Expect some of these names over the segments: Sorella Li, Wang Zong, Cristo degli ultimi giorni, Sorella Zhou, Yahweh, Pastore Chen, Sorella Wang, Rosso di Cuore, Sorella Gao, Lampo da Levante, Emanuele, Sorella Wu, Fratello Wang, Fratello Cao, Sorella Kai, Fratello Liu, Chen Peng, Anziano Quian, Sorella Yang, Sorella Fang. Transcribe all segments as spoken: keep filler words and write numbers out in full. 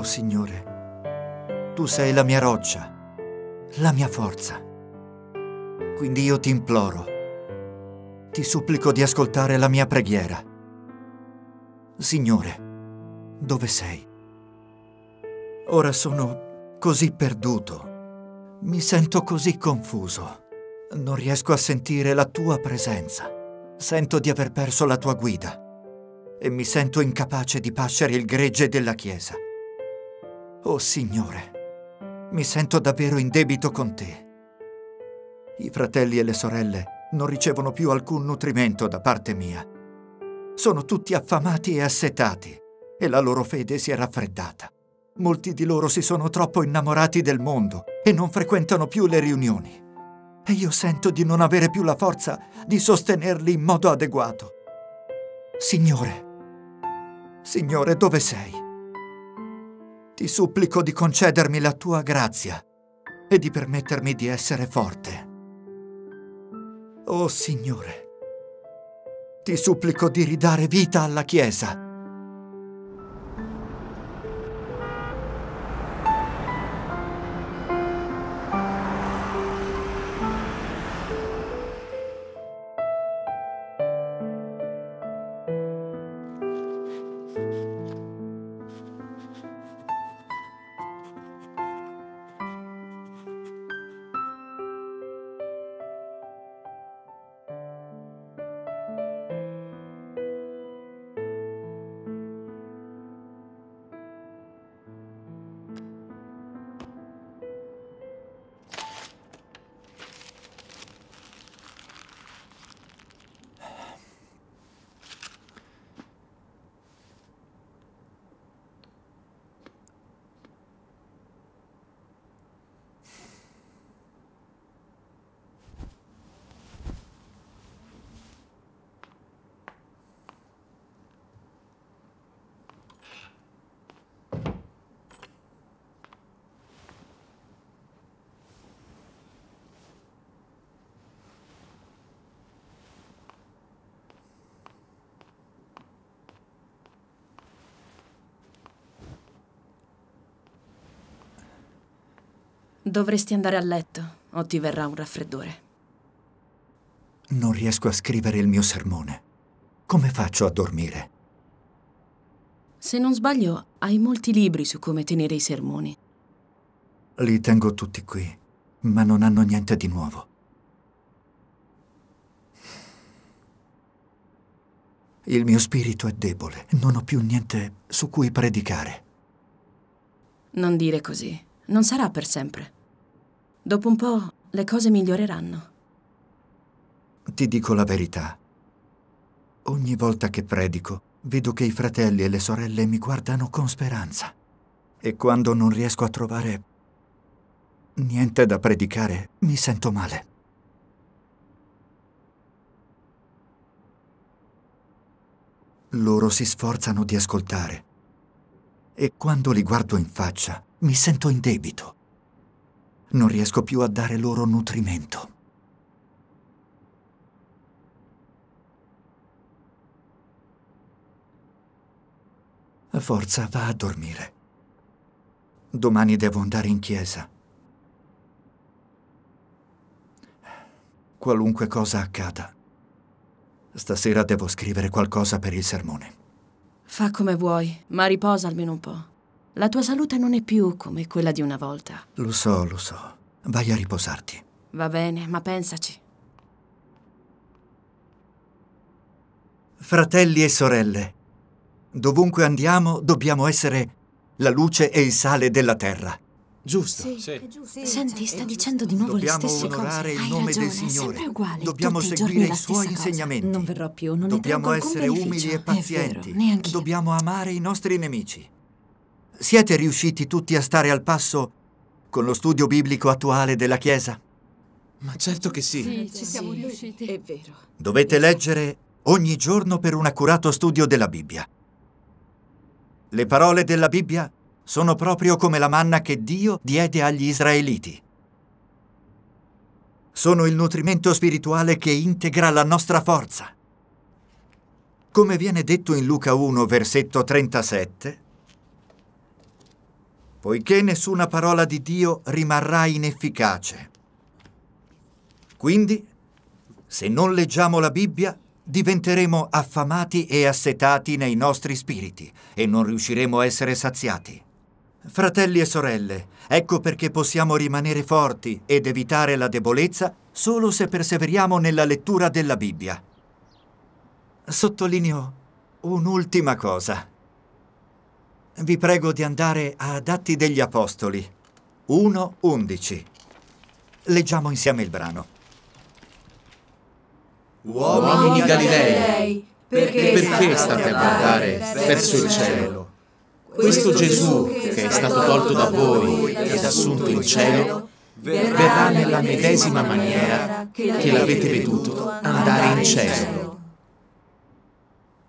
Oh Signore, Tu sei la mia roccia, la mia forza. Quindi io ti imploro, ti supplico di ascoltare la mia preghiera. Signore, dove sei? Ora sono così perduto, mi sento così confuso, non riesco a sentire la tua presenza. Sento di aver perso la tua guida e mi sento incapace di pascere il gregge della Chiesa. Oh Signore, mi sento davvero in debito con te. I fratelli e le sorelle non ricevono più alcun nutrimento da parte mia. Sono tutti affamati e assetati e la loro fede si è raffreddata. Molti di loro si sono troppo innamorati del mondo e non frequentano più le riunioni. E io sento di non avere più la forza di sostenerli in modo adeguato. Signore, Signore, dove sei? Ti supplico di concedermi la tua grazia e di permettermi di essere forte. Oh Signore, ti supplico di ridare vita alla Chiesa. Dovresti andare a letto o ti verrà un raffreddore. Non riesco a scrivere il mio sermone. Come faccio a dormire? Se non sbaglio, hai molti libri su come tenere i sermoni. Li tengo tutti qui, ma non hanno niente di nuovo. Il mio spirito è debole, non ho più niente su cui predicare. Non dire così. Non sarà per sempre. Dopo un po' le cose miglioreranno. Ti dico la verità. Ogni volta che predico, vedo che i fratelli e le sorelle mi guardano con speranza. E quando non riesco a trovare niente da predicare, mi sento male. Loro si sforzano di ascoltare. E quando li guardo in faccia, mi sento in debito. Non riesco più a dare loro nutrimento. Forza, va a dormire. Domani devo andare in chiesa. Qualunque cosa accada, stasera devo scrivere qualcosa per il sermone. Fa come vuoi, ma riposa almeno un po'. La tua salute non è più come quella di una volta. Lo so, lo so. Vai a riposarti. Va bene, ma pensaci. Fratelli e sorelle, dovunque andiamo dobbiamo essere la luce e il sale della terra. Giusto? Sì, sì. È giusto. Senti, sta dicendo di nuovo dobbiamo le stesse cose. Dobbiamo onorare il nome del Signore. Sempre uguale. Dobbiamo Tutti seguire i, i suoi cosa. insegnamenti. Non verrò più, non dobbiamo ne traggo alcun beneficio. Dobbiamo essere umili e pazienti. È vero, neanch'io. Dobbiamo amare i nostri nemici. Siete riusciti tutti a stare al passo con lo studio biblico attuale della Chiesa? Ma certo che sì. Sì, ci siamo riusciti. È vero. Dovete leggere ogni giorno per un accurato studio della Bibbia. Le parole della Bibbia sono proprio come la manna che Dio diede agli Israeliti. Sono il nutrimento spirituale che integra la nostra forza. Come viene detto in Luca uno, versetto trentasette... poiché nessuna parola di Dio rimarrà inefficace. Quindi, se non leggiamo la Bibbia, diventeremo affamati e assetati nei nostri spiriti e non riusciremo a essere saziati. Fratelli e sorelle, ecco perché possiamo rimanere forti ed evitare la debolezza solo se perseveriamo nella lettura della Bibbia. Sottolineo un'ultima cosa. Vi prego di andare ad Atti degli Apostoli, uno undici. Leggiamo insieme il brano. Uomini Galilei, perché, perché state a guardare verso il cielo? Questo Gesù, che è stato tolto da voi ed assunto in cielo, verrà nella medesima maniera che l'avete veduto andare in cielo.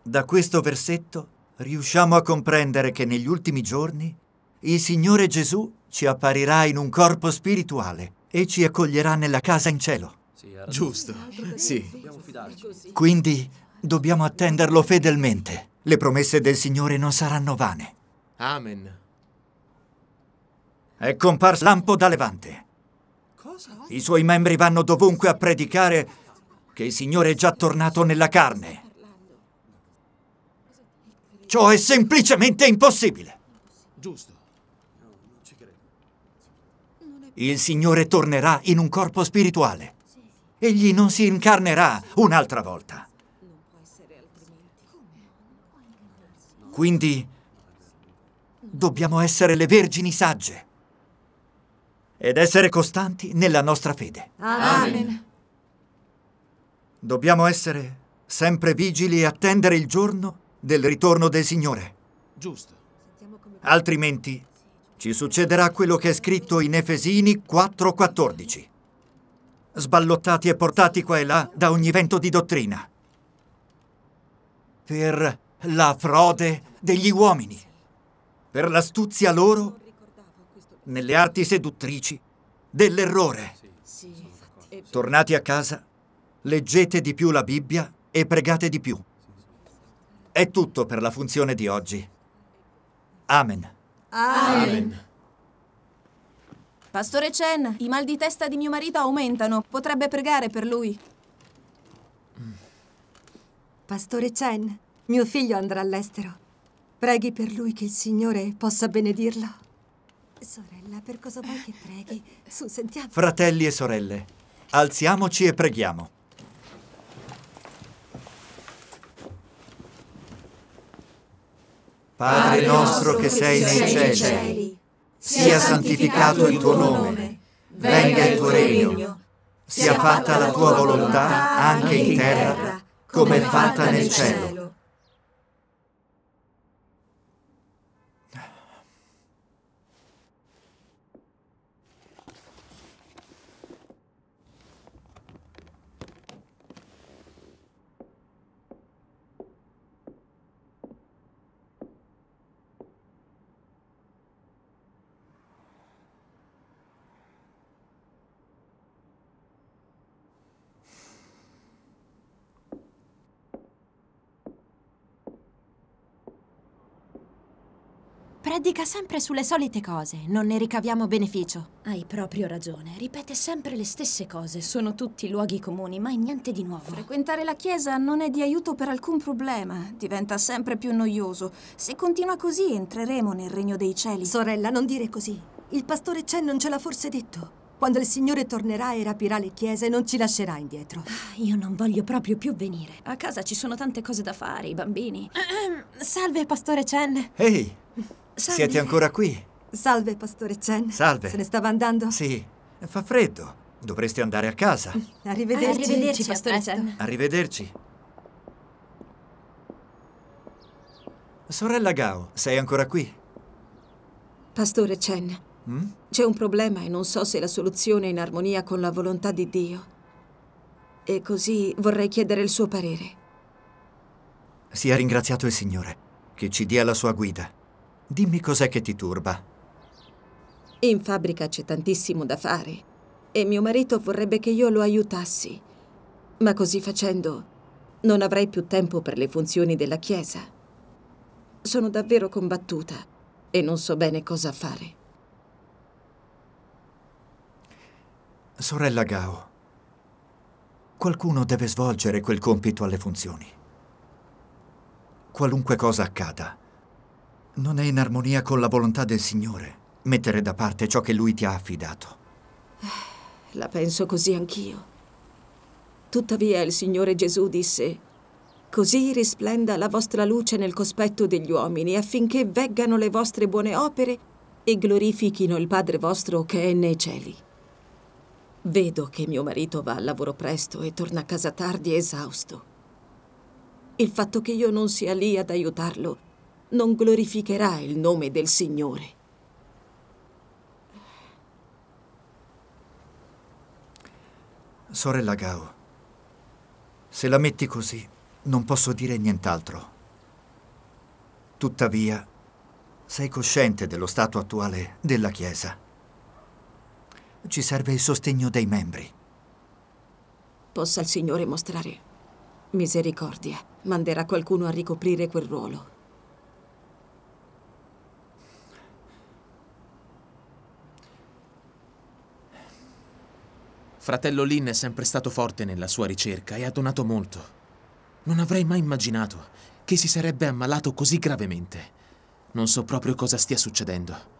Da questo versetto riusciamo a comprendere che negli ultimi giorni il Signore Gesù ci apparirà in un corpo spirituale e ci accoglierà nella casa in cielo. Giusto, sì. Quindi dobbiamo attenderlo fedelmente. Le promesse del Signore non saranno vane. Amen. È comparso Lampo da Levante. I suoi membri vanno dovunque a predicare che il Signore è già tornato nella carne. Ciò è semplicemente impossibile. Giusto. Il Signore tornerà in un corpo spirituale. Egli non si incarnerà un'altra volta. Quindi dobbiamo essere le vergini sagge ed essere costanti nella nostra fede. Amen. Dobbiamo essere sempre vigili e attendere il giorno del ritorno del Signore. Giusto. Altrimenti ci succederà quello che è scritto in Efesini quattro quattordici. Sballottati e portati qua e là da ogni vento di dottrina. Per la frode degli uomini, per l'astuzia loro nelle arti seduttrici dell'errore. Tornati a casa, leggete di più la Bibbia e pregate di più. È tutto per la funzione di oggi. Amen. Amen. Amen. Pastore Chen, i mal di testa di mio marito aumentano. Potrebbe pregare per lui. Pastore Chen, mio figlio andrà all'estero. Preghi per lui che il Signore possa benedirlo. Sorella, per cosa vuoi che preghi? Su, sentiamo. Fratelli e sorelle, alziamoci e preghiamo. Padre nostro che sei nei cieli, sia santificato il tuo nome, venga il tuo regno, sia fatta la tua volontà anche in terra, come è fatta nel cielo. Predica sempre sulle solite cose, non ne ricaviamo beneficio. Hai proprio ragione, ripete sempre le stesse cose, sono tutti luoghi comuni, mai niente di nuovo. Frequentare la chiesa non è di aiuto per alcun problema, diventa sempre più noioso. Se continua così entreremo nel regno dei cieli. Sorella, non dire così. Il pastore Chen non ce l'ha forse detto. Quando il Signore tornerà e rapirà le chiese, non ci lascerà indietro. Ah, io non voglio proprio più venire. A casa ci sono tante cose da fare, i bambini. Salve, pastore Chen. Ehi! Salve. Siete ancora qui? Salve, pastore Chen. Salve. Se ne stava andando? Sì, fa freddo. Dovreste andare a casa. Arrivederci, Arrivederci pastore Chen. Arrivederci. Sorella Gao, sei ancora qui? Pastore Chen, mm? c'è un problema e non so se la soluzione è in armonia con la volontà di Dio. E così vorrei chiedere il suo parere. Sia ringraziato il Signore, che ci dia la sua guida. Dimmi cos'è che ti turba. In fabbrica c'è tantissimo da fare e mio marito vorrebbe che io lo aiutassi, ma così facendo non avrei più tempo per le funzioni della chiesa. Sono davvero combattuta e non so bene cosa fare. Sorella Gao, qualcuno deve svolgere quel compito alle funzioni. Qualunque cosa accada, non è in armonia con la volontà del Signore mettere da parte ciò che Lui ti ha affidato. La penso così anch'io. Tuttavia il Signore Gesù disse: «Così risplenda la vostra luce nel cospetto degli uomini, affinché veggano le vostre buone opere e glorifichino il Padre vostro che è nei cieli». Vedo che mio marito va al lavoro presto e torna a casa tardi esausto. Il fatto che io non sia lì ad aiutarlo non glorificherà il nome del Signore. Sorella Gao, se la metti così, non posso dire nient'altro. Tuttavia, sei cosciente dello stato attuale della Chiesa. Ci serve il sostegno dei membri. Possa il Signore mostrare misericordia. Manderà qualcuno a ricoprire quel ruolo. Fratello Lin è sempre stato forte nella sua ricerca e ha donato molto. Non avrei mai immaginato che si sarebbe ammalato così gravemente. Non so proprio cosa stia succedendo.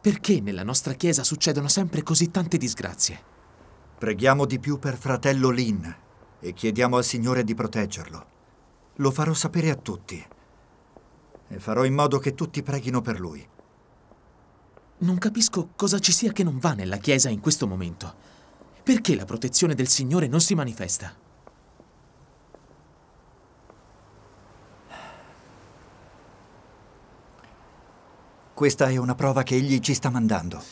Perché nella nostra Chiesa succedono sempre così tante disgrazie? Preghiamo di più per fratello Lin e chiediamo al Signore di proteggerlo. Lo farò sapere a tutti e farò in modo che tutti preghino per lui. Non capisco cosa ci sia che non va nella Chiesa in questo momento. Perché la protezione del Signore non si manifesta? Questa è una prova che egli ci sta mandando.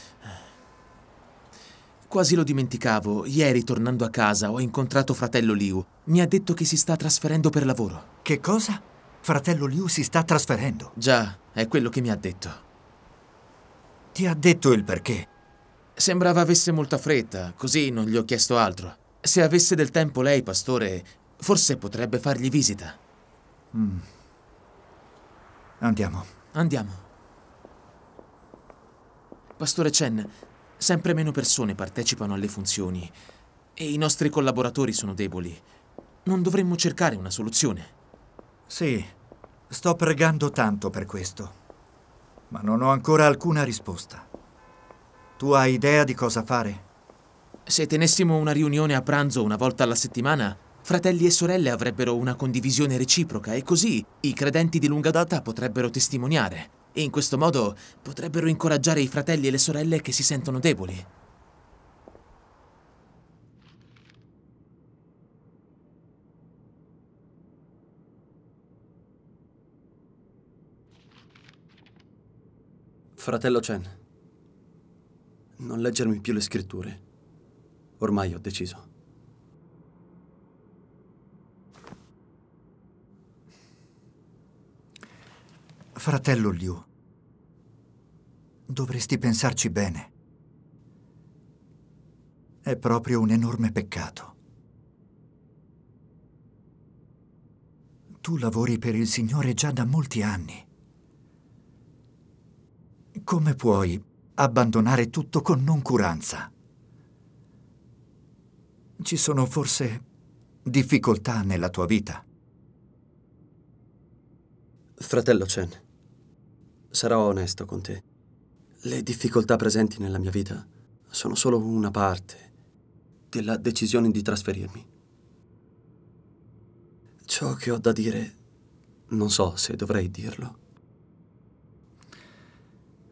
Quasi lo dimenticavo. Ieri, tornando a casa, ho incontrato fratello Liu. Mi ha detto che si sta trasferendo per lavoro. Che cosa? Fratello Liu si sta trasferendo? Già, è quello che mi ha detto. Ti ha detto il perché? Sembrava avesse molta fretta, così non gli ho chiesto altro. Se avesse del tempo lei, pastore, forse potrebbe fargli visita. Mm. Andiamo. Andiamo. Pastore Chen, sempre meno persone partecipano alle funzioni e i nostri collaboratori sono deboli. Non dovremmo cercare una soluzione? Sì, sto pregando tanto per questo, ma non ho ancora alcuna risposta. Tu hai idea di cosa fare? Se tenessimo una riunione a pranzo una volta alla settimana, fratelli e sorelle avrebbero una condivisione reciproca e così i credenti di lunga data potrebbero testimoniare. E in questo modo potrebbero incoraggiare i fratelli e le sorelle che si sentono deboli. Fratello Chen, non leggermi più le scritture. Ormai ho deciso. Fratello Liu, dovresti pensarci bene. È proprio un enorme peccato. Tu lavori per il Signore già da molti anni. Come puoi abbandonare tutto con noncuranza? Ci sono forse difficoltà nella tua vita? Fratello Chen, sarò onesto con te. Le difficoltà presenti nella mia vita sono solo una parte della decisione di trasferirmi. Ciò che ho da dire, non so se dovrei dirlo.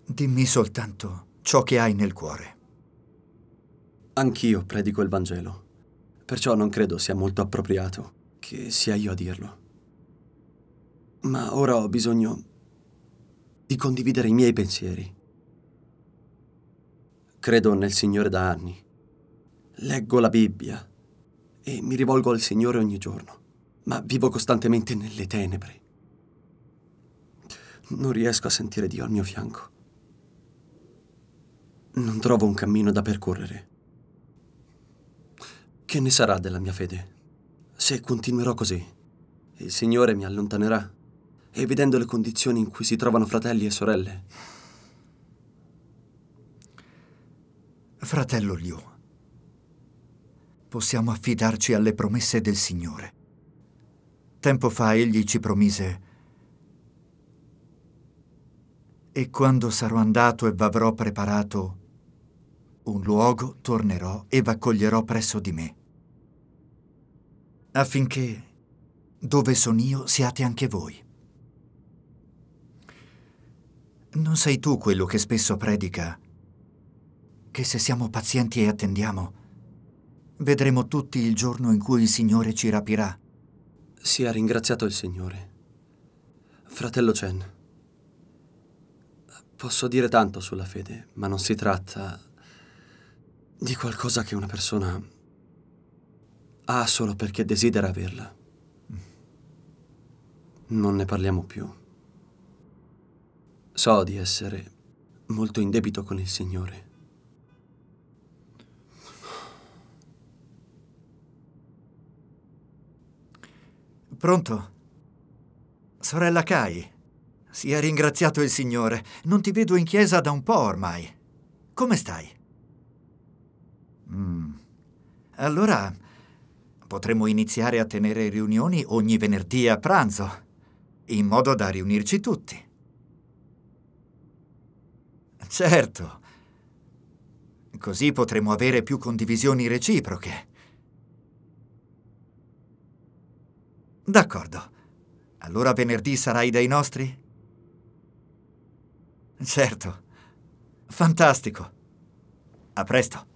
Dimmi soltanto ciò che hai nel cuore. Anch'io predico il Vangelo, perciò non credo sia molto appropriato che sia io a dirlo. Ma ora ho bisogno di condividere i miei pensieri. Credo nel Signore da anni. Leggo la Bibbia e mi rivolgo al Signore ogni giorno, ma vivo costantemente nelle tenebre. Non riesco a sentire Dio al mio fianco. Non trovo un cammino da percorrere. Che ne sarà della mia fede? Se continuerò così, il Signore mi allontanerà e vedendo le condizioni in cui si trovano fratelli e sorelle. Fratello Liu, possiamo affidarci alle promesse del Signore. Tempo fa egli ci promise: e quando sarò andato e v'avrò preparato un luogo, tornerò e v'accoglierò presso di me, affinché dove sono io siate anche voi. Non sei tu quello che spesso predica che se siamo pazienti e attendiamo, vedremo tutti il giorno in cui il Signore ci rapirà? Sia ringraziato il Signore. Fratello Chen, posso dire tanto sulla fede, ma non si tratta di qualcosa che una persona ha solo perché desidera averla. Non ne parliamo più. So di essere molto in debito con il Signore. Pronto? Sorella Kai, sia ringraziato il Signore. Non ti vedo in chiesa da un po' ormai. Come stai? Mm. Allora, potremmo iniziare a tenere riunioni ogni venerdì a pranzo, in modo da riunirci tutti. Certo. Così potremo avere più condivisioni reciproche. D'accordo. Allora venerdì sarai dai nostri? Certo. Fantastico. A presto.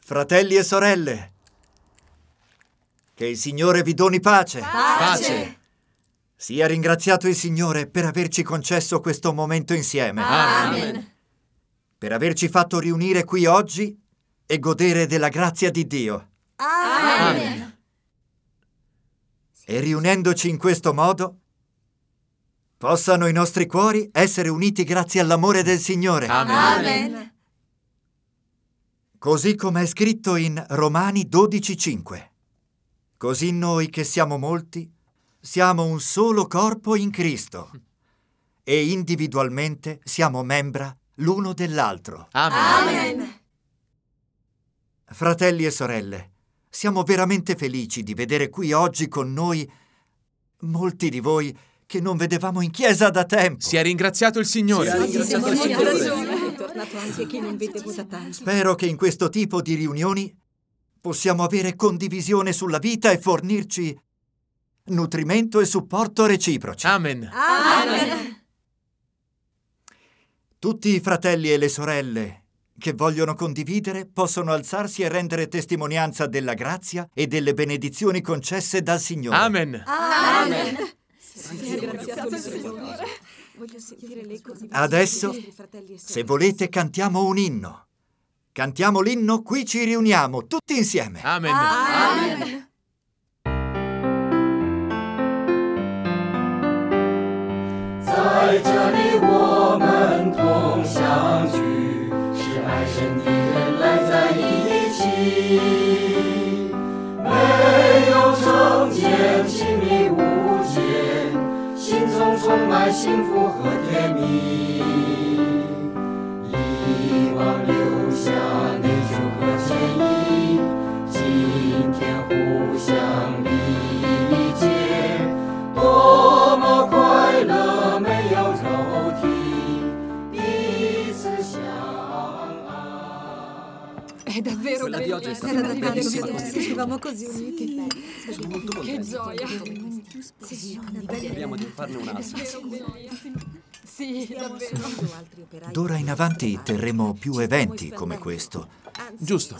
Fratelli e sorelle, che il Signore vi doni pace. Pace! Sia ringraziato il Signore per averci concesso questo momento insieme. Amen! Per averci fatto riunire qui oggi e godere della grazia di Dio. Amen! E riunendoci in questo modo, possano i nostri cuori essere uniti grazie all'amore del Signore. Amen! Amen. Così come è scritto in Romani dodici cinque. Così noi che siamo molti, siamo un solo corpo in Cristo e individualmente siamo membra l'uno dell'altro. Amen. Amen. Fratelli e sorelle, siamo veramente felici di vedere qui oggi con noi molti di voi che non vedevamo in chiesa da tempo. Sia ringraziato il Signore. Sia ringraziato il Signore. Spero che in questo tipo di riunioni possiamo avere condivisione sulla vita e fornirci nutrimento e supporto reciproci. Amen. Amen. Tutti i fratelli e le sorelle che vogliono condividere possono alzarsi e rendere testimonianza della grazia e delle benedizioni concesse dal Signore. Amen. Amen. Adesso, se volete, cantiamo un inno. Cantiamo l'inno, qui ci riuniamo tutti insieme. Amen. Amen. È davvero quella di oggi, è stata bellissima. Eravamo così uniti. Sì, sono molto contenta. Che gioia. Sì, abbiamo di farne un'altra. Sì, davvero. D'ora in avanti terremo più eventi come questo. Giusto.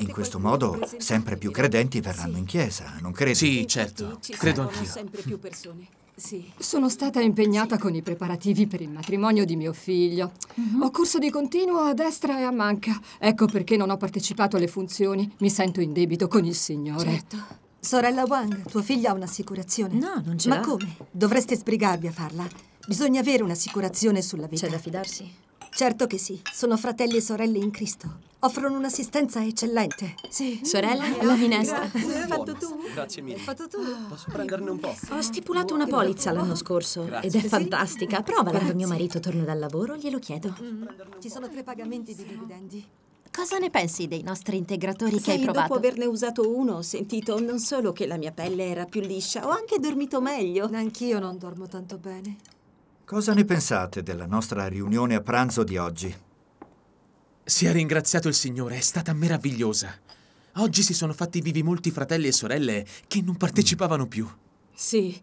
In questo modo sempre più credenti verranno in chiesa, non credi? Sì, certo. Credo anch'io. Sempre più persone. Sì. Sono stata impegnata con i preparativi per il matrimonio di mio figlio. Mm-hmm. Ho corso di continuo a destra e a manca. Ecco perché non ho partecipato alle funzioni. Mi sento in debito con il Signore. Certo. Sorella Wang, tua figlia ha un'assicurazione? No, non ce l'ha. Ma come? Dovreste sbrigarvi a farla. Bisogna avere un'assicurazione sulla vita. C'è da fidarsi? Certo che sì. Sono fratelli e sorelle in Cristo. offrono un'assistenza eccellente. Sì. Sorella, la minestra. L'hai fatto tu. Grazie mille. L'hai fatto tu. Posso prenderne un po'? Ho stipulato una polizza l'anno scorso. Grazie. Ed è fantastica. Provala. Grazie. Quando mio marito torna dal lavoro glielo chiedo. Mm. Ci sono tre pagamenti di dividendi. Cosa ne pensi dei nostri integratori che Sei, hai provato? Dopo averne usato uno ho sentito non solo che la mia pelle era più liscia, ho anche dormito meglio. Anch'io non dormo tanto bene. Cosa ne pensate della nostra riunione a pranzo di oggi? Sia ringraziato il Signore, è stata meravigliosa. Oggi si sono fatti vivi molti fratelli e sorelle che non partecipavano più. Sì,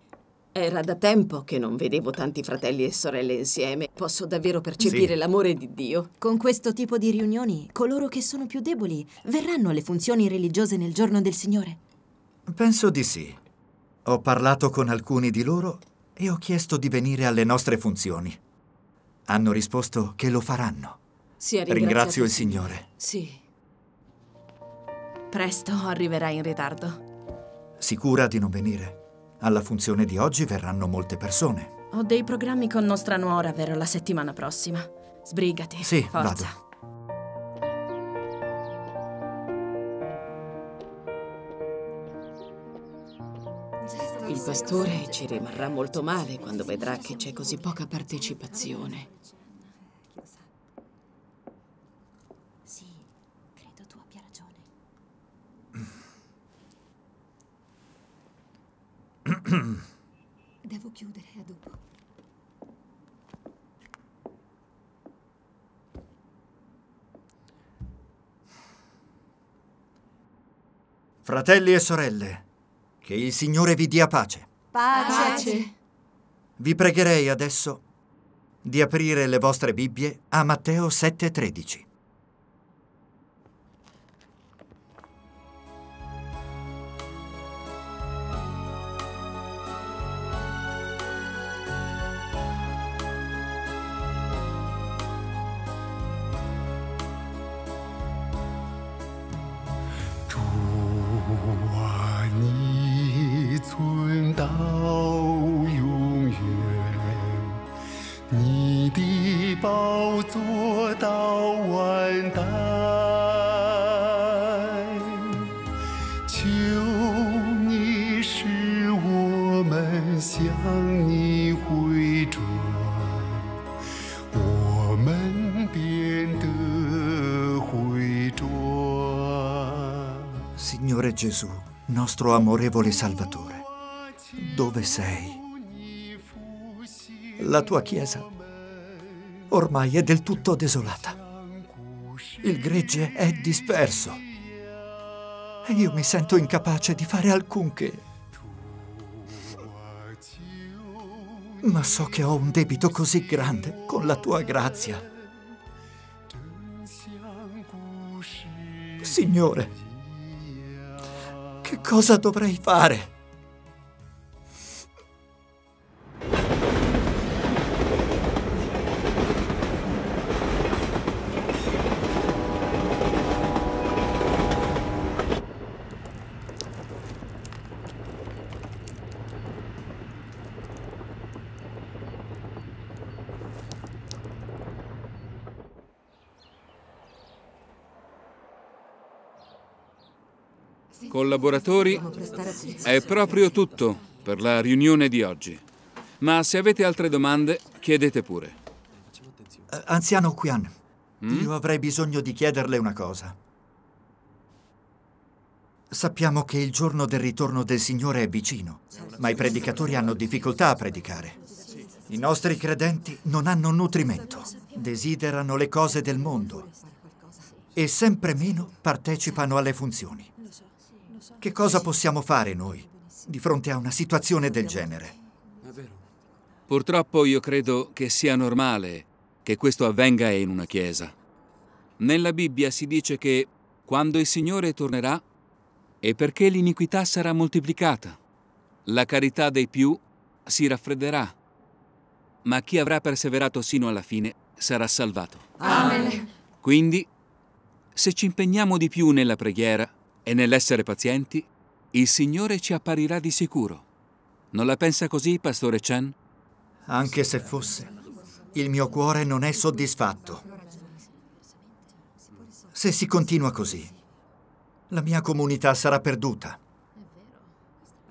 era da tempo che non vedevo tanti fratelli e sorelle insieme. Posso davvero percepire sì. l'amore di Dio. Con questo tipo di riunioni, coloro che sono più deboli verranno alle funzioni religiose nel giorno del Signore? Penso di sì. Ho parlato con alcuni di loro e ho chiesto di venire alle nostre funzioni. Hanno risposto che lo faranno. Ringrazio il Signore. Sì. Presto arriverà in ritardo. Sicura di non venire? Alla funzione di oggi verranno molte persone. Ho dei programmi con nostra nuora, vero, la settimana prossima. Sbrigati. Sì, forza. Vado. Il pastore ci rimarrà molto male quando vedrà che c'è così poca partecipazione. Sì, credo tu abbia ragione. Devo chiudere, a dopo. Fratelli e sorelle, che il Signore vi dia pace. Pace. Vi pregherei adesso di aprire le vostre Bibbie a Matteo sette tredici. Signore Gesù, nostro amorevole Salvatore, dove sei? La tua Chiesa ormai è del tutto desolata. Il gregge è disperso e io mi sento incapace di fare alcunché. Ma so che ho un debito così grande con la tua grazia. Signore, che cosa dovrei fare? Collaboratori, è proprio tutto per la riunione di oggi. Ma se avete altre domande, chiedete pure. Uh, Anziano Quian, mm? io avrei bisogno di chiederle una cosa. Sappiamo che il giorno del ritorno del Signore è vicino, ma i predicatori hanno difficoltà a predicare. I nostri credenti non hanno nutrimento, desiderano le cose del mondo e sempre meno partecipano alle funzioni. Che cosa possiamo fare noi di fronte a una situazione del genere? Purtroppo io credo che sia normale che questo avvenga in una chiesa. Nella Bibbia si dice che quando il Signore tornerà è perché l'iniquità sarà moltiplicata, la carità dei più si raffredderà, ma chi avrà perseverato sino alla fine sarà salvato. Amen. Quindi, se ci impegniamo di più nella preghiera, e nell'essere pazienti, il Signore ci apparirà di sicuro. Non la pensa così, Pastore Chen? Anche se fosse, il mio cuore non è soddisfatto. Se si continua così, la mia comunità sarà perduta.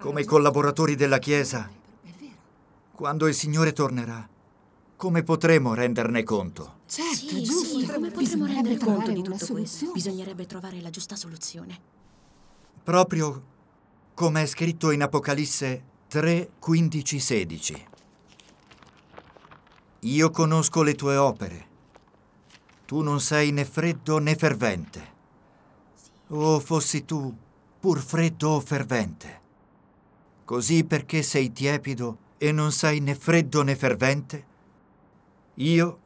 Come i collaboratori della Chiesa, quando il Signore tornerà, come potremo renderne conto? Certo, sì, giusto. Sì, come potremo rendere conto di tutto questo? Bisognerebbe trovare la giusta soluzione. Proprio come è scritto in Apocalisse tre, quindici, sedici. Io conosco le tue opere. Tu non sei né freddo né fervente. Oh, fossi tu pur freddo o fervente. Così perché sei tiepido e non sei né freddo né fervente, io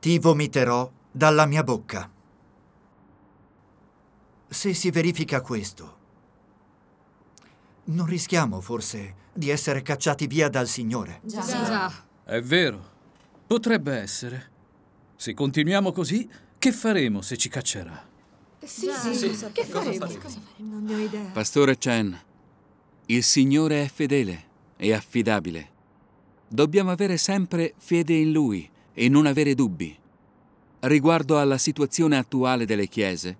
ti vomiterò dalla mia bocca. Se si verifica questo, non rischiamo forse di essere cacciati via dal Signore? Già. Già. È vero. Potrebbe essere. Se continuiamo così, che faremo se ci caccerà? Sì, sì. sì. sì. Che faremo? Cosa faremo? Cosa faremo? Non ne ho idea. Pastore Chen, il Signore è fedele e affidabile. Dobbiamo avere sempre fede in Lui e non avere dubbi. Riguardo alla situazione attuale delle chiese,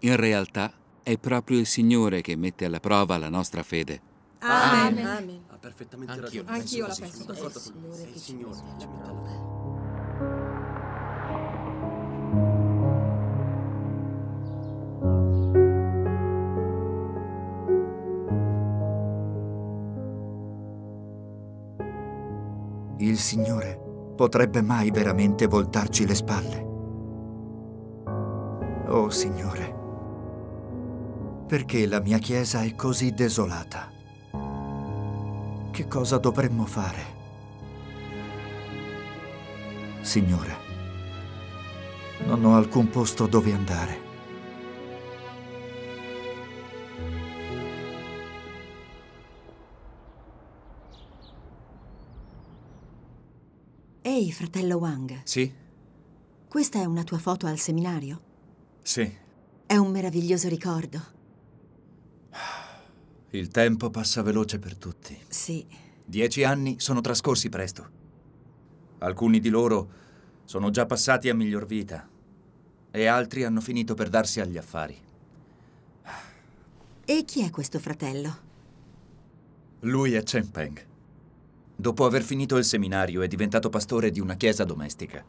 in realtà è proprio il Signore che mette alla prova la nostra fede. Amen. Amen. Amen. Ha perfettamente Anch'io ragione. Anch'io la penso. Sono d'accordo con lui. È il Signore che ci mette alla prova. Il Signore potrebbe mai veramente voltarci le spalle? Oh Signore, perché la mia Chiesa è così desolata? Che cosa dovremmo fare? Signore, non ho alcun posto dove andare. Ehi, fratello Wang. Sì? Questa è una tua foto al seminario? Sì. È un meraviglioso ricordo. Il tempo passa veloce per tutti. Sì. Dieci anni sono trascorsi presto. Alcuni di loro sono già passati a miglior vita e altri hanno finito per darsi agli affari. E chi è questo fratello? Lui è Chen Peng. Dopo aver finito il seminario è diventato pastore di una chiesa domestica.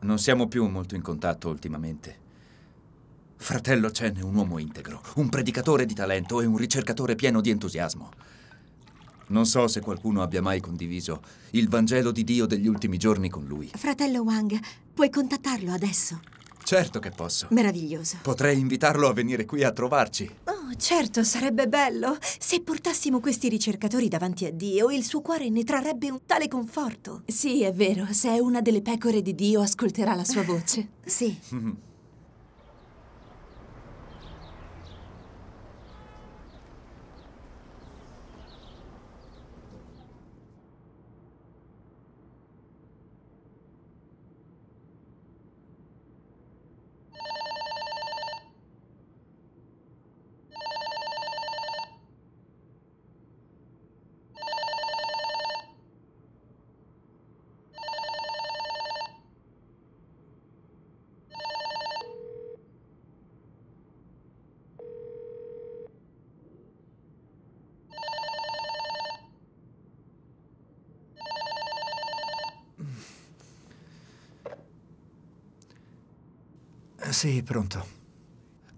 Non siamo più molto in contatto ultimamente. Fratello Chen è un uomo integro, un predicatore di talento e un ricercatore pieno di entusiasmo. Non so se qualcuno abbia mai condiviso il Vangelo di Dio degli ultimi giorni con lui. Fratello Wang, puoi contattarlo adesso? Certo che posso. Meraviglioso. Potrei invitarlo a venire qui a trovarci. Oh, certo, sarebbe bello. Se portassimo questi ricercatori davanti a Dio, il suo cuore ne trarrebbe un tale conforto. Sì, è vero. Se una delle pecore di Dio ascolterà la sua voce. Sì. Sì, pronto.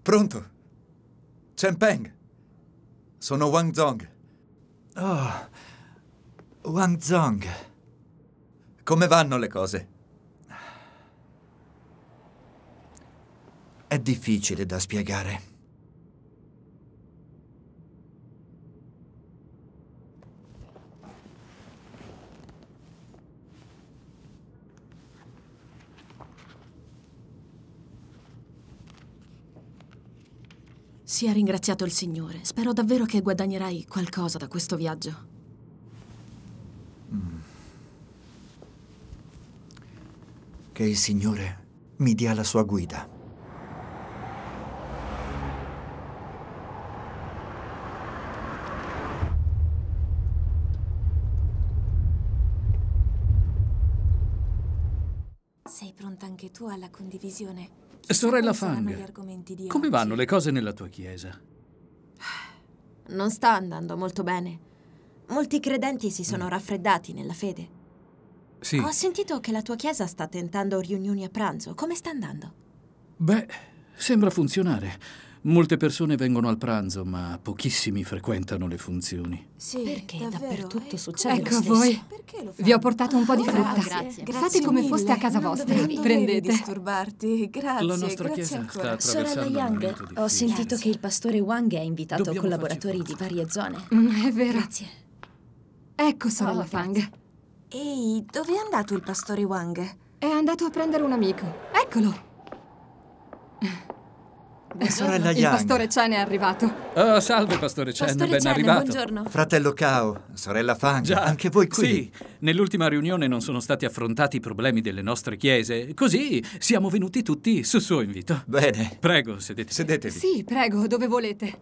Pronto? Chen Peng. Sono Wang Zong. Oh, Wang Zong. Come vanno le cose? È difficile da spiegare. Sia ringraziato il Signore. Spero davvero che guadagnerai qualcosa da questo viaggio. Mm. Che il Signore mi dia la sua guida. Sei pronta anche tu alla condivisione? Sorella Fang, come vanno le cose nella tua chiesa? Non sta andando molto bene. Molti credenti si sono raffreddati nella fede. Sì. Ho sentito che la tua chiesa sta tentando riunioni a pranzo. Come sta andando? Beh, sembra funzionare. Molte persone vengono al pranzo, ma pochissimi frequentano le funzioni. Sì, perché dappertutto succede lo stesso. Ecco voi, vi ho portato un po' di frutta. Grazie. Fate come foste a casa vostra. Prendete. Disturbarti. Grazie. La nostra chiesa sta attraversando. Sorella Yang, ho sentito che il pastore Wang ha invitato collaboratori di varie zone. È vero. Grazie. Ecco Sorella Fang. Ehi, dove è andato il pastore Wang? È andato a prendere un amico. Eccolo. Sorella Yang. Il pastore Chen è arrivato. Oh, salve pastore Chen, pastore ben Chen, arrivato. Buongiorno. Fratello Cao, sorella Fang, già, anche voi qui. Sì, nell'ultima riunione non sono stati affrontati i problemi delle nostre chiese, così siamo venuti tutti su suo invito. Bene. Prego, sedetevi. Sedetevi. Sì, prego, dove volete.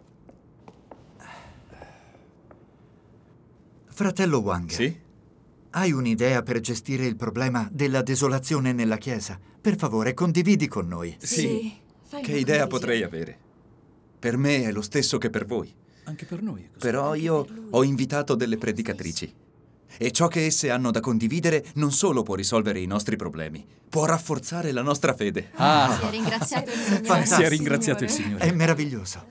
Fratello Wang. Sì? Hai un'idea per gestire il problema della desolazione nella chiesa? Per favore, condividi con noi. Sì. Sì. Che idea potrei avere? Per me è lo stesso che per voi. Anche per noi è così. Però io ho invitato delle predicatrici. E ciò che esse hanno da condividere non solo può risolvere i nostri problemi, può rafforzare la nostra fede. Ah, ah. Si è ringraziato il Signore. Fantastico. Si è ringraziato il Signore. È meraviglioso.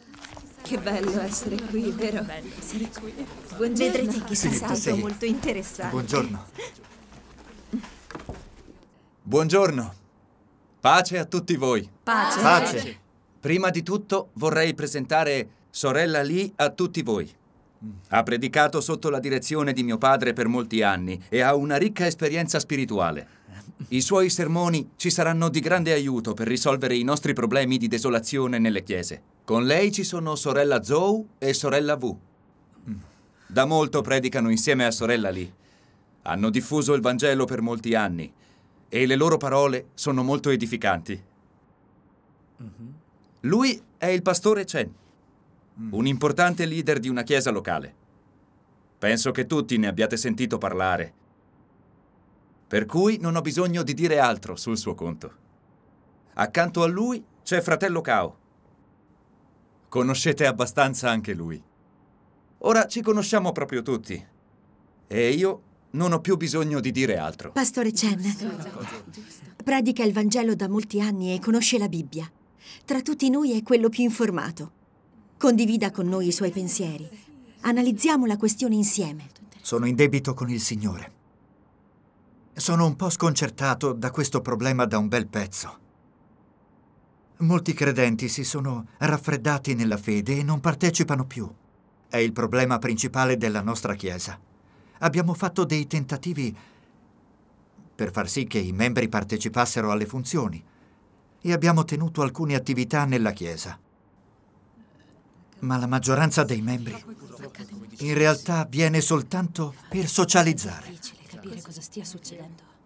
Che bello essere qui, vero? Bello essere qui. Buongiorno. Vedrete che sì, sarà stato molto interessante. Buongiorno. Buongiorno. Pace a tutti voi. Pace. Pace. Prima di tutto vorrei presentare sorella Li a tutti voi. Ha predicato sotto la direzione di mio padre per molti anni e ha una ricca esperienza spirituale. I suoi sermoni ci saranno di grande aiuto per risolvere i nostri problemi di desolazione nelle chiese. Con lei ci sono sorella Zhou e sorella Wu. Da molto predicano insieme a sorella Li. Hanno diffuso il Vangelo per molti anni. E le loro parole sono molto edificanti. Mm-hmm. Lui è il pastore Chen, mm. un importante leader di una chiesa locale. Penso che tutti ne abbiate sentito parlare. Per cui non ho bisogno di dire altro sul suo conto. Accanto a lui c'è fratello Cao. Conoscete abbastanza anche lui. Ora ci conosciamo proprio tutti. E io... non ho più bisogno di dire altro. Pastore Chen predica il Vangelo da molti anni e conosce la Bibbia. Tra tutti noi è quello più informato. Condivida con noi i suoi pensieri. Analizziamo la questione insieme. Sono in debito con il Signore. Sono un po' sconcertato da questo problema da un bel pezzo. Molti credenti si sono raffreddati nella fede e non partecipano più. È il problema principale della nostra Chiesa. Abbiamo fatto dei tentativi per far sì che i membri partecipassero alle funzioni e abbiamo tenuto alcune attività nella Chiesa. Ma la maggioranza dei membri in realtà viene soltanto per socializzare.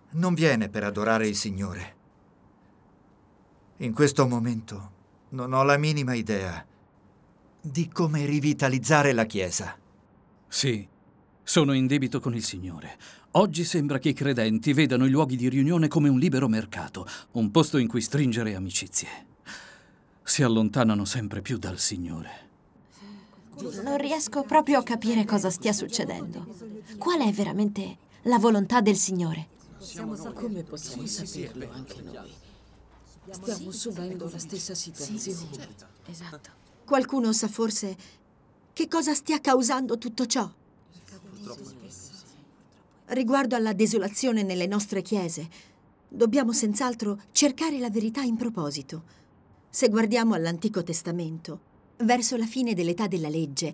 Non viene per adorare il Signore. In questo momento non ho la minima idea di come rivitalizzare la Chiesa. Sì. Sono in debito con il Signore. Oggi sembra che i credenti vedano i luoghi di riunione come un libero mercato, un posto in cui stringere amicizie. Si allontanano sempre più dal Signore. Non riesco proprio a capire cosa stia succedendo. Qual è veramente la volontà del Signore? Come possiamo saperlo anche noi? Stiamo subendo la stessa situazione. Esatto. Qualcuno sa forse che cosa stia causando tutto ciò? Riguardo alla desolazione nelle nostre chiese, dobbiamo senz'altro cercare la verità in proposito. Se guardiamo all'Antico Testamento, verso la fine dell'età della legge,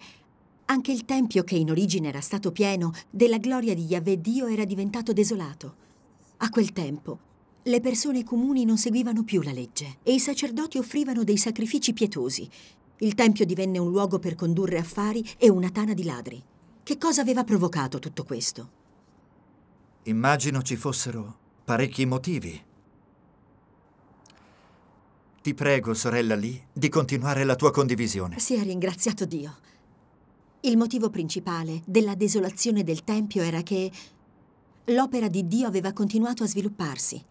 anche il Tempio, che in origine era stato pieno della gloria di Yahweh Dio, era diventato desolato. A quel tempo, le persone comuni non seguivano più la legge e i sacerdoti offrivano dei sacrifici pietosi. Il Tempio divenne un luogo per condurre affari e una tana di ladri. Che cosa aveva provocato tutto questo? Immagino ci fossero parecchi motivi. Ti prego, sorella Li, di continuare la tua condivisione. Sia ringraziato Dio. Il motivo principale della desolazione del Tempio era che l'opera di Dio aveva continuato a svilupparsi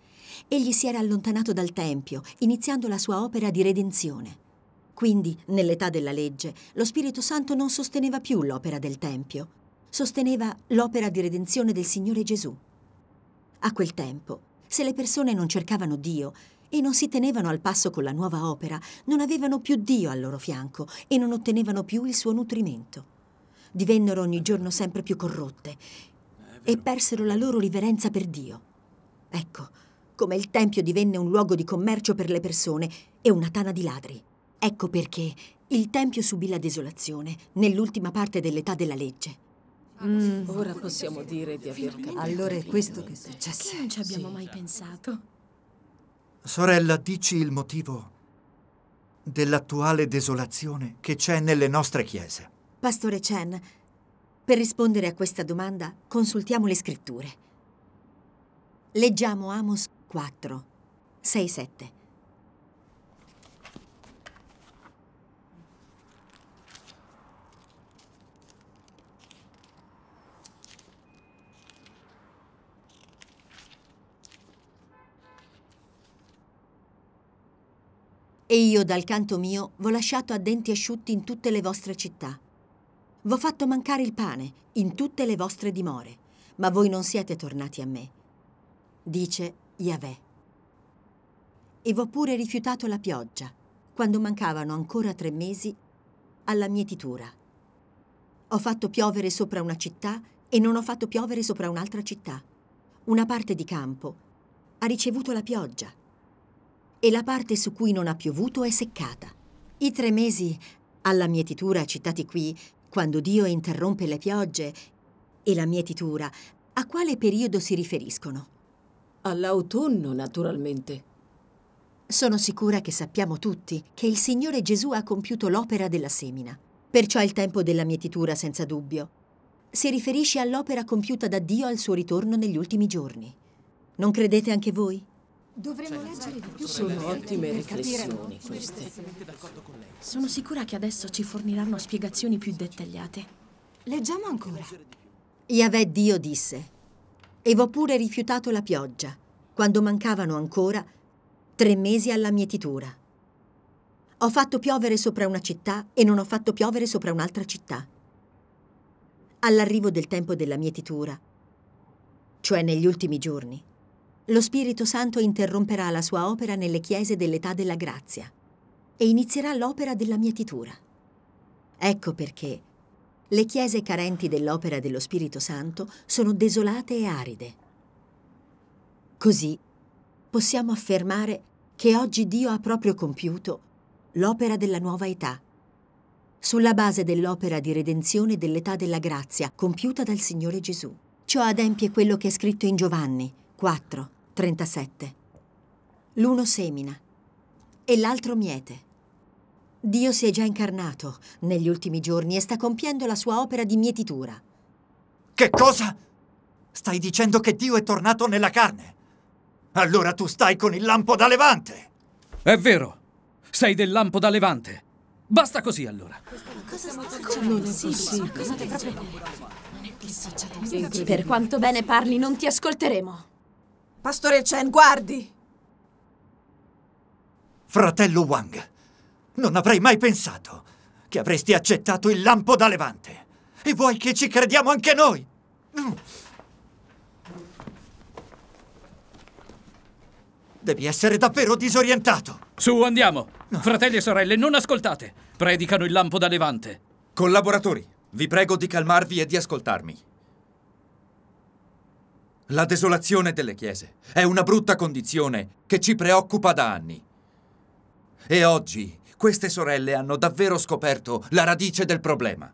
egli si era allontanato dal Tempio, iniziando la sua opera di redenzione. Quindi, nell'età della legge, lo Spirito Santo non sosteneva più l'opera del Tempio, sosteneva l'opera di redenzione del Signore Gesù. A quel tempo, se le persone non cercavano Dio e non si tenevano al passo con la nuova opera, non avevano più Dio al loro fianco e non ottenevano più il suo nutrimento. Divennero ogni giorno sempre più corrotte e persero la loro riverenza per Dio. Ecco, come il Tempio divenne un luogo di commercio per le persone e una tana di ladri. Ecco perché il Tempio subì la desolazione nell'ultima parte dell'età della legge. Mm, ora possiamo dire di aver capito. Allora è questo che è successo. Che non ci abbiamo sì. mai pensato. Sorella, dici il motivo dell'attuale desolazione che c'è nelle nostre chiese. Pastore Chen, per rispondere a questa domanda consultiamo le scritture. Leggiamo Amos quattro, sei sette. E io dal canto mio v'ho lasciato a denti asciutti in tutte le vostre città. V'ho fatto mancare il pane in tutte le vostre dimore, ma voi non siete tornati a me, dice Yahweh. E v'ho pure rifiutato la pioggia, quando mancavano ancora tre mesi alla mietitura. Ho fatto piovere sopra una città e non ho fatto piovere sopra un'altra città. Una parte di campo ha ricevuto la pioggia e la parte su cui non ha piovuto è seccata. I tre mesi alla mietitura citati qui, quando Dio interrompe le piogge e la mietitura, a quale periodo si riferiscono? All'autunno, naturalmente. Sono sicura che sappiamo tutti che il Signore Gesù ha compiuto l'opera della semina. Perciò il tempo della mietitura, senza dubbio, si riferisce all'opera compiuta da Dio al suo ritorno negli ultimi giorni. Non credete anche voi? Dovremmo leggere di più. Sono ottime riflessioni queste. Sono sicura che adesso ci forniranno spiegazioni più dettagliate. Leggiamo ancora. Yahweh Dio disse: e v'ho pure rifiutato la pioggia, quando mancavano ancora tre mesi alla mietitura. Ho fatto piovere sopra una città e non ho fatto piovere sopra un'altra città. All'arrivo del tempo della mietitura, cioè negli ultimi giorni, lo Spirito Santo interromperà la sua opera nelle chiese dell'età della grazia e inizierà l'opera della mietitura. Ecco perché le chiese carenti dell'opera dello Spirito Santo sono desolate e aride. Così possiamo affermare che oggi Dio ha proprio compiuto l'opera della nuova età, sulla base dell'opera di redenzione dell'età della grazia compiuta dal Signore Gesù. Ciò adempie quello che è scritto in Giovanni quattro, trentasette. L'uno semina e l'altro miete. Dio si è già incarnato negli ultimi giorni e sta compiendo la sua opera di mietitura. Che cosa? Stai dicendo che Dio è tornato nella carne? Allora tu stai con il lampo da Levante! È vero! Sei del lampo da Levante! Basta così allora! Ma cosa sta facendo? Non è possibile! Cosa del genere? Non è possibile! Per quanto bene parli, non ti ascolteremo! Pastore Chen, guardi! Fratello Wang, non avrei mai pensato che avresti accettato il lampo da Levante. E vuoi che ci crediamo anche noi? Devi essere davvero disorientato. Su, andiamo! No. Fratelli e sorelle, non ascoltate! Predicano il lampo da Levante. Collaboratori, vi prego di calmarvi e di ascoltarmi. La desolazione delle chiese è una brutta condizione che ci preoccupa da anni. E oggi queste sorelle hanno davvero scoperto la radice del problema.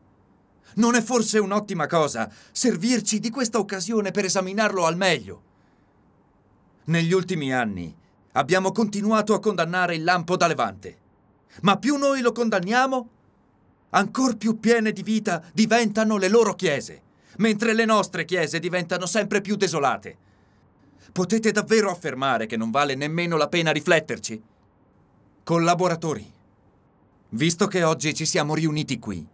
Non è forse un'ottima cosa servirci di questa occasione per esaminarlo al meglio? Negli ultimi anni abbiamo continuato a condannare il lampo da Levante, ma più noi lo condanniamo, ancor più piene di vita diventano le loro chiese, mentre le nostre chiese diventano sempre più desolate. Potete davvero affermare che non vale nemmeno la pena rifletterci? Collaboratori, visto che oggi ci siamo riuniti qui,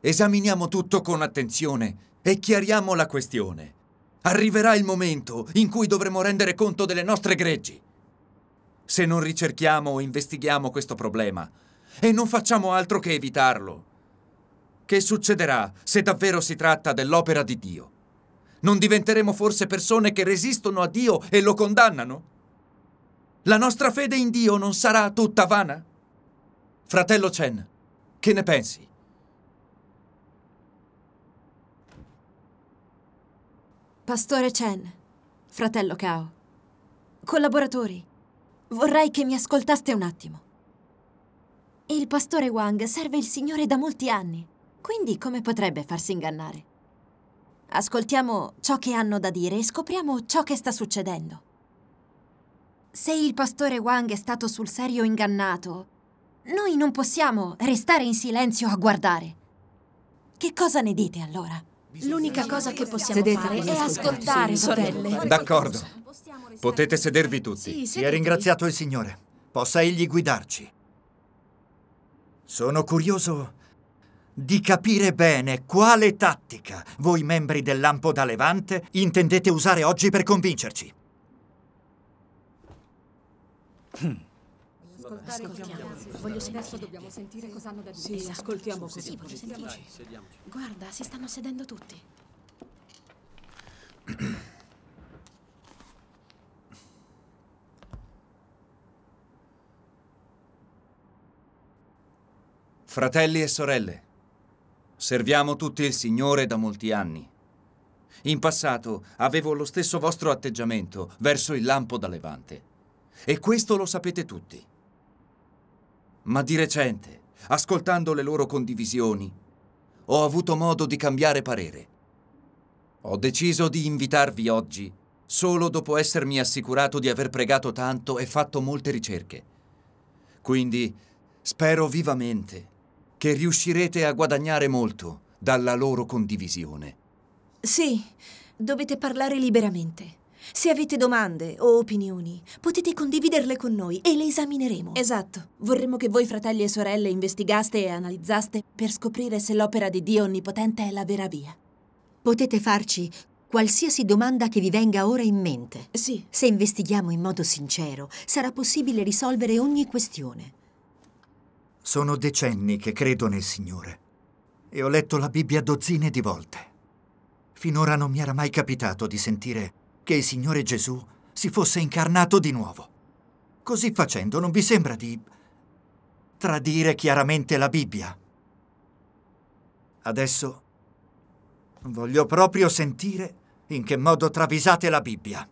esaminiamo tutto con attenzione e chiariamo la questione, Arriverà il momento in cui dovremo rendere conto delle nostre greggi. Se non ricerchiamo o investighiamo questo problema e non facciamo altro che evitarlo, che succederà se davvero si tratta dell'opera di Dio? Non diventeremo forse persone che resistono a Dio e lo condannano? La nostra fede in Dio non sarà tutta vana? Fratello Chen, che ne pensi? Pastore Chen, fratello Cao, collaboratori, vorrei che mi ascoltaste un attimo. Il pastore Wang serve il Signore da molti anni, quindi come potrebbe farsi ingannare? Ascoltiamo ciò che hanno da dire e scopriamo ciò che sta succedendo. Se il pastore Wang è stato sul serio ingannato, noi non possiamo restare in silenzio a guardare. Che cosa ne dite allora? L'unica cosa che possiamo Sedete, fare è ascoltare, sorelle. D'accordo. Potete sedervi tutti. Si è ringraziato il Signore. Possa Egli guidarci. Sono curioso di capire bene quale tattica voi membri del Lampo da Levante intendete usare oggi per convincerci. Hmm. Ascoltiamo. Voglio adesso dobbiamo sentire cosa hanno da dire. Sì, ascoltiamo così. Sì, voglio sentirci. Dai, guarda, si stanno sedendo tutti. Fratelli e sorelle, serviamo tutti il Signore da molti anni. In passato avevo lo stesso vostro atteggiamento verso il Lampo da Levante. E questo lo sapete tutti. Ma di recente, ascoltando le loro condivisioni, ho avuto modo di cambiare parere. Ho deciso di invitarvi oggi solo dopo essermi assicurato di aver pregato tanto e fatto molte ricerche. Quindi spero vivamente che riuscirete a guadagnare molto dalla loro condivisione. Sì, dovete parlare liberamente. Se avete domande o opinioni, potete condividerle con noi e le esamineremo. Esatto. Vorremmo che voi, fratelli e sorelle, investigaste e analizzaste per scoprire se l'opera di Dio Onnipotente è la vera via. Potete farci qualsiasi domanda che vi venga ora in mente. Sì. Se investighiamo in modo sincero, sarà possibile risolvere ogni questione. Sono decenni che credo nel Signore e ho letto la Bibbia dozzine di volte. Finora non mi era mai capitato di sentire che il Signore Gesù si fosse incarnato di nuovo. Così facendo, non vi sembra di tradire chiaramente la Bibbia? Adesso voglio proprio sentire in che modo travisate la Bibbia.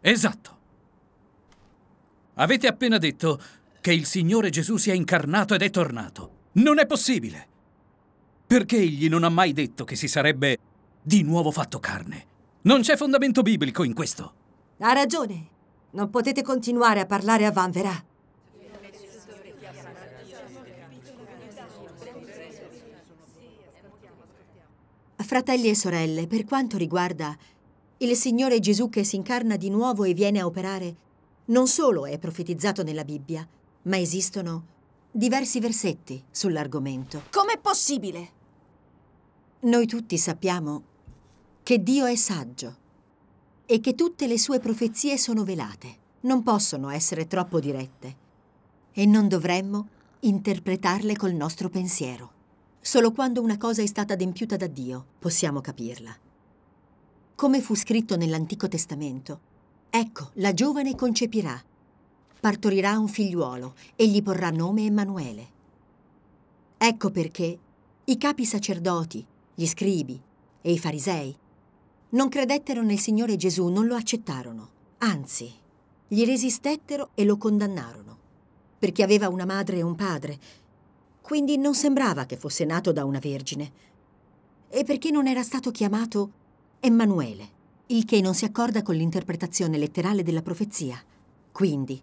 Esatto. Avete appena detto che il Signore Gesù si è incarnato ed è tornato. Non è possibile! Perché egli non ha mai detto che si sarebbe di nuovo fatto carne. Non c'è fondamento biblico in questo. Ha ragione. Non potete continuare a parlare a vanvera. Fratelli e sorelle, per quanto riguarda il Signore Gesù che si incarna di nuovo e viene a operare, non solo è profetizzato nella Bibbia, ma esistono diversi versetti sull'argomento. Com'è possibile? Noi tutti sappiamo che Dio è saggio e che tutte le sue profezie sono velate, non possono essere troppo dirette e non dovremmo interpretarle col nostro pensiero. Solo quando una cosa è stata adempiuta da Dio possiamo capirla. Come fu scritto nell'Antico Testamento, ecco, la giovane concepirà, partorirà un figliuolo e gli porrà nome Emanuele. Ecco perché i capi sacerdoti, gli scribi e i farisei non credettero nel Signore Gesù, non lo accettarono. Anzi, gli resistettero e lo condannarono, perché aveva una madre e un padre, quindi non sembrava che fosse nato da una vergine, e perché non era stato chiamato Emanuele, il che non si accorda con l'interpretazione letterale della profezia. Quindi,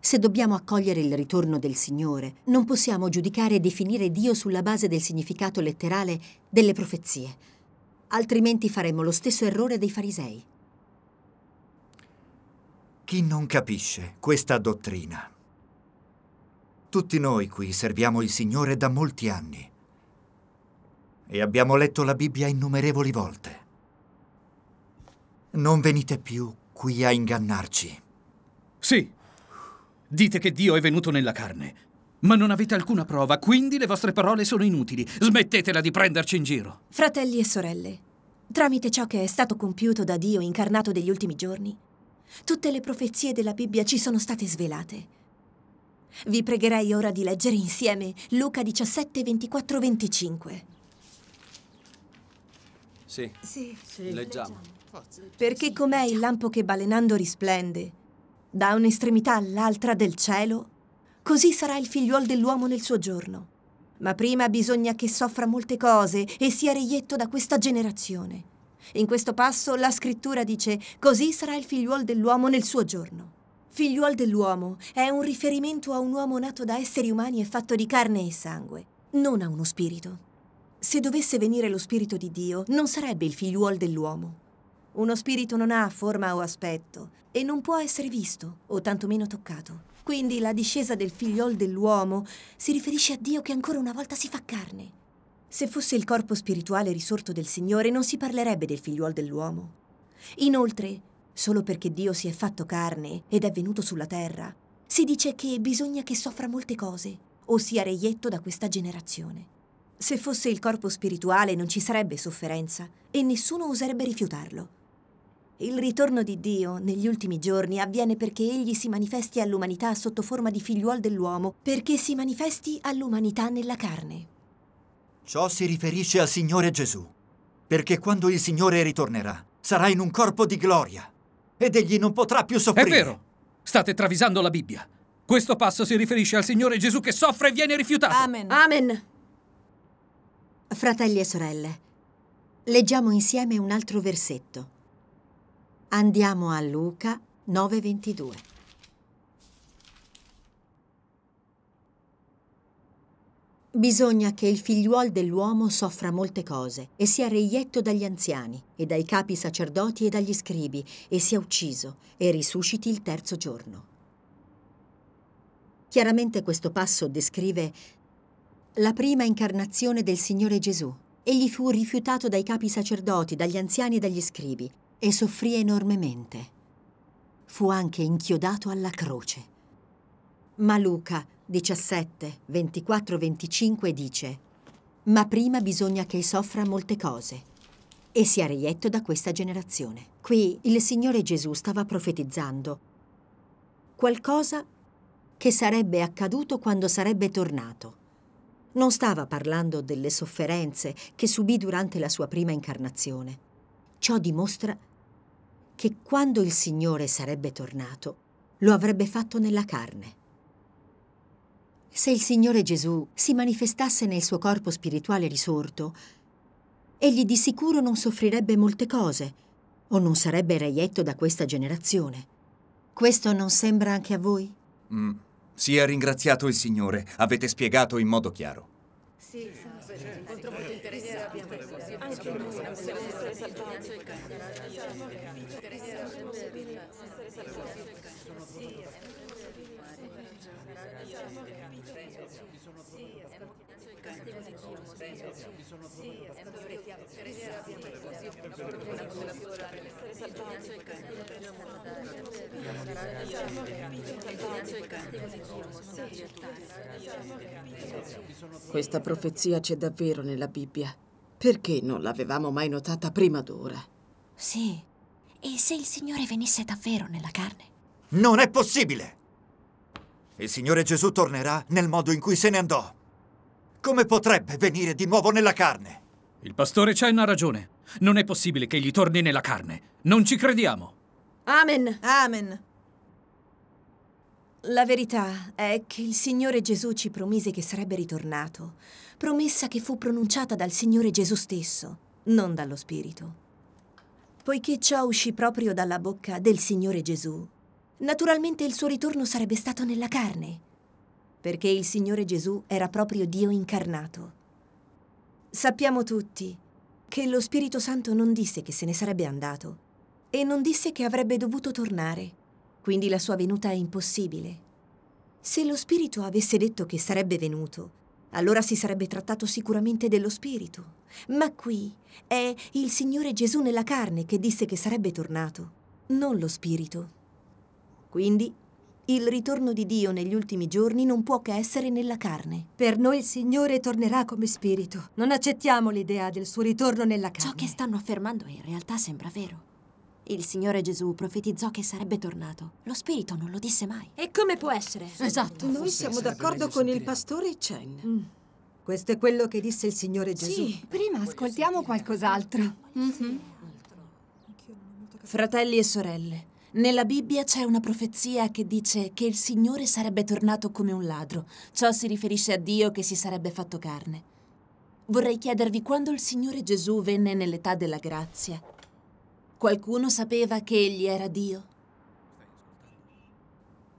se dobbiamo accogliere il ritorno del Signore, non possiamo giudicare e definire Dio sulla base del significato letterale delle profezie. Altrimenti faremmo lo stesso errore dei farisei. Chi non capisce questa dottrina? Tutti noi qui serviamo il Signore da molti anni e abbiamo letto la Bibbia innumerevoli volte. Non venite più qui a ingannarci. Sì. Dite che Dio è venuto nella carne, ma non avete alcuna prova, quindi le vostre parole sono inutili. Smettetela di prenderci in giro. Fratelli e sorelle, tramite ciò che è stato compiuto da Dio incarnato degli ultimi giorni, tutte le profezie della Bibbia ci sono state svelate. Vi pregherei ora di leggere insieme Luca diciassette, ventiquattro, venticinque. Sì, sì, sì. Leggiamo. Perché com'è il lampo che balenando risplende da un'estremità all'altra del cielo, così sarà il figliuol dell'uomo nel suo giorno. Ma prima bisogna che soffra molte cose e sia reietto da questa generazione. In questo passo la scrittura dice: così sarà il figliuol dell'uomo nel suo giorno. Figliuol dell'uomo è un riferimento a un uomo nato da esseri umani e fatto di carne e sangue, non a uno spirito. Se dovesse venire lo spirito di Dio, non sarebbe il figliuol dell'uomo. Uno spirito non ha forma o aspetto e non può essere visto o tantomeno toccato. Quindi la discesa del figliuol dell'uomo si riferisce a Dio che ancora una volta si fa carne. Se fosse il corpo spirituale risorto del Signore, non si parlerebbe del figliuol dell'uomo. Inoltre, solo perché Dio si è fatto carne ed è venuto sulla terra, si dice che bisogna che soffra molte cose, o sia reietto da questa generazione. Se fosse il corpo spirituale non ci sarebbe sofferenza e nessuno oserebbe rifiutarlo. Il ritorno di Dio negli ultimi giorni avviene perché Egli si manifesti all'umanità sotto forma di figliuol dell'uomo, perché si manifesti all'umanità nella carne. Ciò si riferisce al Signore Gesù, perché quando il Signore ritornerà sarà in un corpo di gloria. Ed egli non potrà più soffrire. È vero! State travisando la Bibbia. Questo passo si riferisce al Signore Gesù che soffre e viene rifiutato. Amen. Amen. Fratelli e sorelle, leggiamo insieme un altro versetto. Andiamo a Luca nove, ventidue. Bisogna che il figliuol dell'uomo soffra molte cose e sia reietto dagli anziani e dai capi sacerdoti e dagli scribi e sia ucciso e risusciti il terzo giorno. Chiaramente questo passo descrive la prima incarnazione del Signore Gesù. Egli fu rifiutato dai capi sacerdoti, dagli anziani e dagli scribi e soffrì enormemente. Fu anche inchiodato alla croce. Ma Luca diciassette, ventiquattro, venticinque dice: ma prima bisogna che soffra molte cose e sia reietto da questa generazione. Qui il Signore Gesù stava profetizzando qualcosa che sarebbe accaduto quando sarebbe tornato. Non stava parlando delle sofferenze che subì durante la sua prima incarnazione. Ciò dimostra che quando il Signore sarebbe tornato, lo avrebbe fatto nella carne. Se il Signore Gesù si manifestasse nel suo corpo spirituale risorto, egli di sicuro non soffrirebbe molte cose o non sarebbe reietto da questa generazione. Questo non sembra anche a voi? Mm. Sia ringraziato il Signore, avete spiegato in modo chiaro. Sì, incontro molto interessante. Anche noi siamo essere salvati. Questa profezia c'è davvero nella Bibbia. Perché non l'avevamo mai notata prima d'ora? Sì. E se il Signore venisse davvero nella carne? Non è possibile! Il Signore Gesù tornerà nel modo in cui se ne andò. Come potrebbe venire di nuovo nella carne? Il pastore Chen ha ragione. Non è possibile che egli torni nella carne. Non ci crediamo. Amen. Amen. La verità è che il Signore Gesù ci promise che sarebbe ritornato. Promessa che fu pronunciata dal Signore Gesù stesso, non dallo Spirito. Poiché ciò uscì proprio dalla bocca del Signore Gesù, naturalmente il suo ritorno sarebbe stato nella carne, perché il Signore Gesù era proprio Dio incarnato. Sappiamo tutti che lo Spirito Santo non disse che se ne sarebbe andato e non disse che avrebbe dovuto tornare, quindi la sua venuta è impossibile. Se lo Spirito avesse detto che sarebbe venuto, Allora si sarebbe trattato sicuramente dello spirito. Ma qui è il Signore Gesù nella carne che disse che sarebbe tornato, non lo spirito. Quindi il ritorno di Dio negli ultimi giorni non può che essere nella carne. Per noi il Signore tornerà come spirito. Non accettiamo l'idea del suo ritorno nella carne. Ciò che stanno affermando in realtà sembra vero. Il Signore Gesù profetizzò che sarebbe tornato. Lo spirito non lo disse mai. E come può essere? Esatto. Noi siamo d'accordo con il pastore Chen. Mm. Questo è quello che disse il Signore Gesù. Sì, prima ascoltiamo qualcos'altro. Mm-hmm. Fratelli e sorelle, nella Bibbia c'è una profezia che dice che il Signore sarebbe tornato come un ladro. Ciò si riferisce a Dio che si sarebbe fatto carne. Vorrei chiedervi, quando il Signore Gesù venne nell'età della grazia, qualcuno sapeva che egli era Dio?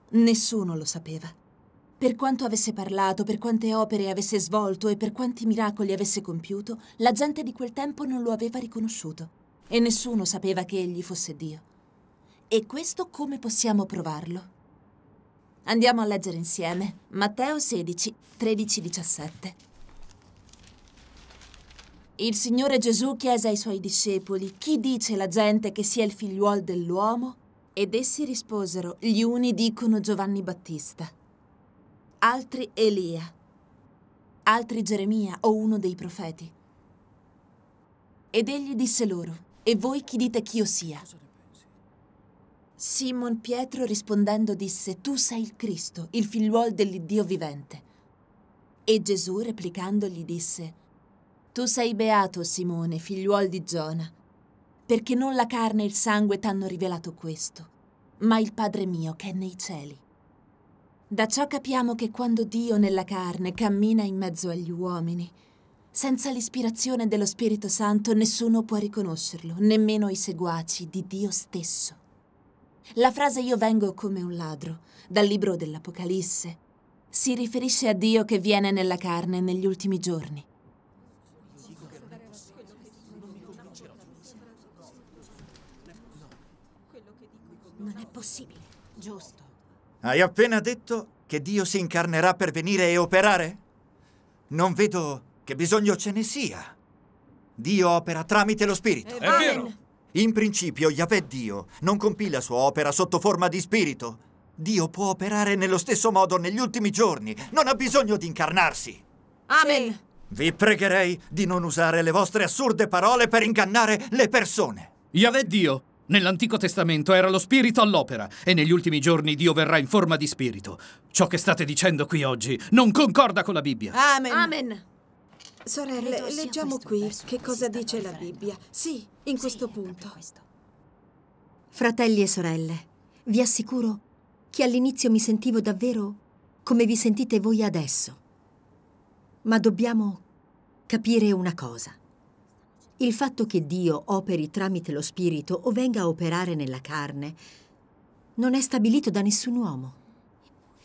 Nessuno lo sapeva. Per quanto avesse parlato, per quante opere avesse svolto e per quanti miracoli avesse compiuto, la gente di quel tempo non lo aveva riconosciuto. E nessuno sapeva che egli fosse Dio. E questo come possiamo provarlo? Andiamo a leggere insieme Matteo sedici, tredici diciassette. Il Signore Gesù chiese ai Suoi discepoli: chi dice la gente che sia il figliuol dell'uomo? Ed essi risposero: gli uni dicono Giovanni Battista, altri Elia, altri Geremia o uno dei profeti. Ed egli disse loro: e voi chi dite che io sia? Simon Pietro rispondendo disse: tu sei il Cristo, il figliuol dell'Iddio vivente. E Gesù replicandogli disse: tu sei beato, Simone, figliuol di Giona, perché non la carne e il sangue t'hanno rivelato questo, ma il Padre mio che è nei cieli. Da ciò capiamo che quando Dio nella carne cammina in mezzo agli uomini, senza l'ispirazione dello Spirito Santo nessuno può riconoscerlo, nemmeno i seguaci di Dio stesso. La frase «io vengo come un ladro» dal libro dell'Apocalisse si riferisce a Dio che viene nella carne negli ultimi giorni. Non è possibile, giusto? Hai appena detto che Dio si incarnerà per venire e operare? Non vedo che bisogno ce ne sia. Dio opera tramite lo Spirito. È vero. In principio, Yahweh Dio non compì la sua opera sotto forma di Spirito. Dio può operare nello stesso modo negli ultimi giorni. Non ha bisogno di incarnarsi. Amen. Vi pregherei di non usare le vostre assurde parole per ingannare le persone. Yahweh Dio nell'Antico Testamento era lo Spirito all'opera, e negli ultimi giorni Dio verrà in forma di Spirito. Ciò che state dicendo qui oggi non concorda con la Bibbia. Amen. Amen. Sorelle, leggiamo qui che cosa dice la Bibbia. Sì, in questo punto. Fratelli e sorelle, vi assicuro che all'inizio mi sentivo davvero come vi sentite voi adesso. Ma dobbiamo capire una cosa. Il fatto che Dio operi tramite lo Spirito o venga a operare nella carne non è stabilito da nessun uomo.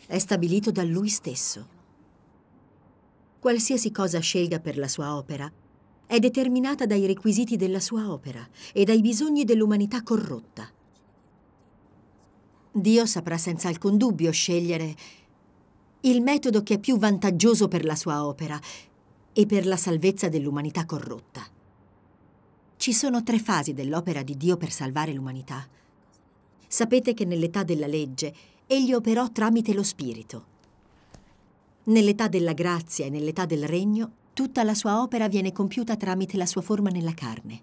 È stabilito da Lui stesso. Qualsiasi cosa scelga per la sua opera è determinata dai requisiti della sua opera e dai bisogni dell'umanità corrotta. Dio saprà senza alcun dubbio scegliere il metodo che è più vantaggioso per la sua opera e per la salvezza dell'umanità corrotta. Ci sono tre fasi dell'opera di Dio per salvare l'umanità. Sapete che nell'età della legge egli operò tramite lo Spirito. Nell'età della grazia e nell'età del regno, tutta la sua opera viene compiuta tramite la sua forma nella carne.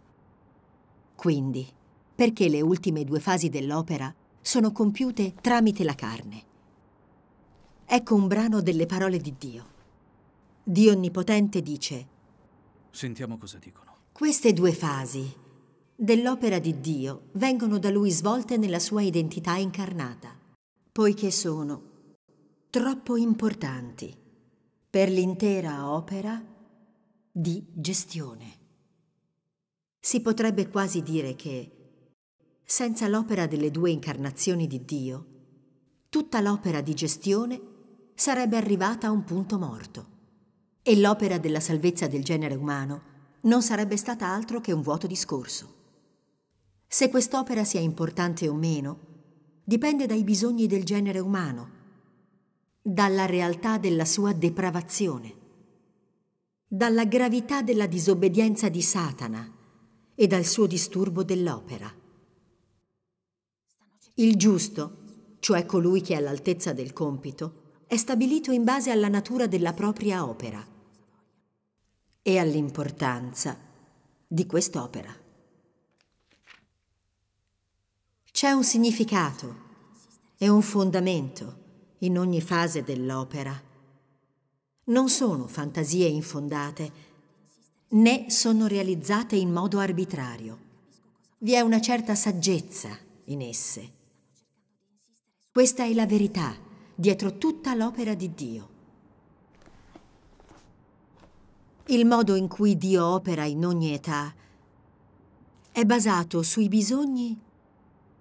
Quindi, perché le ultime due fasi dell'opera sono compiute tramite la carne? Ecco un brano delle parole di Dio. Dio Onnipotente dice: sentiamo cosa dicono. Queste due fasi dell'opera di Dio vengono da Lui svolte nella sua identità incarnata, poiché sono troppo importanti per l'intera opera di gestione. Si potrebbe quasi dire che, senza l'opera delle due incarnazioni di Dio, tutta l'opera di gestione sarebbe arrivata a un punto morto e l'opera della salvezza del genere umano non sarebbe stata altro che un vuoto discorso. Se quest'opera sia importante o meno dipende dai bisogni del genere umano, dalla realtà della sua depravazione. dalla gravità della disobbedienza di Satana e dal suo disturbo dell'opera. Il giusto, cioè colui che è all'altezza del compito, è stabilito in base alla natura della propria opera e all'importanza di quest'opera. C'è un significato e un fondamento in ogni fase dell'opera. Non sono fantasie infondate, né sono realizzate in modo arbitrario. Vi è una certa saggezza in esse. Questa è la verità dietro tutta l'opera di Dio. Il modo in cui Dio opera in ogni età è basato sui bisogni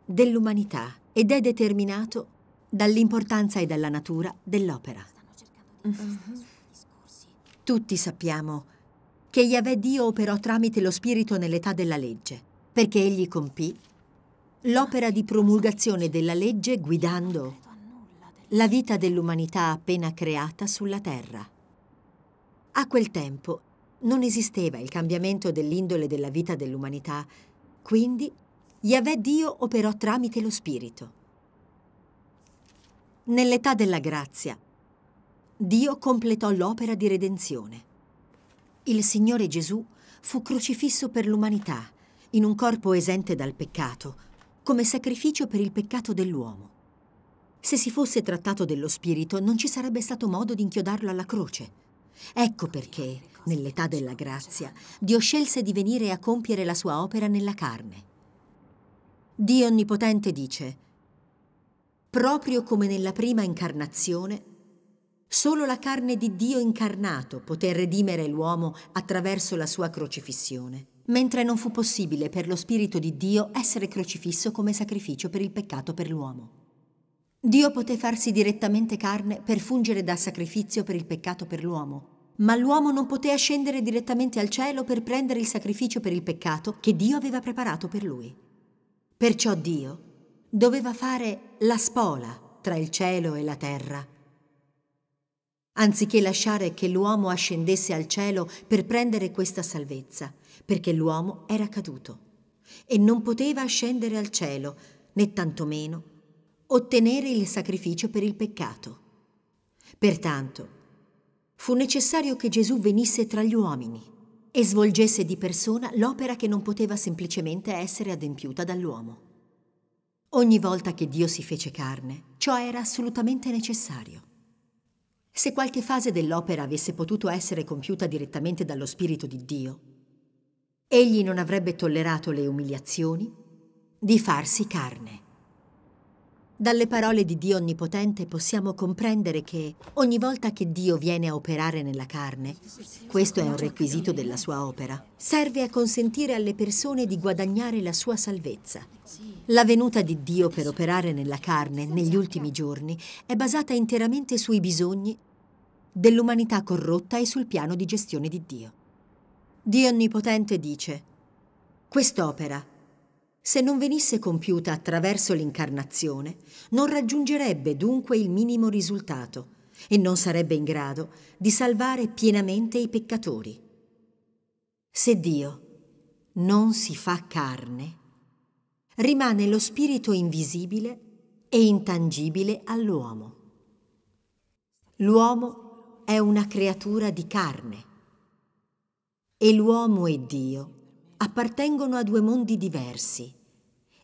dell'umanità ed è determinato dall'importanza e dalla natura dell'opera. Mm-hmm. Tutti sappiamo che Yahweh Dio operò tramite lo Spirito nell'età della legge, perché egli compì l'opera di promulgazione della legge guidando la vita dell'umanità appena creata sulla terra. A quel tempo non esisteva il cambiamento dell'indole della vita dell'umanità, quindi Yahweh Dio operò tramite lo Spirito. Nell'età della grazia, Dio completò l'opera di redenzione. Il Signore Gesù fu crocifisso per l'umanità, in un corpo esente dal peccato, come sacrificio per il peccato dell'uomo. Se si fosse trattato dello Spirito, non ci sarebbe stato modo di inchiodarlo alla croce. Ecco perché, nell'età della grazia, Dio scelse di venire a compiere la sua opera nella carne. Dio Onnipotente dice: proprio come nella prima incarnazione, solo la carne di Dio incarnato poté redimere l'uomo attraverso la sua crocifissione, mentre non fu possibile per lo Spirito di Dio essere crocifisso come sacrificio per il peccato per l'uomo. Dio poté farsi direttamente carne per fungere da sacrificio per il peccato per l'uomo, ma l'uomo non poté ascendere direttamente al cielo per prendere il sacrificio per il peccato che Dio aveva preparato per lui. Perciò Dio doveva fare la spola tra il cielo e la terra. Anziché lasciare che l'uomo ascendesse al cielo per prendere questa salvezza, perché l'uomo era caduto e non poteva ascendere al cielo, né tantomeno ottenere il sacrificio per il peccato. Pertanto, fu necessario che Gesù venisse tra gli uomini e svolgesse di persona l'opera che non poteva semplicemente essere adempiuta dall'uomo. Ogni volta che Dio si fece carne, ciò era assolutamente necessario. Se qualche fase dell'opera avesse potuto essere compiuta direttamente dallo Spirito di Dio, egli non avrebbe tollerato le umiliazioni di farsi carne. Dalle parole di Dio Onnipotente possiamo comprendere che ogni volta che Dio viene a operare nella carne, questo è un requisito della sua opera, serve a consentire alle persone di guadagnare la sua salvezza. La venuta di Dio per operare nella carne negli ultimi giorni è basata interamente sui bisogni dell'umanità corrotta e sul piano di gestione di Dio. Dio Onnipotente dice: quest'opera, se non venisse compiuta attraverso l'incarnazione, non raggiungerebbe dunque il minimo risultato e non sarebbe in grado di salvare pienamente i peccatori. Se Dio non si fa carne, rimane lo Spirito invisibile e intangibile all'uomo. L'uomo è una creatura di carne e l'uomo e Dio appartengono a due mondi diversi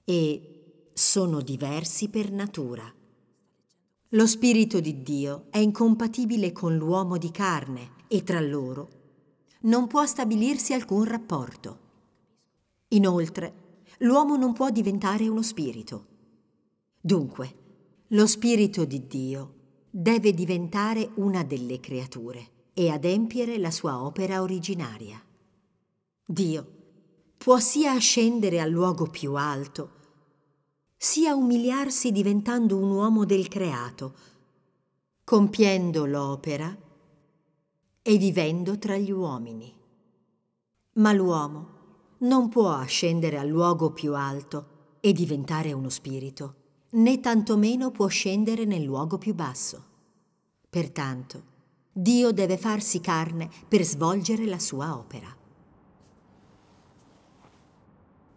e sono diversi per natura. Lo Spirito di Dio è incompatibile con l'uomo di carne e tra loro non può stabilirsi alcun rapporto. Inoltre, l'uomo non può diventare uno spirito. Dunque, lo Spirito di Dio deve diventare una delle creature e adempiere la sua opera originaria. Dio può sia ascendere al luogo più alto, sia umiliarsi diventando un uomo del creato, compiendo l'opera e vivendo tra gli uomini. Ma l'uomo non può ascendere al luogo più alto e diventare uno spirito, né tantomeno può scendere nel luogo più basso. Pertanto, Dio deve farsi carne per svolgere la sua opera.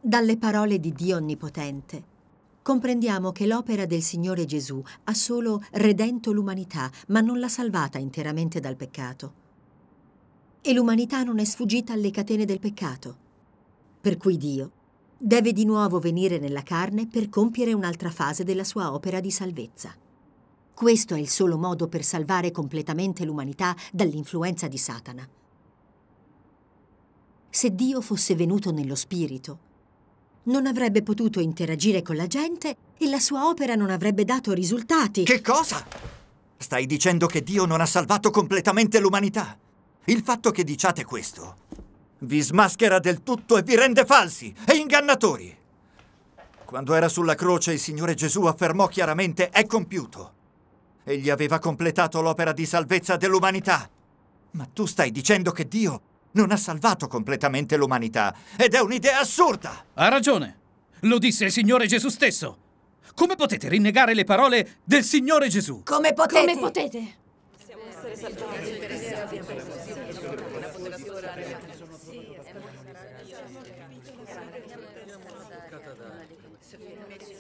Dalle parole di Dio Onnipotente comprendiamo che l'opera del Signore Gesù ha solo redento l'umanità, ma non l'ha salvata interamente dal peccato. E l'umanità non è sfuggita alle catene del peccato. Per cui Dio deve di nuovo venire nella carne per compiere un'altra fase della sua opera di salvezza. Questo è il solo modo per salvare completamente l'umanità dall'influenza di Satana. Se Dio fosse venuto nello spirito, non avrebbe potuto interagire con la gente e la sua opera non avrebbe dato risultati. Che cosa? Stai dicendo che Dio non ha salvato completamente l'umanità? Il fatto che diciate questo vi smaschera del tutto e vi rende falsi e ingannatori. Quando era sulla croce, il Signore Gesù affermò chiaramente: è compiuto. Egli aveva completato l'opera di salvezza dell'umanità. Ma tu stai dicendo che Dio non ha salvato completamente l'umanità, ed è un'idea assurda! Ha ragione! Lo disse il Signore Gesù stesso! Come potete rinnegare le parole del Signore Gesù? Come potete? Come potete?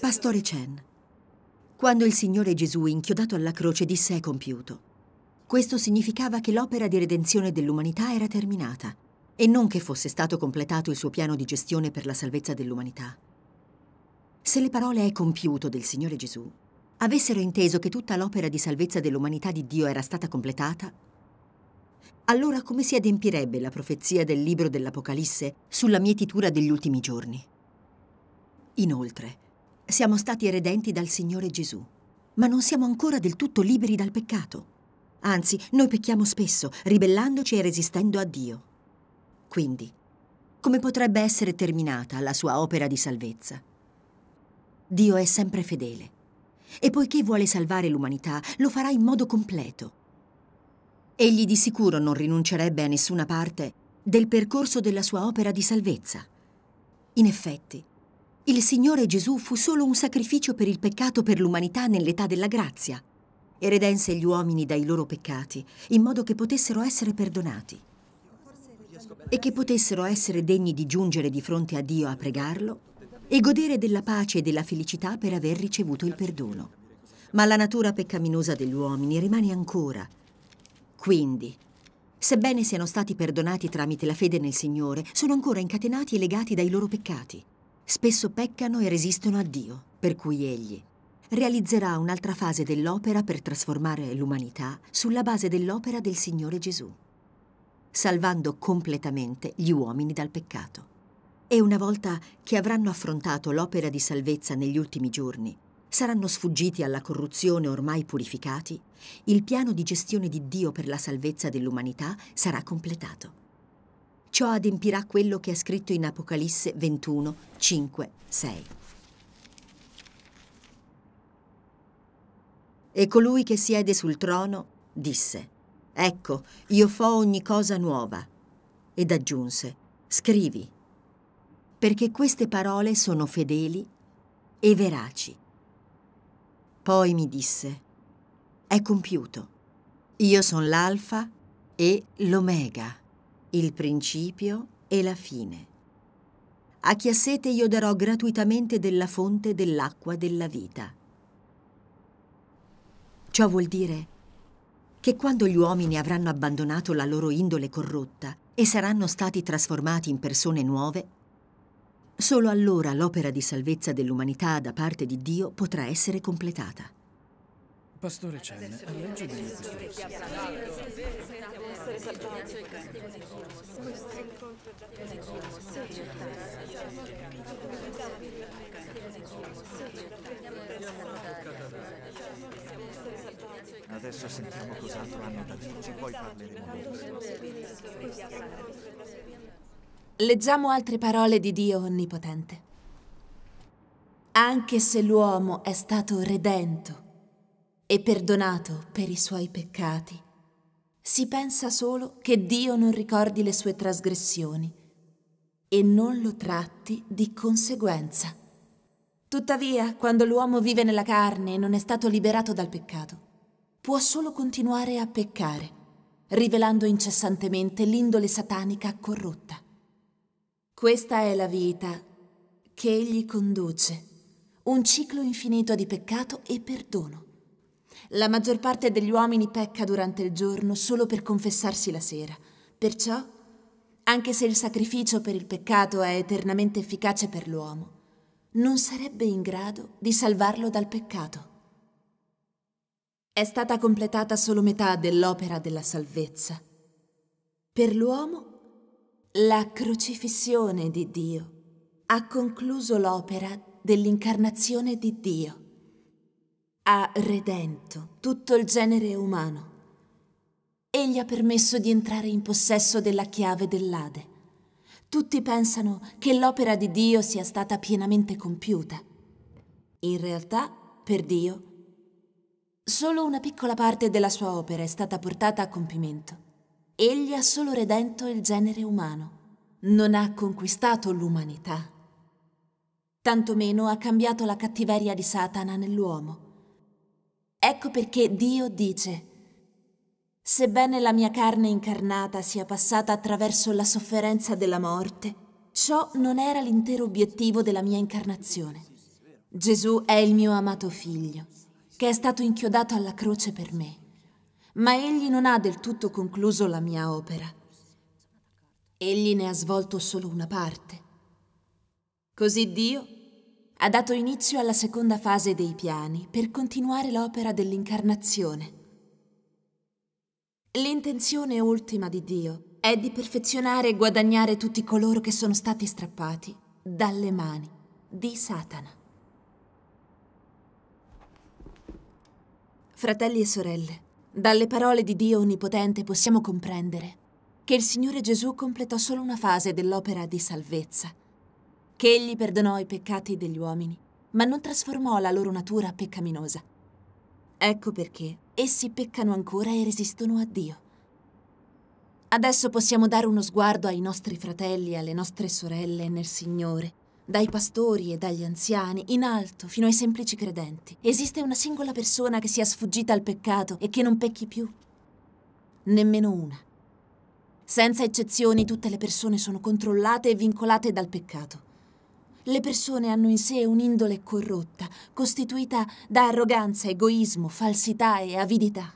Pastore Chen, quando il Signore Gesù, inchiodato alla croce, disse: è compiuto, questo significava che l'opera di redenzione dell'umanità era terminata e non che fosse stato completato il suo piano di gestione per la salvezza dell'umanità. Se le parole «è compiuto» del Signore Gesù avessero inteso che tutta l'opera di salvezza dell'umanità di Dio era stata completata, allora come si adempirebbe la profezia del libro dell'Apocalisse sulla mietitura degli ultimi giorni? Inoltre, siamo stati redenti dal Signore Gesù, ma non siamo ancora del tutto liberi dal peccato. Anzi, noi pecchiamo spesso, ribellandoci e resistendo a Dio. Quindi, come potrebbe essere terminata la sua opera di salvezza? Dio è sempre fedele, e poiché vuole salvare l'umanità, lo farà in modo completo. Egli di sicuro non rinuncerebbe a nessuna parte del percorso della sua opera di salvezza. In effetti, il Signore Gesù fu solo un sacrificio per il peccato per l'umanità nell'età della grazia, e redense gli uomini dai loro peccati, in modo che potessero essere perdonati e che potessero essere degni di giungere di fronte a Dio a pregarlo e godere della pace e della felicità per aver ricevuto il perdono. Ma la natura peccaminosa degli uomini rimane ancora. Quindi, sebbene siano stati perdonati tramite la fede nel Signore, sono ancora incatenati e legati dai loro peccati. Spesso peccano e resistono a Dio, per cui Egli realizzerà un'altra fase dell'opera per trasformare l'umanità sulla base dell'opera del Signore Gesù, salvando completamente gli uomini dal peccato. E una volta che avranno affrontato l'opera di salvezza negli ultimi giorni, saranno sfuggiti alla corruzione ormai purificati, il piano di gestione di Dio per la salvezza dell'umanità sarà completato. Ciò adempirà quello che è scritto in Apocalisse ventuno, cinque, sei. E colui che siede sul trono disse: «Ecco, io fo ogni cosa nuova». Ed aggiunse: «Scrivi, perché queste parole sono fedeli e veraci». Poi mi disse: «È compiuto. Io sono l'Alfa e l'Omega, il principio e la fine. A chi ha sete io darò gratuitamente della fonte dell'acqua della vita». Ciò vuol dire che quando gli uomini avranno abbandonato la loro indole corrotta e saranno stati trasformati in persone nuove, solo allora l'opera di salvezza dell'umanità da parte di Dio potrà essere completata. Pastore Chen, leggi bene questo verso. Adesso sentiamo cos'altro hanno da dirci, poi parleremo. Leggiamo altre parole di Dio Onnipotente. Anche se l'uomo è stato redento e perdonato per i suoi peccati, si pensa solo che Dio non ricordi le sue trasgressioni e non lo tratti di conseguenza. Tuttavia, quando l'uomo vive nella carne e non è stato liberato dal peccato, può solo continuare a peccare rivelando incessantemente l'indole satanica corrotta. Questa è la vita che egli conduce, un ciclo infinito di peccato e perdono. La maggior parte degli uomini pecca durante il giorno solo per confessarsi la sera. Perciò, anche se il sacrificio per il peccato è eternamente efficace per l'uomo, non sarebbe in grado di salvarlo dal peccato. È stata completata solo metà dell'opera della salvezza. Per l'uomo, la crocifissione di Dio ha concluso l'opera dell'incarnazione di Dio. Ha redento tutto il genere umano e gli ha permesso di entrare in possesso della chiave dell'Ade. Tutti pensano che l'opera di Dio sia stata pienamente compiuta. In realtà, per Dio, solo una piccola parte della sua opera è stata portata a compimento. Egli ha solo redento il genere umano. Non ha conquistato l'umanità. Tantomeno ha cambiato la cattiveria di Satana nell'uomo. Ecco perché Dio dice: «Sebbene la mia carne incarnata sia passata attraverso la sofferenza della morte, ciò non era l'intero obiettivo della mia incarnazione. Gesù è il mio amato figlio, che è stato inchiodato alla croce per me, ma egli non ha del tutto concluso la mia opera. Egli ne ha svolto solo una parte». Così Dio ha dato inizio alla seconda fase dei piani per continuare l'opera dell'incarnazione. L'intenzione ultima di Dio è di perfezionare e guadagnare tutti coloro che sono stati strappati dalle mani di Satana. Fratelli e sorelle, dalle parole di Dio Onnipotente possiamo comprendere che il Signore Gesù completò solo una fase dell'opera di salvezza, che Egli perdonò i peccati degli uomini, ma non trasformò la loro natura peccaminosa. Ecco perché essi peccano ancora e resistono a Dio. Adesso possiamo dare uno sguardo ai nostri fratelli e alle nostre sorelle nel Signore. Dai pastori e dagli anziani, in alto, fino ai semplici credenti, esiste una singola persona che sia sfuggita al peccato e che non pecchi più? Nemmeno una. Senza eccezioni, tutte le persone sono controllate e vincolate dal peccato. Le persone hanno in sé un'indole corrotta, costituita da arroganza, egoismo, falsità e avidità.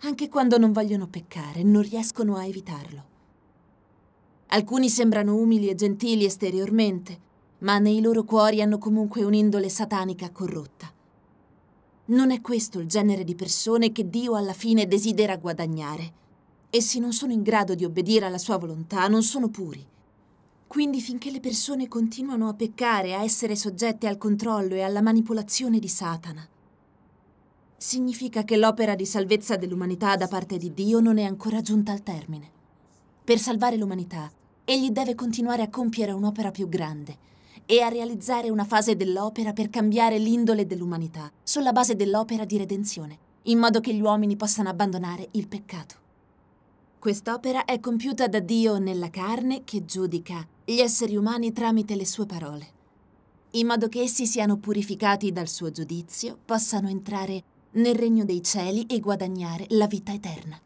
Anche quando non vogliono peccare, non riescono a evitarlo. Alcuni sembrano umili e gentili esteriormente, ma nei loro cuori hanno comunque un'indole satanica corrotta. Non è questo il genere di persone che Dio alla fine desidera guadagnare. Essi non sono in grado di obbedire alla sua volontà, non sono puri. Quindi finché le persone continuano a peccare, a essere soggette al controllo e alla manipolazione di Satana, significa che l'opera di salvezza dell'umanità da parte di Dio non è ancora giunta al termine. Per salvare l'umanità, egli deve continuare a compiere un'opera più grande e a realizzare una fase dell'opera per cambiare l'indole dell'umanità sulla base dell'opera di redenzione, in modo che gli uomini possano abbandonare il peccato. Quest'opera è compiuta da Dio nella carne che giudica gli esseri umani tramite le sue parole, in modo che essi siano purificati dal suo giudizio, possano entrare nel regno dei cieli e guadagnare la vita eterna.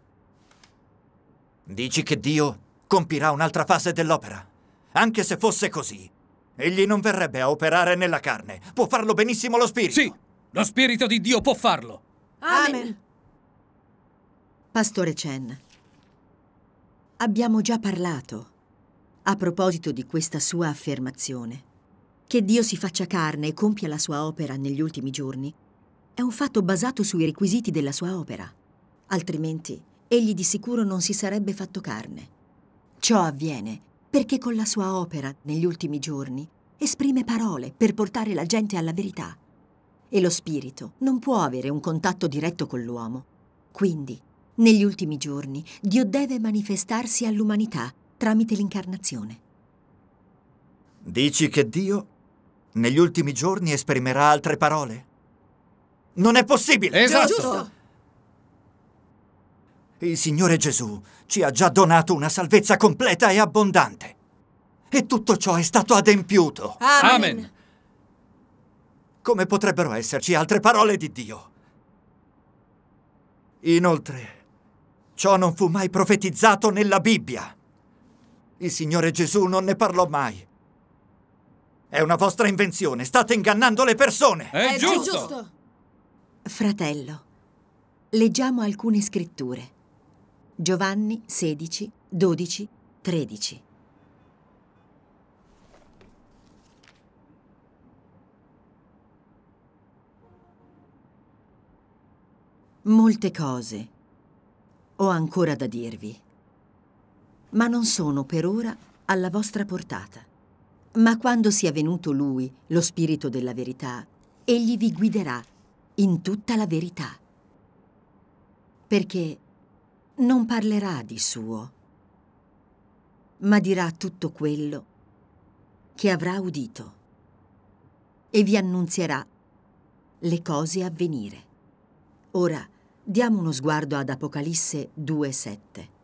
Dici che Dio compirà un'altra fase dell'opera. Anche se fosse così, egli non verrebbe a operare nella carne. Può farlo benissimo lo Spirito. Sì, lo Spirito di Dio può farlo. Amen. Pastore Chen, abbiamo già parlato a proposito di questa sua affermazione. Che Dio si faccia carne e compia la sua opera negli ultimi giorni è un fatto basato sui requisiti della sua opera. Altrimenti egli di sicuro non si sarebbe fatto carne. Ciò avviene perché con la sua opera, negli ultimi giorni, esprime parole per portare la gente alla verità. E lo Spirito non può avere un contatto diretto con l'uomo. Quindi, negli ultimi giorni, Dio deve manifestarsi all'umanità tramite l'incarnazione. Dici che Dio, negli ultimi giorni, esprimerà altre parole? Non è possibile! Esatto! Giusto. Il Signore Gesù ci ha già donato una salvezza completa e abbondante. E tutto ciò è stato adempiuto. Amen. Amen. Come potrebbero esserci altre parole di Dio? Inoltre, Ciò non fu mai profetizzato nella Bibbia. Il Signore Gesù non ne parlò mai. È una vostra invenzione. State ingannando le persone. È, È giusto. giusto. Fratello, leggiamo alcune scritture. Giovanni sedici, dodici, tredici. Molte cose ho ancora da dirvi, ma non sono per ora alla vostra portata. Ma quando sia venuto Lui, lo Spirito della verità, Egli vi guiderà in tutta la verità. Perché non parlerà di suo, ma dirà tutto quello che avrà udito e vi annunzierà le cose a venire. Ora, diamo uno sguardo ad Apocalisse due sette.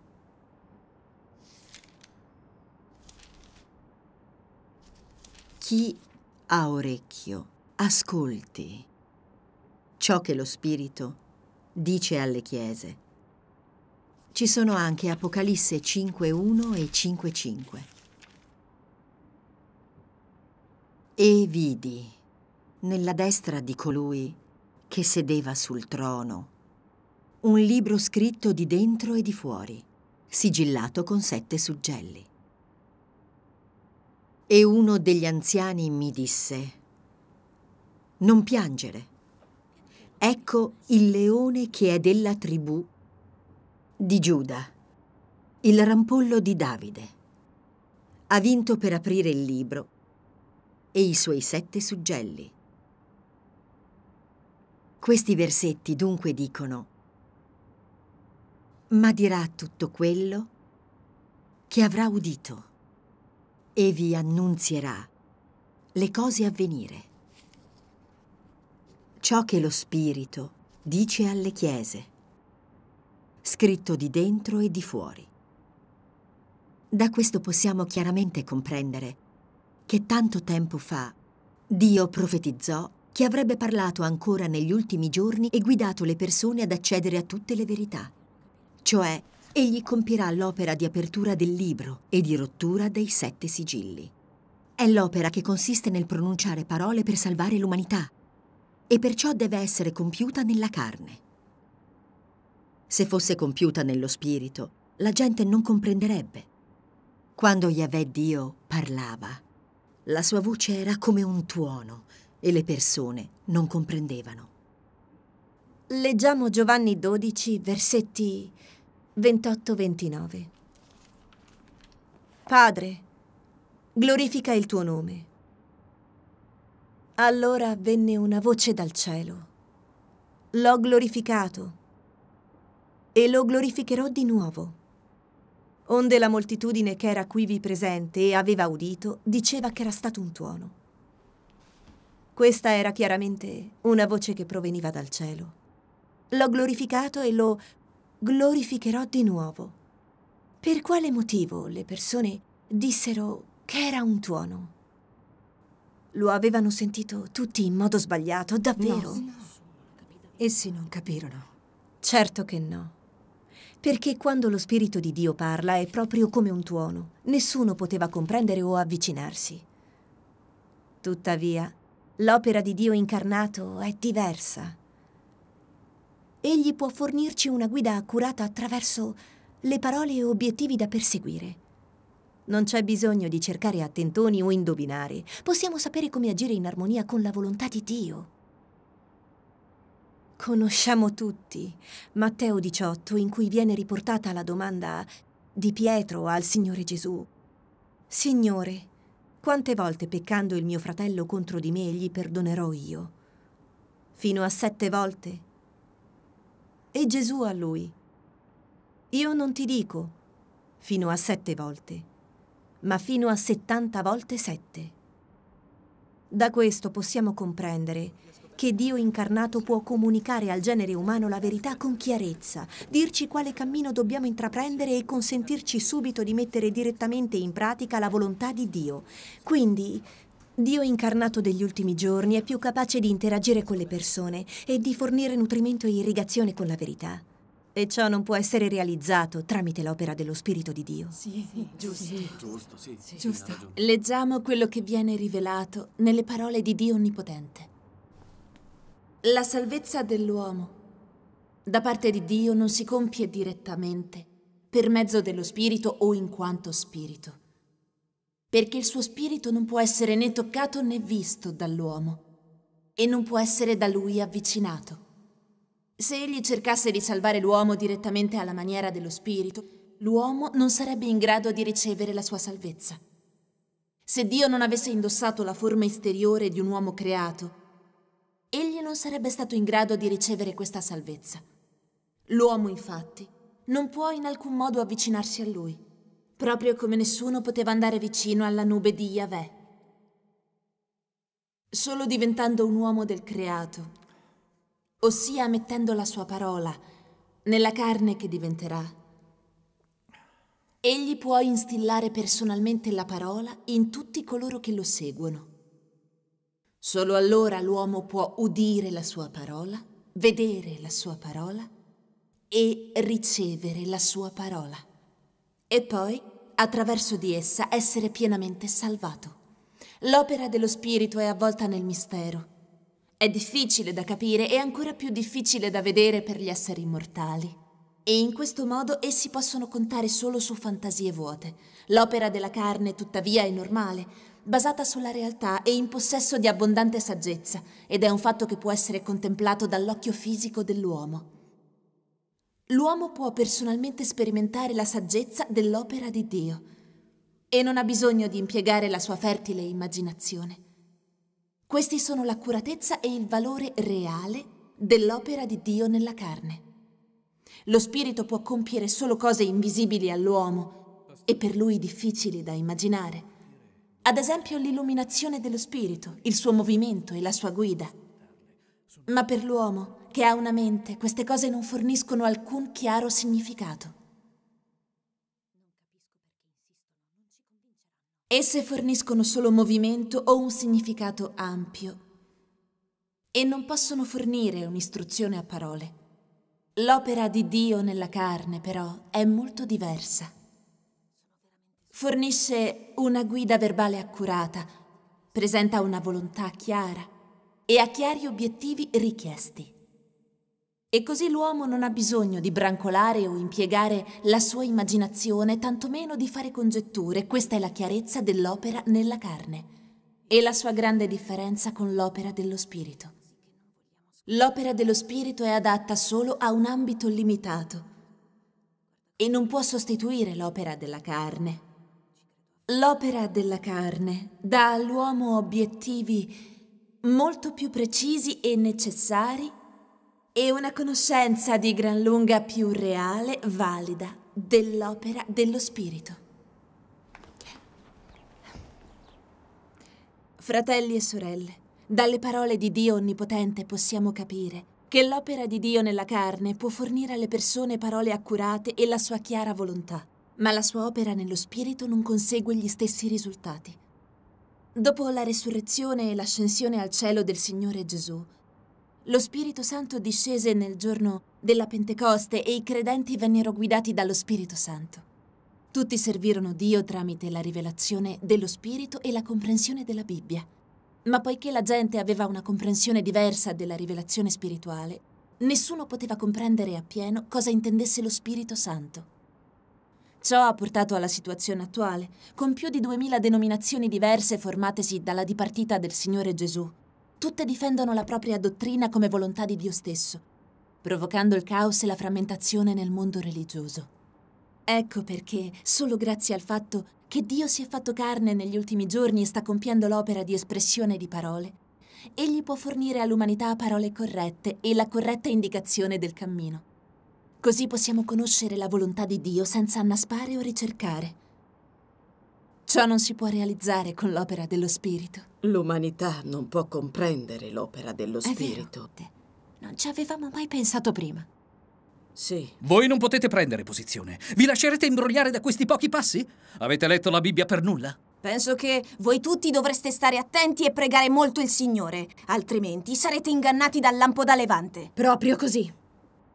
Chi ha orecchio, ascolti ciò che lo Spirito dice alle chiese. Ci sono anche Apocalisse cinque uno e cinque cinque. E vidi, nella destra di colui che sedeva sul trono, un libro scritto di dentro e di fuori, sigillato con sette suggelli. E uno degli anziani mi disse: non piangere, ecco il leone che è della tribù di Giuda, il rampollo di Davide. Ha vinto per aprire il libro e i suoi sette suggelli. Questi versetti dunque dicono: ma dirà tutto quello che avrà udito e vi annunzierà le cose a venire. Ciò che lo Spirito dice alle chiese, scritto di dentro e di fuori. Da questo possiamo chiaramente comprendere che tanto tempo fa Dio profetizzò che avrebbe parlato ancora negli ultimi giorni e guidato le persone ad accedere a tutte le verità. Cioè, Egli compirà l'opera di apertura del libro e di rottura dei sette sigilli. È l'opera che consiste nel pronunciare parole per salvare l'umanità e perciò deve essere compiuta nella carne. Se fosse compiuta nello spirito, la gente non comprenderebbe. Quando Yahweh Dio parlava, la sua voce era come un tuono e le persone non comprendevano. Leggiamo Giovanni dodici, versetti ventotto ventinove. Padre, glorifica il tuo nome. Allora venne una voce dal cielo: l'ho glorificato e lo glorificherò di nuovo. Onde la moltitudine che era quivi presente e aveva udito diceva che era stato un tuono. Questa era chiaramente una voce che proveniva dal cielo. L'ho glorificato e lo glorificherò di nuovo. Per quale motivo le persone dissero che era un tuono? Lo avevano sentito tutti in modo sbagliato, davvero? No, no. Essi non capirono. Certo che no. Perché quando lo Spirito di Dio parla è proprio come un tuono. Nessuno poteva comprendere o avvicinarsi. Tuttavia, l'opera di Dio incarnato è diversa. Egli può fornirci una guida accurata attraverso le parole e obiettivi da perseguire. Non c'è bisogno di cercare a tentoni o indovinare. Possiamo sapere come agire in armonia con la volontà di Dio. Conosciamo tutti Matteo diciotto, in cui viene riportata la domanda di Pietro al Signore Gesù: Signore, quante volte peccando il mio fratello contro di me gli perdonerò io? Fino a sette volte? E Gesù a lui: io non ti dico fino a sette volte, ma fino a settanta volte sette. Da questo possiamo comprendere che Dio incarnato può comunicare al genere umano la verità con chiarezza, dirci quale cammino dobbiamo intraprendere e consentirci subito di mettere direttamente in pratica la volontà di Dio. Quindi, Dio incarnato degli ultimi giorni è più capace di interagire con le persone e di fornire nutrimento e irrigazione con la verità. E ciò non può essere realizzato tramite l'opera dello Spirito di Dio. Sì, sì, giusto. Sì. Giusto, sì. Sì, giusto. Leggiamo quello che viene rivelato nelle parole di Dio Onnipotente. La salvezza dell'uomo da parte di Dio non si compie direttamente per mezzo dello Spirito o in quanto Spirito, perché il suo Spirito non può essere né toccato né visto dall'uomo e non può essere da lui avvicinato. Se egli cercasse di salvare l'uomo direttamente alla maniera dello Spirito, l'uomo non sarebbe in grado di ricevere la sua salvezza. Se Dio non avesse indossato la forma esteriore di un uomo creato, egli non sarebbe stato in grado di ricevere questa salvezza. L'uomo, infatti, non può in alcun modo avvicinarsi a lui, proprio come nessuno poteva andare vicino alla nube di Yahweh. Solo diventando un uomo del creato, ossia mettendo la sua parola nella carne che diventerà, egli può instillare personalmente la parola in tutti coloro che lo seguono. Solo allora l'uomo può udire la sua parola, vedere la sua parola e ricevere la sua parola, e poi, attraverso di essa, essere pienamente salvato. L'opera dello Spirito è avvolta nel mistero. È difficile da capire e ancora più difficile da vedere per gli esseri immortali. E in questo modo essi possono contare solo su fantasie vuote. L'opera della carne, tuttavia, è normale, basata sulla realtà e in possesso di abbondante saggezza, ed è un fatto che può essere contemplato dall'occhio fisico dell'uomo. L'uomo può personalmente sperimentare la saggezza dell'opera di Dio e non ha bisogno di impiegare la sua fertile immaginazione. Questi sono l'accuratezza e il valore reale dell'opera di Dio nella carne. Lo Spirito può compiere solo cose invisibili all'uomo e per lui difficili da immaginare. Ad esempio l'illuminazione dello Spirito, il suo movimento e la sua guida. Ma per l'uomo, che ha una mente, queste cose non forniscono alcun chiaro significato. Esse forniscono solo movimento o un significato ampio e non possono fornire un'istruzione a parole. L'opera di Dio nella carne, però, è molto diversa. Fornisce una guida verbale accurata, presenta una volontà chiara e ha chiari obiettivi richiesti. E così l'uomo non ha bisogno di brancolare o impiegare la sua immaginazione, tantomeno di fare congetture. Questa è la chiarezza dell'opera nella carne e la sua grande differenza con l'opera dello Spirito. L'opera dello Spirito è adatta solo a un ambito limitato e non può sostituire l'opera della carne. L'opera della carne dà all'uomo obiettivi molto più precisi e necessari e una conoscenza di gran lunga più reale, valida, dell'opera dello Spirito. Fratelli e sorelle, dalle parole di Dio Onnipotente possiamo capire che l'opera di Dio nella carne può fornire alle persone parole accurate e la sua chiara volontà, ma la sua opera nello Spirito non consegue gli stessi risultati. Dopo la resurrezione e l'ascensione al cielo del Signore Gesù, lo Spirito Santo discese nel giorno della Pentecoste e i credenti vennero guidati dallo Spirito Santo. Tutti servirono Dio tramite la rivelazione dello Spirito e la comprensione della Bibbia. Ma poiché la gente aveva una comprensione diversa della rivelazione spirituale, nessuno poteva comprendere appieno cosa intendesse lo Spirito Santo. Ciò ha portato alla situazione attuale, con più di duemila denominazioni diverse formatesi dalla dipartita del Signore Gesù. Tutte difendono la propria dottrina come volontà di Dio stesso, provocando il caos e la frammentazione nel mondo religioso. Ecco perché, solo grazie al fatto che Dio si è fatto carne negli ultimi giorni e sta compiendo l'opera di espressione di parole, egli può fornire all'umanità parole corrette e la corretta indicazione del cammino. Così possiamo conoscere la volontà di Dio senza annaspare o ricercare. Ciò non si può realizzare con l'opera dello Spirito. L'umanità non può comprendere l'opera dello Spirito. È vero. Non ci avevamo mai pensato prima. Sì. Voi non potete prendere posizione. Vi lascerete imbrogliare da questi pochi passi? Avete letto la Bibbia per nulla? Penso che voi tutti dovreste stare attenti e pregare molto il Signore, altrimenti sarete ingannati dal lampo da Levante. Proprio così.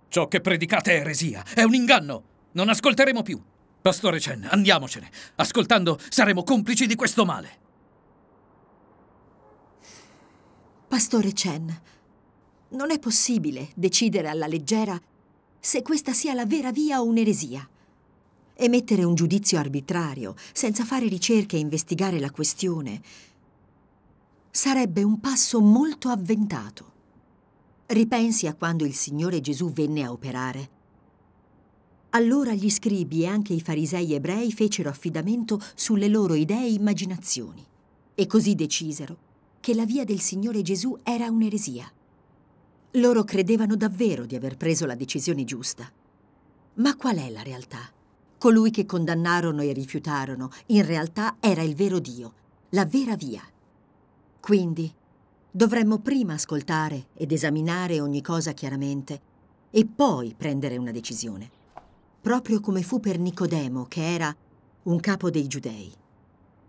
Ciò che predicate è eresia, è un inganno. Non ascolteremo più. Pastore Chen, andiamocene. Ascoltando saremo complici di questo male. Pastore Chen, non è possibile decidere alla leggera se questa sia la vera via o un'eresia. Emettere un giudizio arbitrario, senza fare ricerche e investigare la questione, sarebbe un passo molto avventato. Ripensi a quando il Signore Gesù venne a operare. Allora gli scribi e anche i farisei ebrei fecero affidamento sulle loro idee e immaginazioni e così decisero che la via del Signore Gesù era un'eresia. Loro credevano davvero di aver preso la decisione giusta. Ma qual è la realtà? Colui che condannarono e rifiutarono in realtà era il vero Dio, la vera via. Quindi dovremmo prima ascoltare ed esaminare ogni cosa chiaramente e poi prendere una decisione. Proprio come fu per Nicodemo, che era un capo dei Giudei.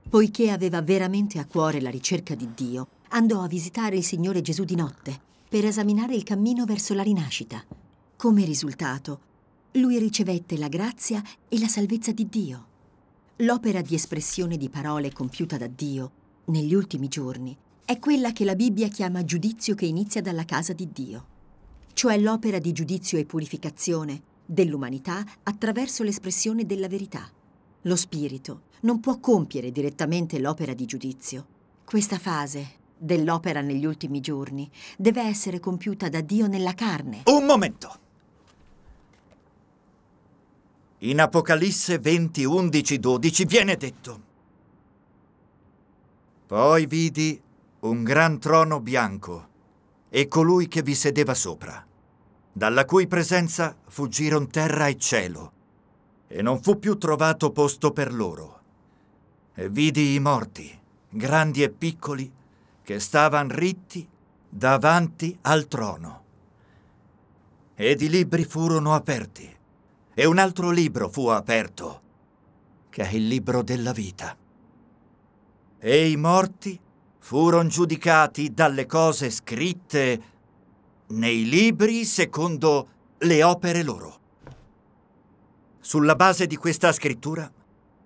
Poiché aveva veramente a cuore la ricerca di Dio, andò a visitare il Signore Gesù di notte per esaminare il cammino verso la rinascita. Come risultato, lui ricevette la grazia e la salvezza di Dio. L'opera di espressione di parole compiuta da Dio negli ultimi giorni è quella che la Bibbia chiama giudizio che inizia dalla casa di Dio, cioè l'opera di giudizio e purificazione dell'umanità attraverso l'espressione della verità. Lo Spirito non può compiere direttamente l'opera di giudizio. Questa fase dell'opera negli ultimi giorni deve essere compiuta da Dio nella carne. Un momento! In Apocalisse venti, undici, dodici viene detto: poi vidi un gran trono bianco e colui che vi sedeva sopra, dalla cui presenza fuggirono terra e cielo, e non fu più trovato posto per loro. E vidi i morti, grandi e piccoli, che stavan ritti davanti al trono. Ed i libri furono aperti, e un altro libro fu aperto, che è il libro della vita. E i morti furono giudicati dalle cose scritte nei libri secondo le opere loro. Sulla base di questa scrittura,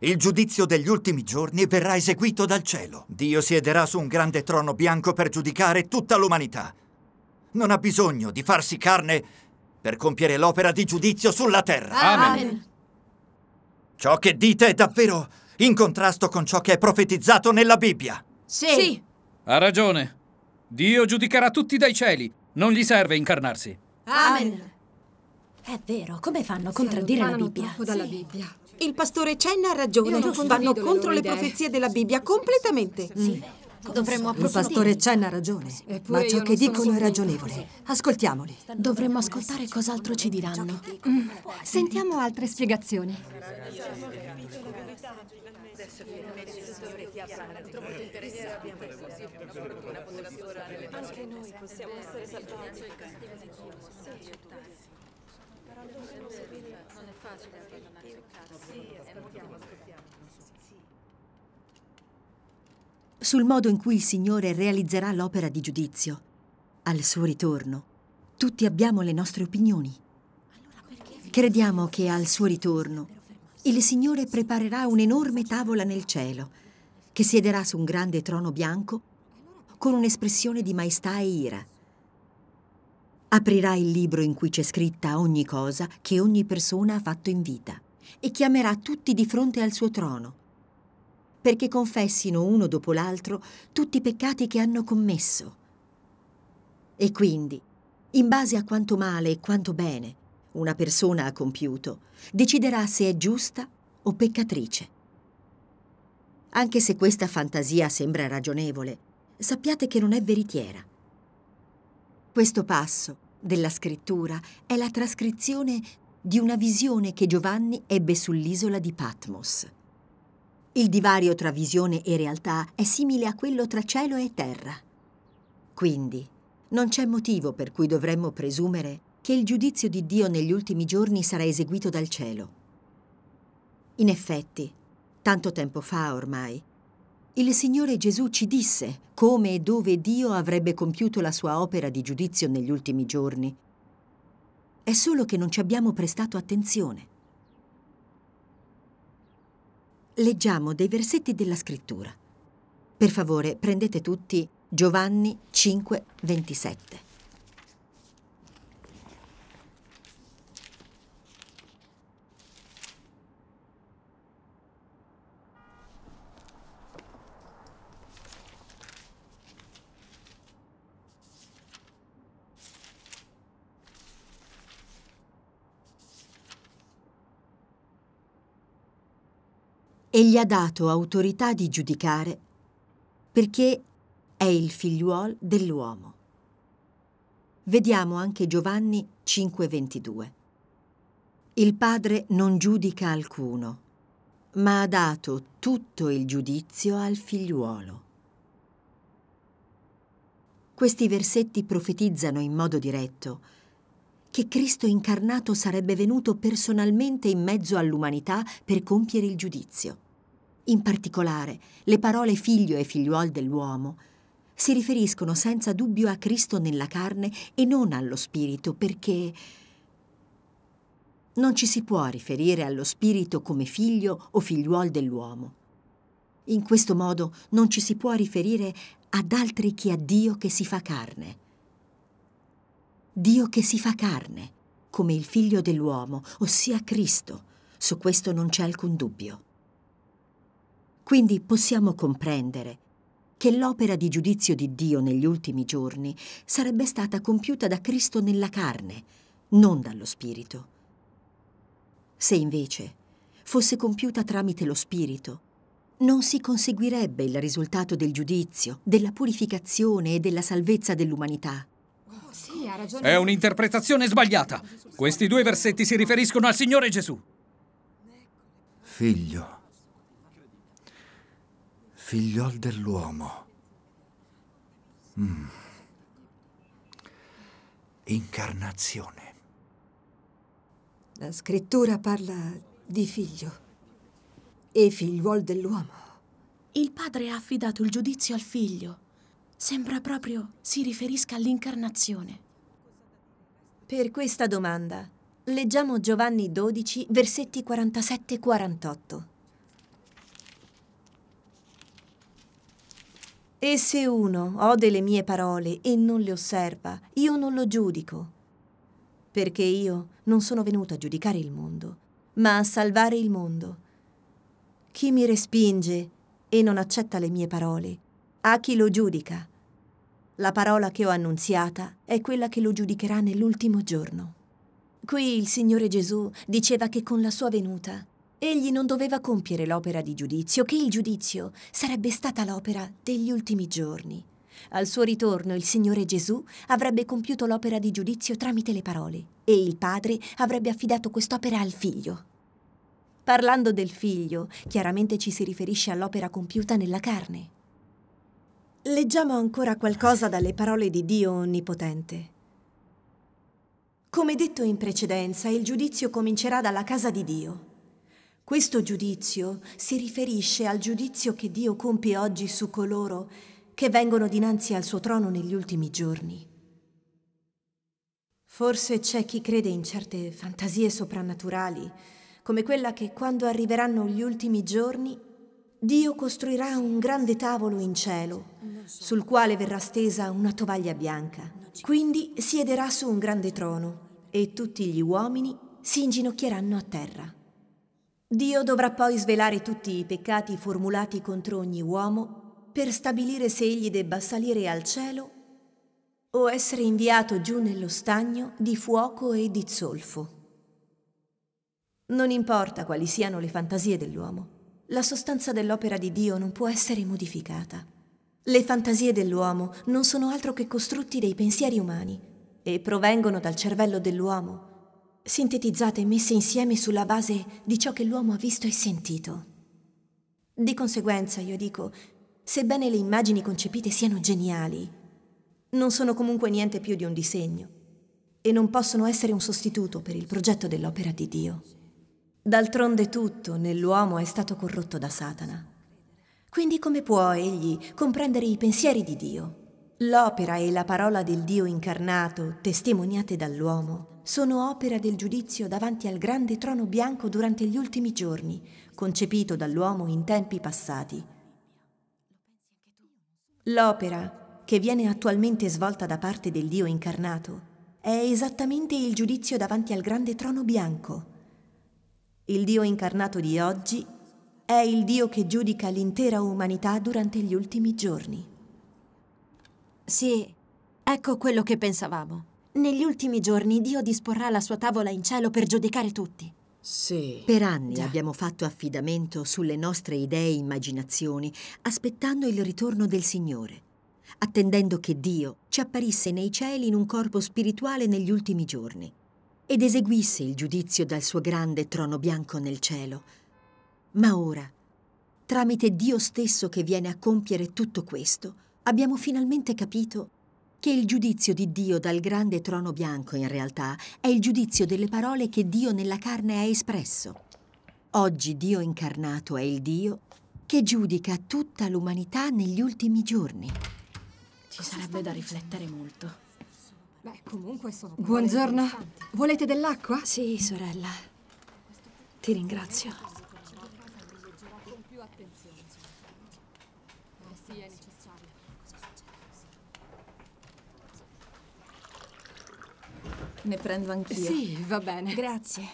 il giudizio degli ultimi giorni verrà eseguito dal cielo. Dio siederà su un grande trono bianco per giudicare tutta l'umanità. Non ha bisogno di farsi carne per compiere l'opera di giudizio sulla terra. Amen. Ciò che dite è davvero in contrasto con ciò che è profetizzato nella Bibbia. Sì. Sì. Ha ragione. Dio giudicherà tutti dai cieli. Non gli serve incarnarsi. Amen. È vero, come fanno a contraddire la Bibbia? Dalla Bibbia? Sì. Il pastore Chen ha ragione. Vanno contro le, le profezie della Bibbia completamente. Sì. Mm. Dovremmo approfondire. Il pastore Chen ha ragione, ma ciò che dicono è ragionevole. Ascoltiamoli. Dovremmo ascoltare cos'altro ci diranno. Mm. Sentiamo altre spiegazioni. Anche noi possiamo essere salvati. Non è facile abbandonare il peccato. Sì, ascoltiamo. Sul modo in cui il Signore realizzerà l'opera di giudizio, al suo ritorno, tutti abbiamo le nostre opinioni. Crediamo che al suo ritorno il Signore preparerà un'enorme tavola nel cielo, che siederà su un grande trono bianco con un'espressione di maestà e ira. Aprirà il libro in cui c'è scritta ogni cosa che ogni persona ha fatto in vita e chiamerà tutti di fronte al suo trono, perché confessino uno dopo l'altro tutti i peccati che hanno commesso. E quindi, in base a quanto male e quanto bene una persona ha compiuto, deciderà se è giusta o peccatrice. Anche se questa fantasia sembra ragionevole, sappiate che non è veritiera. Questo passo della scrittura è la trascrizione di una visione che Giovanni ebbe sull'isola di Patmos. Il divario tra visione e realtà è simile a quello tra cielo e terra. Quindi, non c'è motivo per cui dovremmo presumere che il giudizio di Dio negli ultimi giorni sarà eseguito dal cielo. In effetti, tanto tempo fa ormai, il Signore Gesù ci disse come e dove Dio avrebbe compiuto la sua opera di giudizio negli ultimi giorni. È solo che non ci abbiamo prestato attenzione. Leggiamo dei versetti della scrittura. Per favore, prendete tutti Giovanni cinque, ventisette. E gli ha dato autorità di giudicare perché è il figliuol dell'uomo. Vediamo anche Giovanni cinque, ventidue. Il Padre non giudica alcuno, ma ha dato tutto il giudizio al figliuolo. Questi versetti profetizzano in modo diretto che Cristo incarnato sarebbe venuto personalmente in mezzo all'umanità per compiere il giudizio. In particolare, le parole figlio e figliuol dell'uomo si riferiscono senza dubbio a Cristo nella carne e non allo Spirito, perché non ci si può riferire allo Spirito come figlio o figliuol dell'uomo. In questo modo non ci si può riferire ad altri che a Dio che si fa carne. Dio che si fa carne, come il figlio dell'uomo, ossia Cristo. Su questo non c'è alcun dubbio. Quindi possiamo comprendere che l'opera di giudizio di Dio negli ultimi giorni sarebbe stata compiuta da Cristo nella carne, non dallo Spirito. Se invece fosse compiuta tramite lo Spirito, non si conseguirebbe il risultato del giudizio, della purificazione e della salvezza dell'umanità. Sì, ha ragione. È un'interpretazione sbagliata. Questi due versetti si riferiscono al Signore Gesù. Figlio. Figliol dell'uomo. Mm. Incarnazione. La scrittura parla di figlio e figliuol dell'uomo. Il padre ha affidato il giudizio al figlio. Sembra proprio si riferisca all'incarnazione. Per questa domanda, leggiamo Giovanni dodici, versetti quarantasette e quarantotto. E se uno ode le mie parole e non le osserva, io non lo giudico, perché io non sono venuto a giudicare il mondo, ma a salvare il mondo. Chi mi respinge e non accetta le mie parole, a chi lo giudica. La parola che ho annunziata è quella che lo giudicherà nell'ultimo giorno. Qui il Signore Gesù diceva che con la sua venuta egli non doveva compiere l'opera di giudizio, che il giudizio sarebbe stata l'opera degli ultimi giorni. Al suo ritorno il Signore Gesù avrebbe compiuto l'opera di giudizio tramite le parole e il Padre avrebbe affidato quest'opera al Figlio. Parlando del Figlio, chiaramente ci si riferisce all'opera compiuta nella carne. Leggiamo ancora qualcosa dalle parole di Dio Onnipotente. Come detto in precedenza, il giudizio comincerà dalla casa di Dio. Questo giudizio si riferisce al giudizio che Dio compie oggi su coloro che vengono dinanzi al suo trono negli ultimi giorni. Forse c'è chi crede in certe fantasie soprannaturali, come quella che quando arriveranno gli ultimi giorni Dio costruirà un grande tavolo in cielo, sul quale verrà stesa una tovaglia bianca. Quindi siederà su un grande trono e tutti gli uomini si inginocchieranno a terra. Dio dovrà poi svelare tutti i peccati formulati contro ogni uomo per stabilire se egli debba salire al cielo o essere inviato giù nello stagno di fuoco e di zolfo. Non importa quali siano le fantasie dell'uomo, la sostanza dell'opera di Dio non può essere modificata. Le fantasie dell'uomo non sono altro che costrutti dei pensieri umani e provengono dal cervello dell'uomo, sintetizzate e messe insieme sulla base di ciò che l'uomo ha visto e sentito. Di conseguenza, io dico, sebbene le immagini concepite siano geniali, non sono comunque niente più di un disegno e non possono essere un sostituto per il progetto dell'opera di Dio. D'altronde tutto nell'uomo è stato corrotto da Satana. Quindi come può egli comprendere i pensieri di Dio? L'opera e la parola del Dio incarnato, testimoniate dall'uomo, sono opera del giudizio davanti al grande trono bianco durante gli ultimi giorni, concepito dall'uomo in tempi passati. L'opera, che viene attualmente svolta da parte del Dio incarnato, è esattamente il giudizio davanti al grande trono bianco. Il Dio incarnato di oggi è il Dio che giudica l'intera umanità durante gli ultimi giorni. Sì, ecco quello che pensavamo. Negli ultimi giorni Dio disporrà la sua tavola in cielo per giudicare tutti. Sì. Per anni Già. abbiamo fatto affidamento sulle nostre idee e immaginazioni, aspettando il ritorno del Signore, attendendo che Dio ci apparisse nei cieli in un corpo spirituale negli ultimi giorni ed eseguisse il giudizio dal suo grande trono bianco nel cielo. Ma ora, tramite Dio stesso che viene a compiere tutto questo, abbiamo finalmente capito che il giudizio di Dio dal grande trono bianco in realtà è il giudizio delle parole che Dio nella carne ha espresso. Oggi Dio incarnato è il Dio che giudica tutta l'umanità negli ultimi giorni. Ci sarebbe da riflettere molto. Beh, comunque sono... Buongiorno. Volete dell'acqua? Sì, sorella. Ti ringrazio. Ne prendo anch'io. Sì, va bene. Grazie.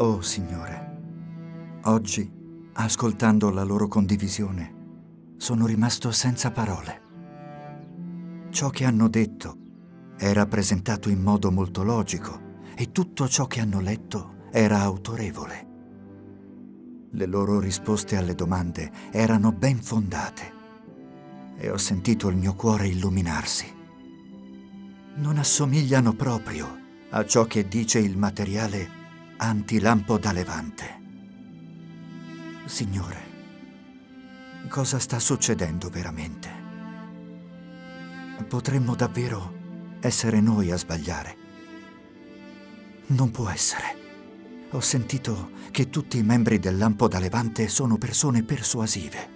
Oh Signore, oggi, ascoltando la loro condivisione, sono rimasto senza parole. Ciò che hanno detto era presentato in modo molto logico e tutto ciò che hanno letto era autorevole. Le loro risposte alle domande erano ben fondate e ho sentito il mio cuore illuminarsi. Non assomigliano proprio a ciò che dice il materiale antilampo da Levante. Signore, cosa sta succedendo veramente? Potremmo davvero essere noi a sbagliare. Non può essere. Ho sentito che tutti i membri del Lampo da Levante sono persone persuasive.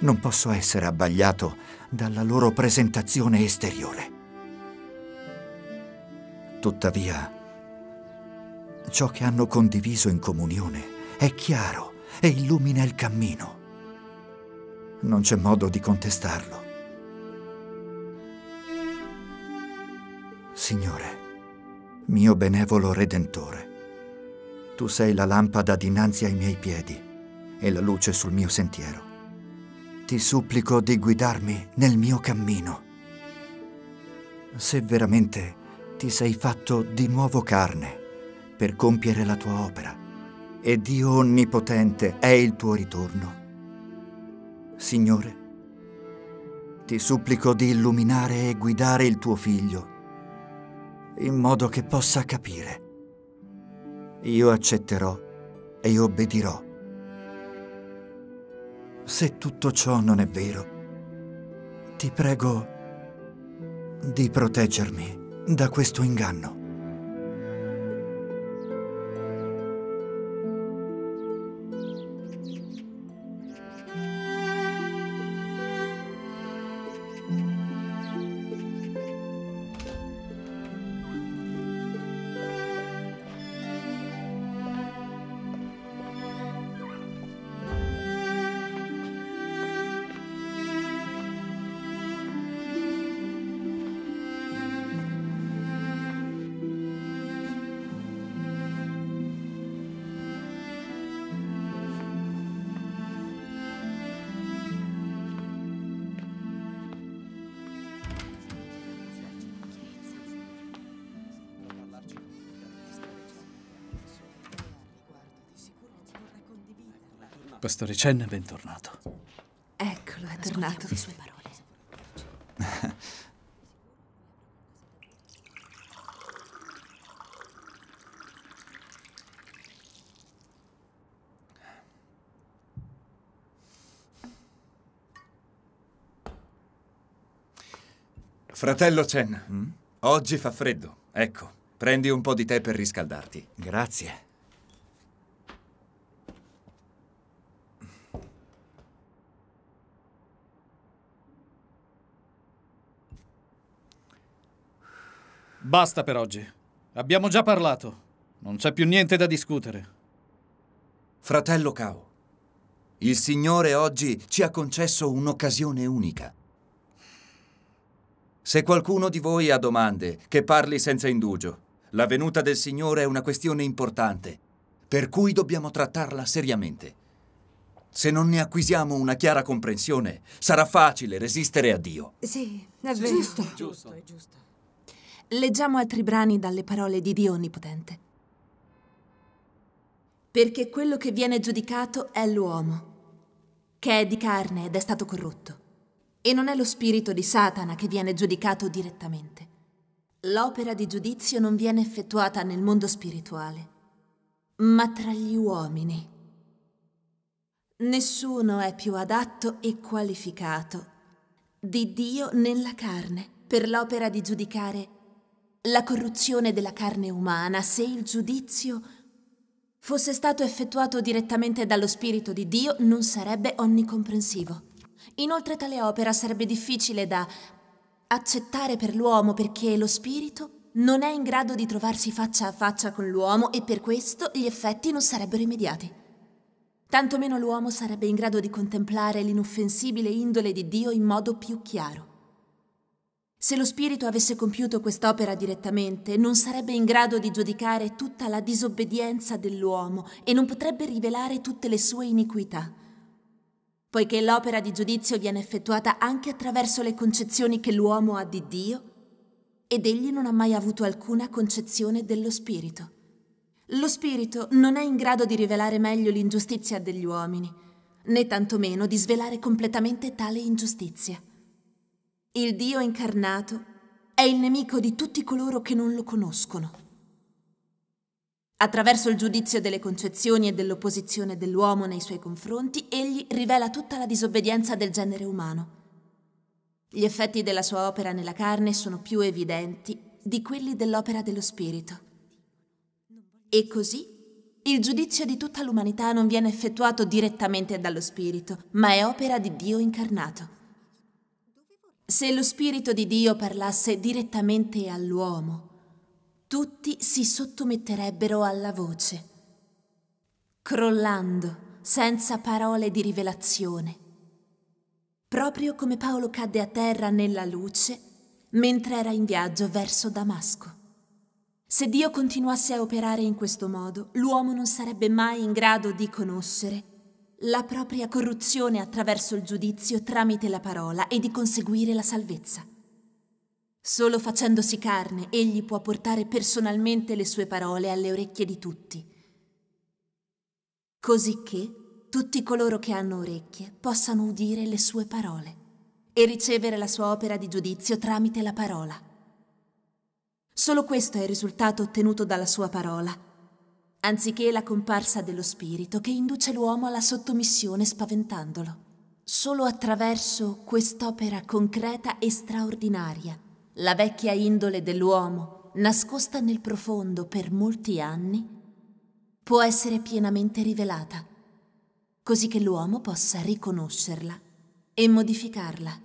Non posso essere abbagliato dalla loro presentazione esteriore. Tuttavia, ciò che hanno condiviso in comunione è chiaro e illumina il cammino. Non c'è modo di contestarlo. Signore, mio benevolo Redentore, tu sei la lampada dinanzi ai miei piedi e la luce sul mio sentiero. Ti supplico di guidarmi nel mio cammino. Se veramente ti sei fatto di nuovo carne per compiere la tua opera e Dio Onnipotente è il tuo ritorno, Signore, ti supplico di illuminare e guidare il tuo Figlio in modo che possa capire. Io accetterò e obbedirò. Se tutto ciò non è vero, ti prego di proteggermi da questo inganno. Pastore Chen, bentornato. Eccolo, è tornato. Le sue parole. Fratello Chen, mm? oggi fa freddo. Ecco, prendi un po' di tè per riscaldarti. Grazie. Basta per oggi. Abbiamo già parlato. Non c'è più niente da discutere. Fratello Cao, il Signore oggi ci ha concesso un'occasione unica. Se qualcuno di voi ha domande, che parli senza indugio. La venuta del Signore è una questione importante, per cui dobbiamo trattarla seriamente. Se non ne acquisiamo una chiara comprensione, sarà facile resistere a Dio. Sì, è vero. Giusto. Giusto, è giusto. Leggiamo altri brani dalle parole di Dio Onnipotente. Perché quello che viene giudicato è l'uomo, che è di carne ed è stato corrotto. E non è lo spirito di Satana che viene giudicato direttamente. L'opera di giudizio non viene effettuata nel mondo spirituale, ma tra gli uomini. Nessuno è più adatto e qualificato di Dio nella carne per l'opera di giudicare la corruzione della carne umana, se il giudizio fosse stato effettuato direttamente dallo Spirito di Dio, non sarebbe onnicomprensivo. Inoltre tale opera sarebbe difficile da accettare per l'uomo, perché lo spirito non è in grado di trovarsi faccia a faccia con l'uomo e per questo gli effetti non sarebbero immediati. Tantomeno l'uomo sarebbe in grado di contemplare l'inoffensibile indole di Dio in modo più chiaro. Se lo spirito avesse compiuto quest'opera direttamente, non sarebbe in grado di giudicare tutta la disobbedienza dell'uomo e non potrebbe rivelare tutte le sue iniquità. Poiché l'opera di giudizio viene effettuata anche attraverso le concezioni che l'uomo ha di Dio, ed egli non ha mai avuto alcuna concezione dello spirito. Lo spirito non è in grado di rivelare meglio l'ingiustizia degli uomini, né tantomeno di svelare completamente tale ingiustizia. Il Dio incarnato è il nemico di tutti coloro che non lo conoscono. Attraverso il giudizio delle concezioni e dell'opposizione dell'uomo nei suoi confronti, egli rivela tutta la disobbedienza del genere umano. Gli effetti della sua opera nella carne sono più evidenti di quelli dell'opera dello spirito. E così, il giudizio di tutta l'umanità non viene effettuato direttamente dallo spirito, ma è opera di Dio incarnato. Se lo spirito di Dio parlasse direttamente all'uomo, tutti si sottometterebbero alla voce, crollando senza parole di rivelazione, proprio come Paolo cadde a terra nella luce mentre era in viaggio verso Damasco. Se Dio continuasse a operare in questo modo, l'uomo non sarebbe mai in grado di conoscere la propria corruzione attraverso il giudizio tramite la parola e di conseguire la salvezza. Solo facendosi carne, egli può portare personalmente le sue parole alle orecchie di tutti, cosicché tutti coloro che hanno orecchie possano udire le sue parole e ricevere la sua opera di giudizio tramite la parola. Solo questo è il risultato ottenuto dalla sua parola, anziché la comparsa dello spirito che induce l'uomo alla sottomissione spaventandolo. Solo attraverso quest'opera concreta e straordinaria, la vecchia indole dell'uomo, nascosta nel profondo per molti anni, può essere pienamente rivelata, così che l'uomo possa riconoscerla e modificarla.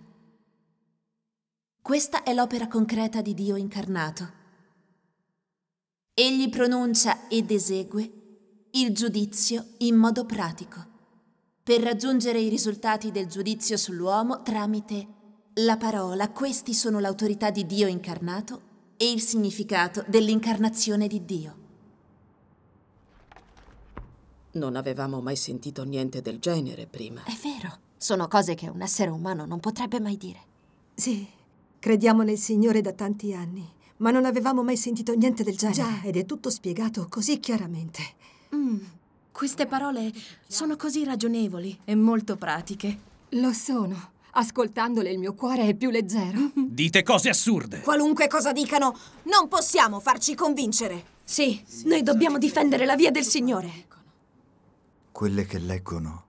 Questa è l'opera concreta di Dio incarnato. Egli pronuncia ed esegue il giudizio in modo pratico, per raggiungere i risultati del giudizio sull'uomo tramite la parola. Questi sono l'autorità di Dio incarnato e il significato dell'incarnazione di Dio. Non avevamo mai sentito niente del genere prima. È vero. Sono cose che un essere umano non potrebbe mai dire. Sì, crediamo nel Signore da tanti anni, ma non avevamo mai sentito niente del genere. Già, ed è tutto spiegato così chiaramente. Mm, queste parole sono così ragionevoli e molto pratiche. Lo sono. Ascoltandole il mio cuore è più leggero. Dite cose assurde. Qualunque cosa dicano, non possiamo farci convincere. Sì, sì, noi dobbiamo difendere la via del Signore. Quelle che leggono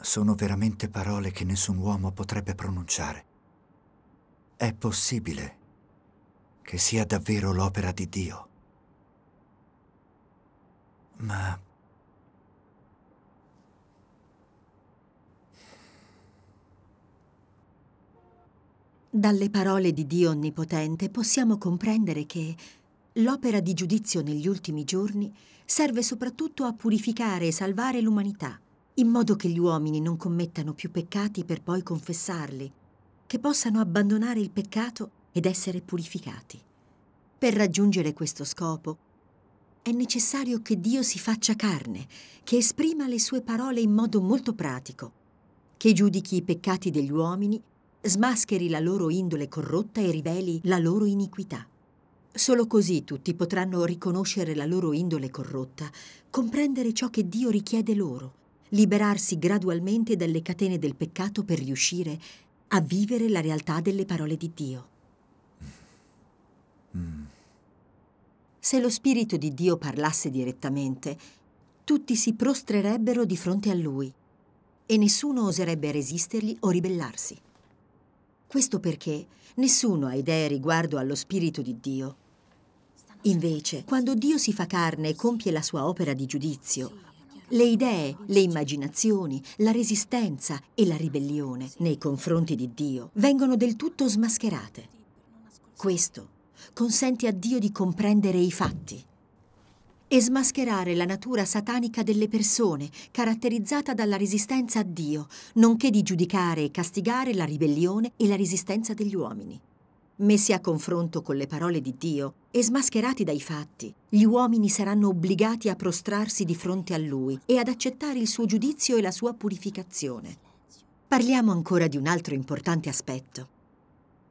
sono veramente parole che nessun uomo potrebbe pronunciare. è possibile che sia davvero l'opera di Dio. Ma... Dalle parole di Dio Onnipotente possiamo comprendere che l'opera di giudizio negli ultimi giorni serve soprattutto a purificare e salvare l'umanità, in modo che gli uomini non commettano più peccati per poi confessarli, che possano abbandonare il peccato ed essere purificati. Per raggiungere questo scopo è necessario che Dio si faccia carne, che esprima le sue parole in modo molto pratico, che giudichi i peccati degli uomini, smascheri la loro indole corrotta e riveli la loro iniquità. Solo così tutti potranno riconoscere la loro indole corrotta, comprendere ciò che Dio richiede loro, liberarsi gradualmente dalle catene del peccato per riuscire a vivere la realtà delle parole di Dio. Mm. Se lo Spirito di Dio parlasse direttamente, tutti si prostrerebbero di fronte a Lui e nessuno oserebbe resistergli o ribellarsi. Questo perché nessuno ha idee riguardo allo Spirito di Dio. Invece, quando Dio si fa carne e compie la sua opera di giudizio, le idee, le immaginazioni, la resistenza e la ribellione nei confronti di Dio vengono del tutto smascherate. Questo consente a Dio di comprendere i fatti e smascherare la natura satanica delle persone, caratterizzata dalla resistenza a Dio, nonché di giudicare e castigare la ribellione e la resistenza degli uomini. Messi a confronto con le parole di Dio e smascherati dai fatti, gli uomini saranno obbligati a prostrarsi di fronte a Lui e ad accettare il suo giudizio e la sua purificazione. Parliamo ancora di un altro importante aspetto.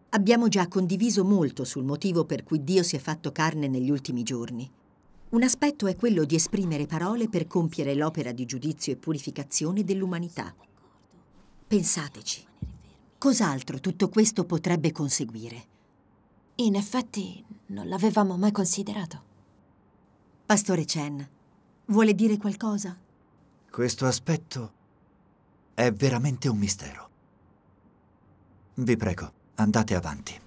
Abbiamo già condiviso molto sul motivo per cui Dio si è fatto carne negli ultimi giorni. Un aspetto è quello di esprimere parole per compiere l'opera di giudizio e purificazione dell'umanità. Pensateci, cos'altro tutto questo potrebbe conseguire? In effetti, non l'avevamo mai considerato. Pastore Chen, vuole dire qualcosa? Questo aspetto è veramente un mistero. Vi prego, andate avanti.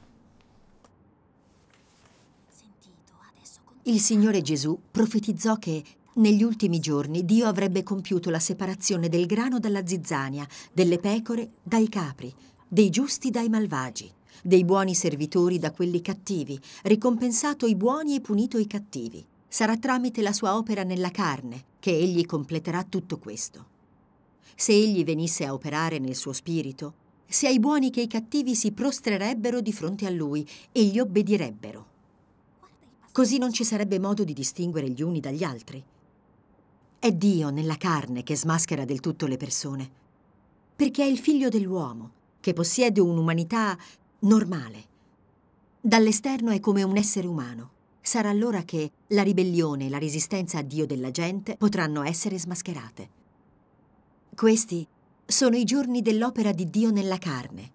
Il Signore Gesù profetizzò che negli ultimi giorni Dio avrebbe compiuto la separazione del grano dalla zizzania, delle pecore dai capri, dei giusti dai malvagi, dei buoni servitori da quelli cattivi, ricompensato i buoni e punito i cattivi. Sarà tramite la sua opera nella carne che Egli completerà tutto questo. Se Egli venisse a operare nel suo spirito, sia i buoni che i cattivi si prostrerebbero di fronte a Lui e gli obbedirebbero. Così non ci sarebbe modo di distinguere gli uni dagli altri. È Dio nella carne che smaschera del tutto le persone, perché è il figlio dell'uomo che possiede un'umanità normale. Dall'esterno è come un essere umano. Sarà allora che la ribellione e la resistenza a Dio della gente potranno essere smascherate. Questi sono i giorni dell'opera di Dio nella carne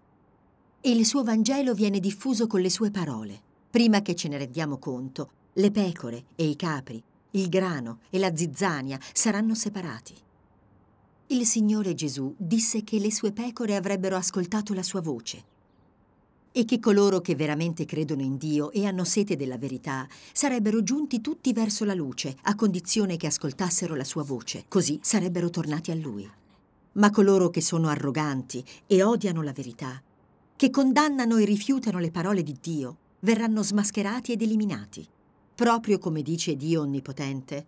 e il suo Vangelo viene diffuso con le sue parole. Prima che ce ne rendiamo conto, le pecore e i capri, il grano e la zizzania saranno separati. Il Signore Gesù disse che le sue pecore avrebbero ascoltato la sua voce e che coloro che veramente credono in Dio e hanno sete della verità sarebbero giunti tutti verso la luce, a condizione che ascoltassero la sua voce, così sarebbero tornati a Lui. Ma coloro che sono arroganti e odiano la verità, che condannano e rifiutano le parole di Dio, verranno smascherati ed eliminati, proprio come dice Dio Onnipotente.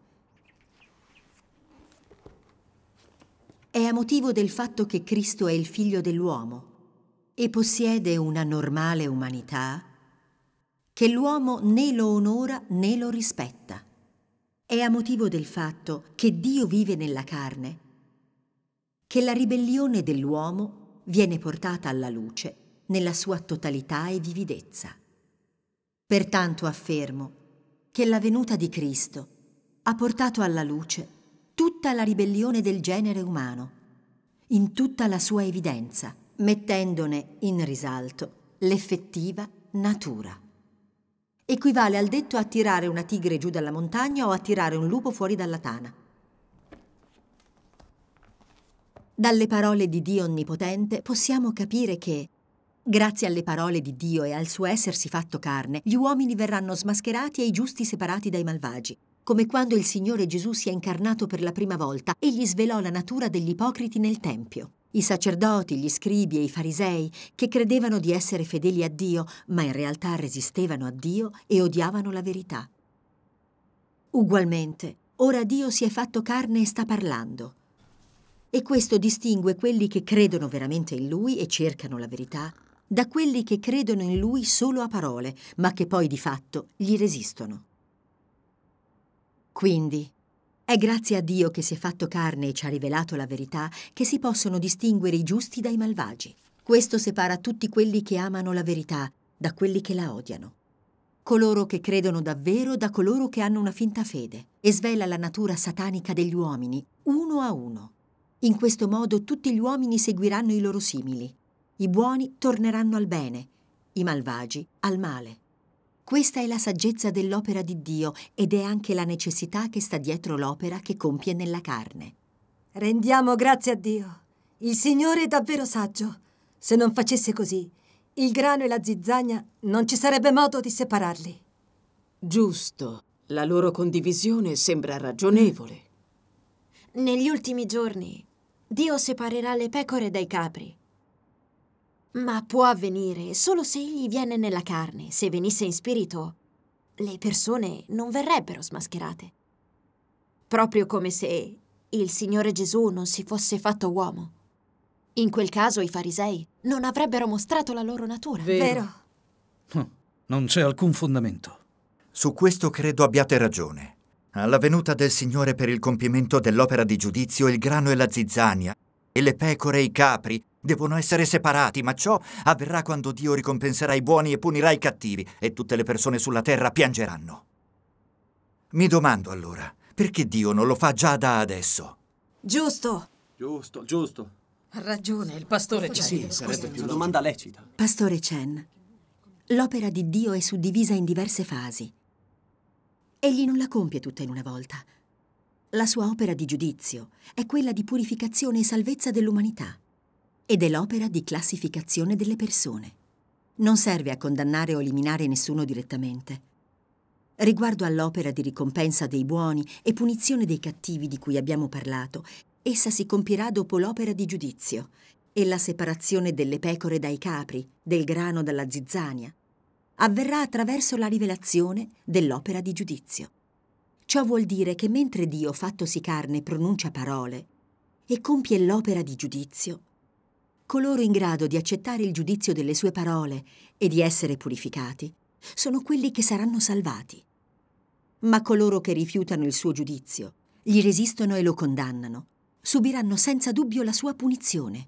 È a motivo del fatto che Cristo è il Figlio dell'uomo e possiede una normale umanità che l'uomo né lo onora né lo rispetta. È a motivo del fatto che Dio vive nella carne che la ribellione dell'uomo viene portata alla luce nella sua totalità e vividezza. Pertanto affermo che la venuta di Cristo ha portato alla luce tutta la ribellione del genere umano, in tutta la sua evidenza, mettendone in risalto l'effettiva natura. Equivale al detto a tirare una tigre giù dalla montagna o a tirare un lupo fuori dalla tana. Dalle parole di Dio Onnipotente possiamo capire che Grazie alle parole di Dio e al suo essersi fatto carne, gli uomini verranno smascherati e i giusti separati dai malvagi. Come quando il Signore Gesù si è incarnato per la prima volta e gli svelò la natura degli ipocriti nel Tempio. I sacerdoti, gli scribi e i farisei, che credevano di essere fedeli a Dio, ma in realtà resistevano a Dio e odiavano la verità. Ugualmente, ora Dio si è fatto carne e sta parlando. E questo distingue quelli che credono veramente in Lui e cercano la verità da quelli che credono in Lui solo a parole, ma che poi di fatto gli resistono. Quindi, è grazie a Dio che si è fatto carne e ci ha rivelato la verità che si possono distinguere i giusti dai malvagi. Questo separa tutti quelli che amano la verità da quelli che la odiano, coloro che credono davvero da coloro che hanno una finta fede, e svela la natura satanica degli uomini, uno a uno. In questo modo tutti gli uomini seguiranno i loro simili. I buoni torneranno al bene, i malvagi al male. Questa è la saggezza dell'opera di Dio ed è anche la necessità che sta dietro l'opera che compie nella carne. Rendiamo grazie a Dio. Il Signore è davvero saggio. Se non facesse così, il grano e la zizzagna non ci sarebbe modo di separarli. Giusto. La loro condivisione sembra ragionevole. Negli ultimi giorni, Dio separerà le pecore dai capri. Ma può avvenire solo se egli viene nella carne. Se venisse in spirito, le persone non verrebbero smascherate. Proprio come se il Signore Gesù non si fosse fatto uomo. In quel caso i farisei non avrebbero mostrato la loro natura. Vero? Vero? Non c'è alcun fondamento. Su questo credo abbiate ragione. Alla venuta del Signore per il compimento dell'opera di giudizio, il grano e la zizzania, e le pecore e i capri, devono essere separati, ma ciò avverrà quando Dio ricompenserà i buoni e punirà i cattivi, e tutte le persone sulla terra piangeranno. Mi domando allora, perché Dio non lo fa già da adesso? Giusto! Giusto, giusto. Ha ragione il Pastore Chen. Sì, sarebbe più una domanda lecita. Pastore Chen, l'opera di Dio è suddivisa in diverse fasi. Egli non la compie tutta in una volta. La sua opera di giudizio è quella di purificazione e salvezza dell'umanità, ed è l'opera di classificazione delle persone. Non serve a condannare o eliminare nessuno direttamente. Riguardo all'opera di ricompensa dei buoni e punizione dei cattivi di cui abbiamo parlato, essa si compirà dopo l'opera di giudizio e la separazione delle pecore dai capri, del grano dalla zizzania, avverrà attraverso la rivelazione dell'opera di giudizio. Ciò vuol dire che mentre Dio, fattosi carne, pronuncia parole e compie l'opera di giudizio, coloro in grado di accettare il giudizio delle sue parole e di essere purificati sono quelli che saranno salvati. Ma coloro che rifiutano il suo giudizio, gli resistono e lo condannano, subiranno senza dubbio la sua punizione.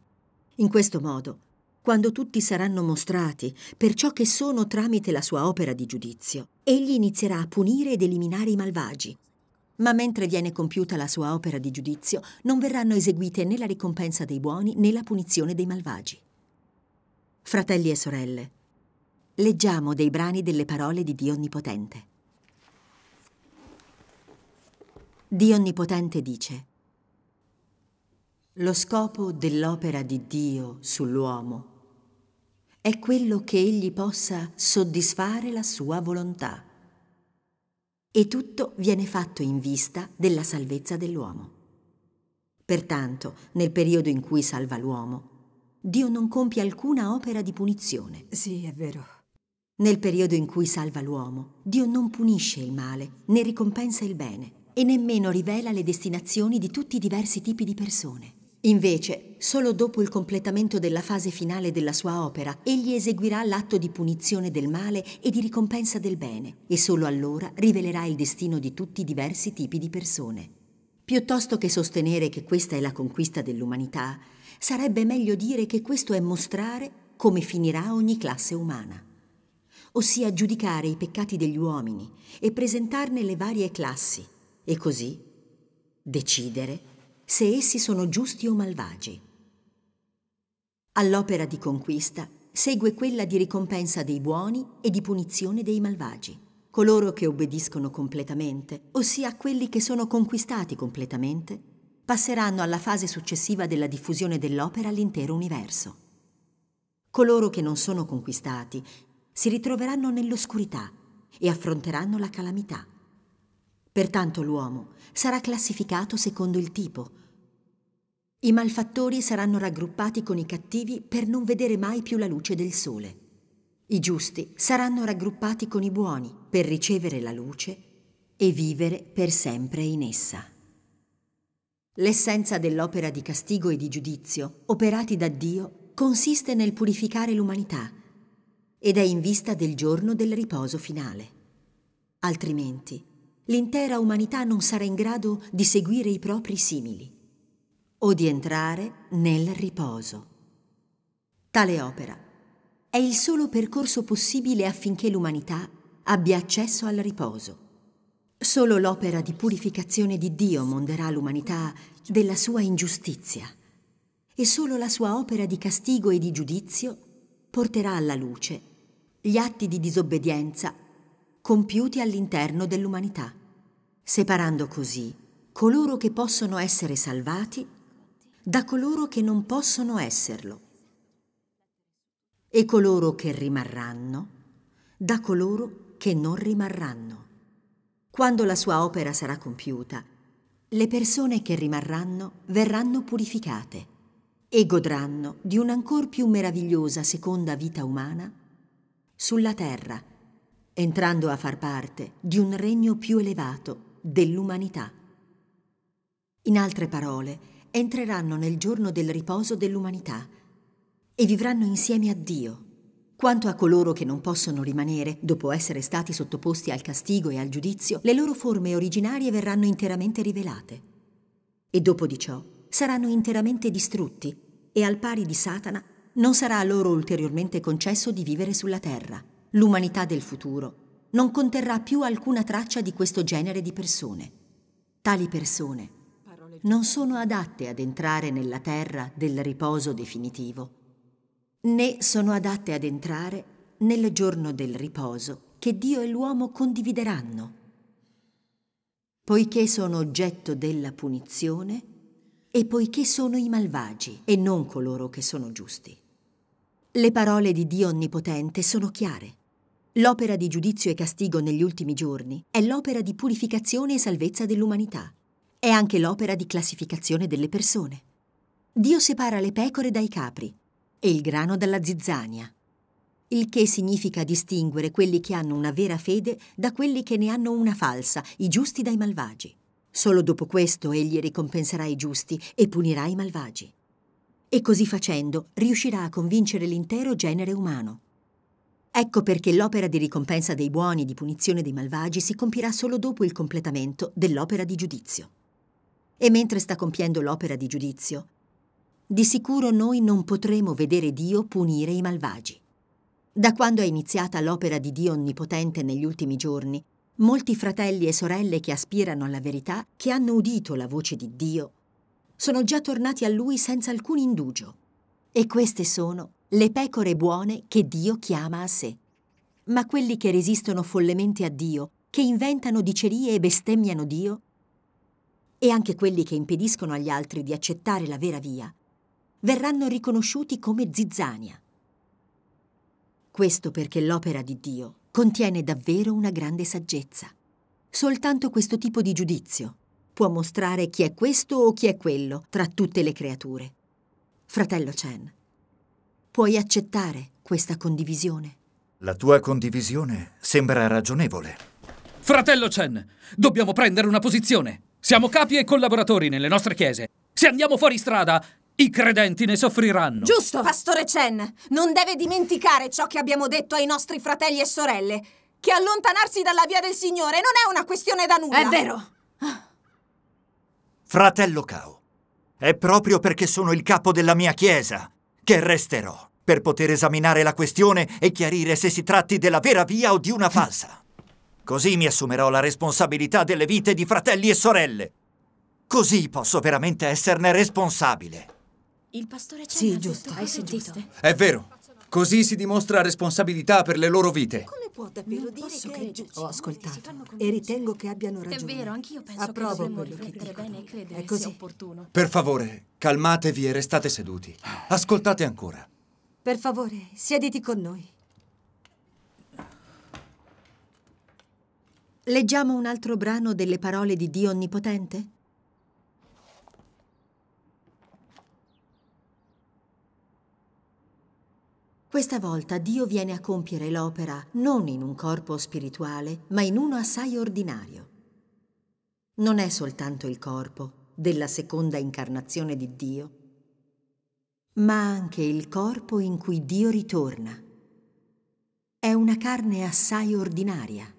In questo modo, quando tutti saranno mostrati per ciò che sono tramite la sua opera di giudizio, egli inizierà a punire ed eliminare i malvagi. Ma mentre viene compiuta la sua opera di giudizio, non verranno eseguite né la ricompensa dei buoni né la punizione dei malvagi. Fratelli e sorelle, leggiamo dei brani delle parole di Dio Onnipotente. Dio Onnipotente dice: lo scopo dell'opera di Dio sull'uomo è quello che egli possa soddisfare la sua volontà. E tutto viene fatto in vista della salvezza dell'uomo. Pertanto, nel periodo in cui salva l'uomo, Dio non compie alcuna opera di punizione. Sì, è vero. Nel periodo in cui salva l'uomo, Dio non punisce il male, né ricompensa il bene, e nemmeno rivela le destinazioni di tutti i diversi tipi di persone. Invece, solo dopo il completamento della fase finale della sua opera, egli eseguirà l'atto di punizione del male e di ricompensa del bene, e solo allora rivelerà il destino di tutti i diversi tipi di persone. Piuttosto che sostenere che questa è la conquista dell'umanità, sarebbe meglio dire che questo è mostrare come finirà ogni classe umana, ossia giudicare i peccati degli uomini e presentarne le varie classi, e così decidere se essi sono giusti o malvagi. All'opera di conquista segue quella di ricompensa dei buoni e di punizione dei malvagi. Coloro che obbediscono completamente, ossia quelli che sono conquistati completamente, passeranno alla fase successiva della diffusione dell'opera all'intero universo. Coloro che non sono conquistati si ritroveranno nell'oscurità e affronteranno la calamità. Pertanto l'uomo sarà classificato secondo il tipo. I malfattori saranno raggruppati con i cattivi per non vedere mai più la luce del sole. I giusti saranno raggruppati con i buoni per ricevere la luce e vivere per sempre in essa. L'essenza dell'opera di castigo e di giudizio operati da Dio consiste nel purificare l'umanità ed è in vista del giorno del riposo finale. Altrimenti, l'intera umanità non sarà in grado di seguire i propri simili o di entrare nel riposo. Tale opera è il solo percorso possibile affinché l'umanità abbia accesso al riposo. Solo l'opera di purificazione di Dio monderà l'umanità della sua ingiustizia e solo la sua opera di castigo e di giudizio porterà alla luce gli atti di disobbedienza compiuti all'interno dell'umanità, separando così coloro che possono essere salvati da coloro che non possono esserlo e coloro che rimarranno da coloro che non rimarranno. Quando la sua opera sarà compiuta, le persone che rimarranno verranno purificate e godranno di un'ancor più meravigliosa seconda vita umana sulla terra, entrando a far parte di un regno più elevato dell'umanità. In altre parole, entreranno nel giorno del riposo dell'umanità e vivranno insieme a Dio. Quanto a coloro che non possono rimanere, dopo essere stati sottoposti al castigo e al giudizio, le loro forme originarie verranno interamente rivelate. E dopo di ciò saranno interamente distrutti e al pari di Satana non sarà loro ulteriormente concesso di vivere sulla terra. L'umanità del futuro non conterrà più alcuna traccia di questo genere di persone. Tali persone non sono adatte ad entrare nella terra del riposo definitivo, né sono adatte ad entrare nel giorno del riposo che Dio e l'uomo condivideranno, poiché sono oggetto della punizione e poiché sono i malvagi e non coloro che sono giusti. Le parole di Dio Onnipotente sono chiare. L'opera di giudizio e castigo negli ultimi giorni è l'opera di purificazione e salvezza dell'umanità. È anche l'opera di classificazione delle persone. Dio separa le pecore dai capri e il grano dalla zizzania, il che significa distinguere quelli che hanno una vera fede da quelli che ne hanno una falsa, i giusti dai malvagi. Solo dopo questo egli ricompenserà i giusti e punirà i malvagi. E così facendo riuscirà a convincere l'intero genere umano. Ecco perché l'opera di ricompensa dei buoni e di punizione dei malvagi si compirà solo dopo il completamento dell'opera di giudizio. E mentre sta compiendo l'opera di giudizio, di sicuro noi non potremo vedere Dio punire i malvagi. Da quando è iniziata l'opera di Dio Onnipotente negli ultimi giorni, molti fratelli e sorelle che aspirano alla verità, che hanno udito la voce di Dio, sono già tornati a Lui senza alcun indugio. E queste sono le pecore buone che Dio chiama a sé. Ma quelli che resistono follemente a Dio, che inventano dicerie e bestemmiano Dio, e anche quelli che impediscono agli altri di accettare la vera via, verranno riconosciuti come zizzania. Questo perché l'opera di Dio contiene davvero una grande saggezza. Soltanto questo tipo di giudizio può mostrare chi è questo o chi è quello tra tutte le creature. Fratello Chen, puoi accettare questa condivisione? La tua condivisione sembra ragionevole. Fratello Chen, dobbiamo prendere una posizione. Siamo capi e collaboratori nelle nostre chiese. Se andiamo fuori strada, i credenti ne soffriranno. Giusto! Pastore Chen, non deve dimenticare ciò che abbiamo detto ai nostri fratelli e sorelle, che allontanarsi dalla via del Signore non è una questione da nulla. È vero. Fratello Cao, è proprio perché sono il capo della mia chiesa che resterò per poter esaminare la questione e chiarire se si tratti della vera via o di una falsa. Così mi assumerò la responsabilità delle vite di fratelli e sorelle. Così posso veramente esserne responsabile. Il pastore Chen, sì, giusto. Hai sentito? È vero. Così si dimostra responsabilità per le loro vite. Come può davvero non dire che credere. È giusto? Ho ascoltato e ritengo che abbiano ragione. È vero, anch'io penso Approvo che dovremmo riflettere bene e credere è così. Sia opportuno. Per favore, calmatevi e restate seduti. Ascoltate ancora. Per favore, siediti con noi. Leggiamo un altro brano delle parole di Dio Onnipotente? Questa volta Dio viene a compiere l'opera non in un corpo spirituale, ma in uno assai ordinario. Non è soltanto il corpo della seconda incarnazione di Dio, ma anche il corpo in cui Dio ritorna. È una carne assai ordinaria.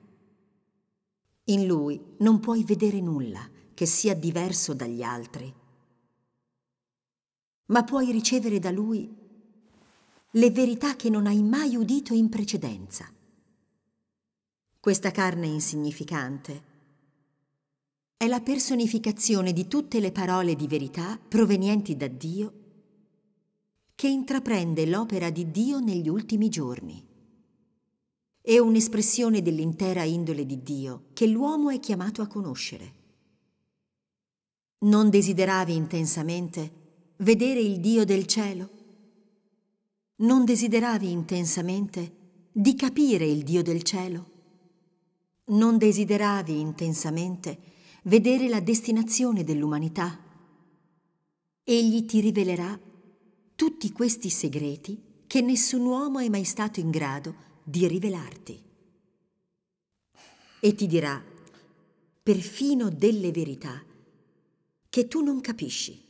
In lui non puoi vedere nulla che sia diverso dagli altri, ma puoi ricevere da lui le verità che non hai mai udito in precedenza. Questa carne insignificante è la personificazione di tutte le parole di verità provenienti da Dio che intraprende l'opera di Dio negli ultimi giorni. È un'espressione dell'intera indole di Dio che l'uomo è chiamato a conoscere. Non desideravi intensamente vedere il Dio del cielo? Non desideravi intensamente di capire il Dio del cielo? Non desideravi intensamente vedere la destinazione dell'umanità? Egli ti rivelerà tutti questi segreti che nessun uomo è mai stato in grado di rivelarti, e ti dirà perfino delle verità che tu non capisci.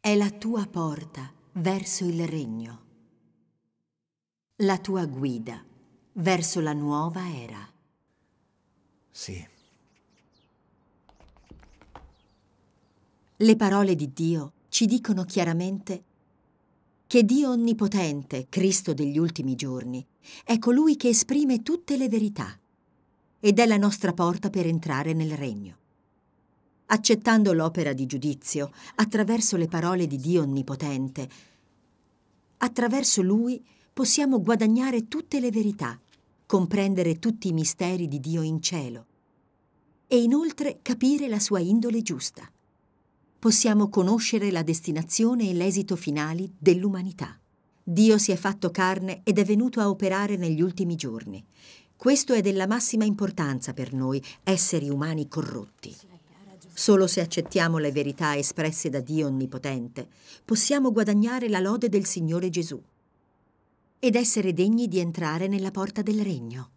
È la tua porta verso il regno, la tua guida verso la nuova era. Sì. Le parole di Dio ci dicono chiaramente che Dio Onnipotente, Cristo degli ultimi giorni, è colui che esprime tutte le verità ed è la nostra porta per entrare nel regno. Accettando l'opera di giudizio attraverso le parole di Dio Onnipotente, attraverso Lui possiamo guadagnare tutte le verità, comprendere tutti i misteri di Dio in cielo e inoltre capire la sua indole giusta. Possiamo conoscere la destinazione e l'esito finali dell'umanità. Dio si è fatto carne ed è venuto a operare negli ultimi giorni. Questo è della massima importanza per noi, esseri umani corrotti. Solo se accettiamo le verità espresse da Dio Onnipotente, possiamo guadagnare la lode del Signore Gesù ed essere degni di entrare nella porta del regno.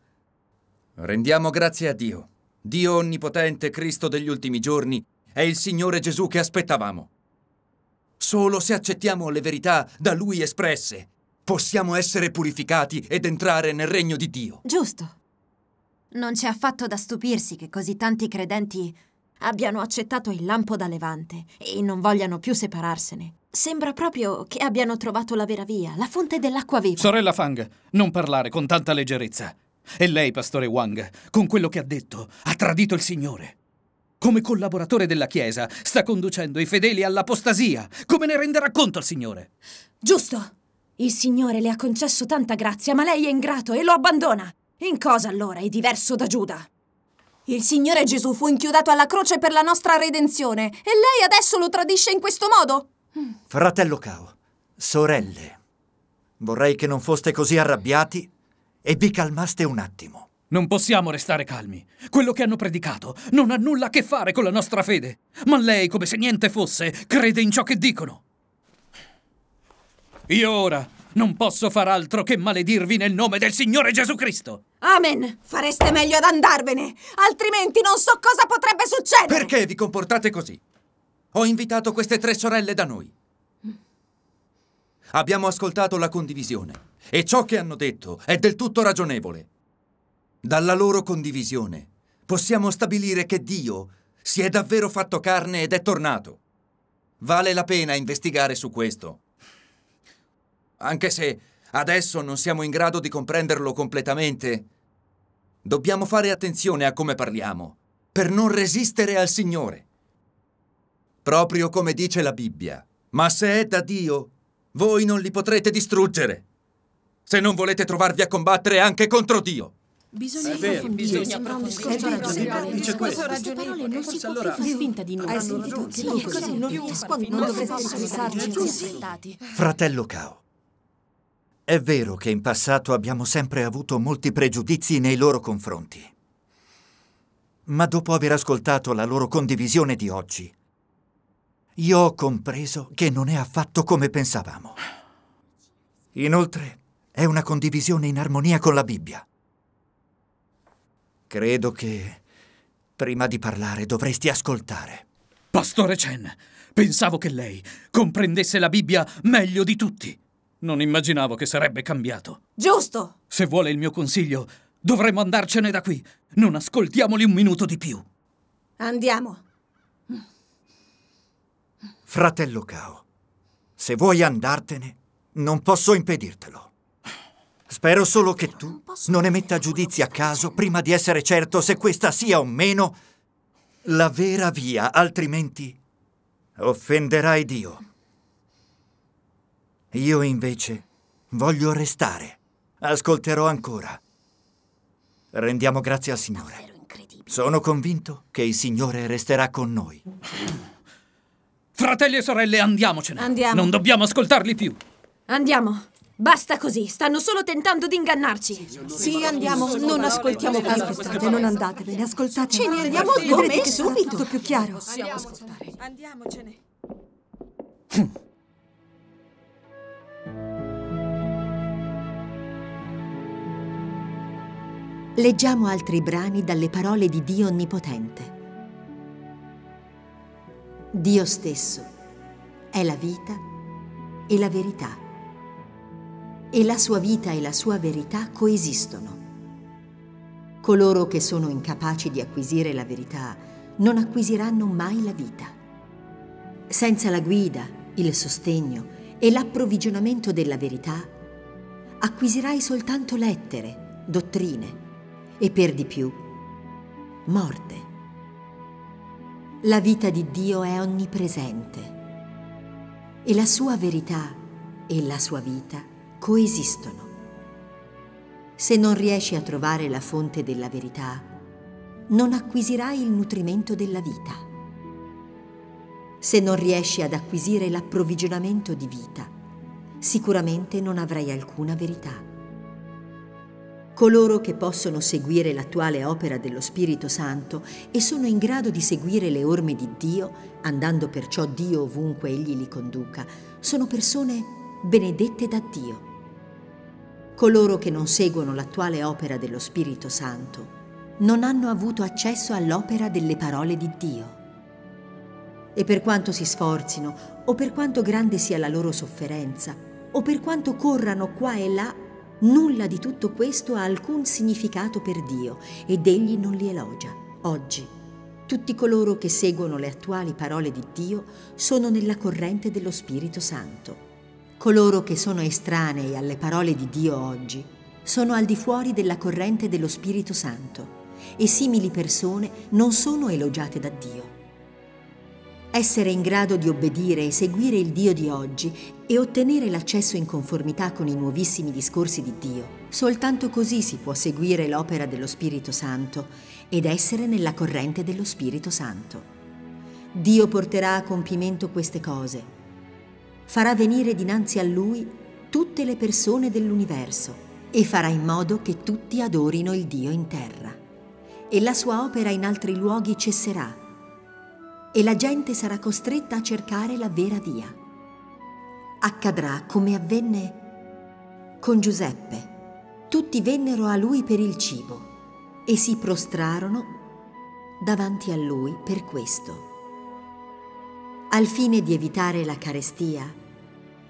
Rendiamo grazie a Dio. Dio Onnipotente, Cristo degli ultimi giorni, è il Signore Gesù che aspettavamo. Solo se accettiamo le verità da Lui espresse, possiamo essere purificati ed entrare nel regno di Dio. Giusto. Non c'è affatto da stupirsi che così tanti credenti abbiano accettato il lampo da Levante e non vogliano più separarsene. Sembra proprio che abbiano trovato la vera via, la fonte dell'acqua viva. Sorella Fang, non parlare con tanta leggerezza. E lei, Pastore Wang, con quello che ha detto, ha tradito il Signore. Come collaboratore della Chiesa, sta conducendo i fedeli all'apostasia. Come ne renderà conto al Signore? Giusto! Il Signore le ha concesso tanta grazia, ma lei è ingrato e lo abbandona. In cosa allora è diverso da Giuda? Il Signore Gesù fu inchiodato alla croce per la nostra redenzione e lei adesso lo tradisce in questo modo? Fratello Cao, sorelle, vorrei che non foste così arrabbiati e vi calmaste un attimo. Non possiamo restare calmi. Quello che hanno predicato non ha nulla a che fare con la nostra fede. Ma lei, come se niente fosse, crede in ciò che dicono. Io ora non posso far altro che maledirvi nel nome del Signore Gesù Cristo. Amen. Fareste meglio ad andarvene, altrimenti non so cosa potrebbe succedere. Perché vi comportate così? Ho invitato queste tre sorelle da noi. Abbiamo ascoltato la condivisione e ciò che hanno detto è del tutto ragionevole. Dalla loro condivisione possiamo stabilire che Dio si è davvero fatto carne ed è tornato. Vale la pena investigare su questo. Anche se adesso non siamo in grado di comprenderlo completamente, dobbiamo fare attenzione a come parliamo, per non resistere al Signore. Proprio come dice la Bibbia, ma se è da Dio, voi non li potrete distruggere, se non volete trovarvi a combattere anche contro Dio. Bisogna approfondire, sembra un discorso ragionevole. Dice questo. Queste parole non si può più far finta di nulla. Hai sentito? Sì, è così. Non dovresti usarci così. Fratello Cao, è vero che in passato abbiamo sempre avuto molti pregiudizi nei loro confronti. Ma dopo aver ascoltato la loro condivisione di oggi, io ho compreso che non è affatto come pensavamo. Inoltre, è una condivisione in armonia con la Bibbia. Credo che, prima di parlare, dovresti ascoltare. Pastore Chen, pensavo che lei comprendesse la Bibbia meglio di tutti. Non immaginavo che sarebbe cambiato. Giusto! Se vuole il mio consiglio, dovremmo andarcene da qui. Non ascoltiamoli un minuto di più. Andiamo. Fratello Cao, se vuoi andartene, non posso impedirtelo. Spero solo che tu non emetta giudizi a caso prima di essere certo se questa sia o meno la vera via, altrimenti offenderai Dio. Io invece voglio restare. Ascolterò ancora. Rendiamo grazie al Signore. Sono convinto che il Signore resterà con noi. Fratelli e sorelle, andiamocene. Andiamo. Non dobbiamo ascoltarli più. Andiamo. Basta così, stanno solo tentando di ingannarci. Sì, andiamo, non ascoltiamo più. Ascoltate, non andatevene, ascoltate. Ce ne andiamo come subito. Tutto più chiaro. Andiamocene. Leggiamo altri brani dalle parole di Dio Onnipotente. Dio stesso è la vita e la verità. E la sua vita e la sua verità coesistono. Coloro che sono incapaci di acquisire la verità non acquisiranno mai la vita. Senza la guida, il sostegno e l'approvvigionamento della verità, acquisirai soltanto lettere, dottrine e per di più morte. La vita di Dio è onnipresente e la sua verità e la sua vita coesistono. Se non riesci a trovare la fonte della verità, non acquisirai il nutrimento della vita. Se non riesci ad acquisire l'approvvigionamento di vita, sicuramente non avrai alcuna verità. Coloro che possono seguire l'attuale opera dello Spirito Santo e sono in grado di seguire le orme di Dio, andando perciò Dio ovunque Egli li conduca, sono persone benedette da Dio. Coloro che non seguono l'attuale opera dello Spirito Santo non hanno avuto accesso all'opera delle parole di Dio. E per quanto si sforzino, o per quanto grande sia la loro sofferenza, o per quanto corrano qua e là, nulla di tutto questo ha alcun significato per Dio ed Egli non li elogia. Oggi, tutti coloro che seguono le attuali parole di Dio sono nella corrente dello Spirito Santo. Coloro che sono estranei alle parole di Dio oggi sono al di fuori della corrente dello Spirito Santo e simili persone non sono elogiate da Dio. Essere in grado di obbedire e seguire il Dio di oggi e ottenere l'accesso in conformità con i nuovissimi discorsi di Dio, soltanto così si può seguire l'opera dello Spirito Santo ed essere nella corrente dello Spirito Santo. Dio porterà a compimento queste cose. Farà venire dinanzi a Lui tutte le persone dell'universo e farà in modo che tutti adorino il Dio in terra. E la sua opera in altri luoghi cesserà e la gente sarà costretta a cercare la vera via. Accadrà come avvenne con Giuseppe. Tutti vennero a Lui per il cibo e si prostrarono davanti a Lui per questo. Al fine di evitare la carestia,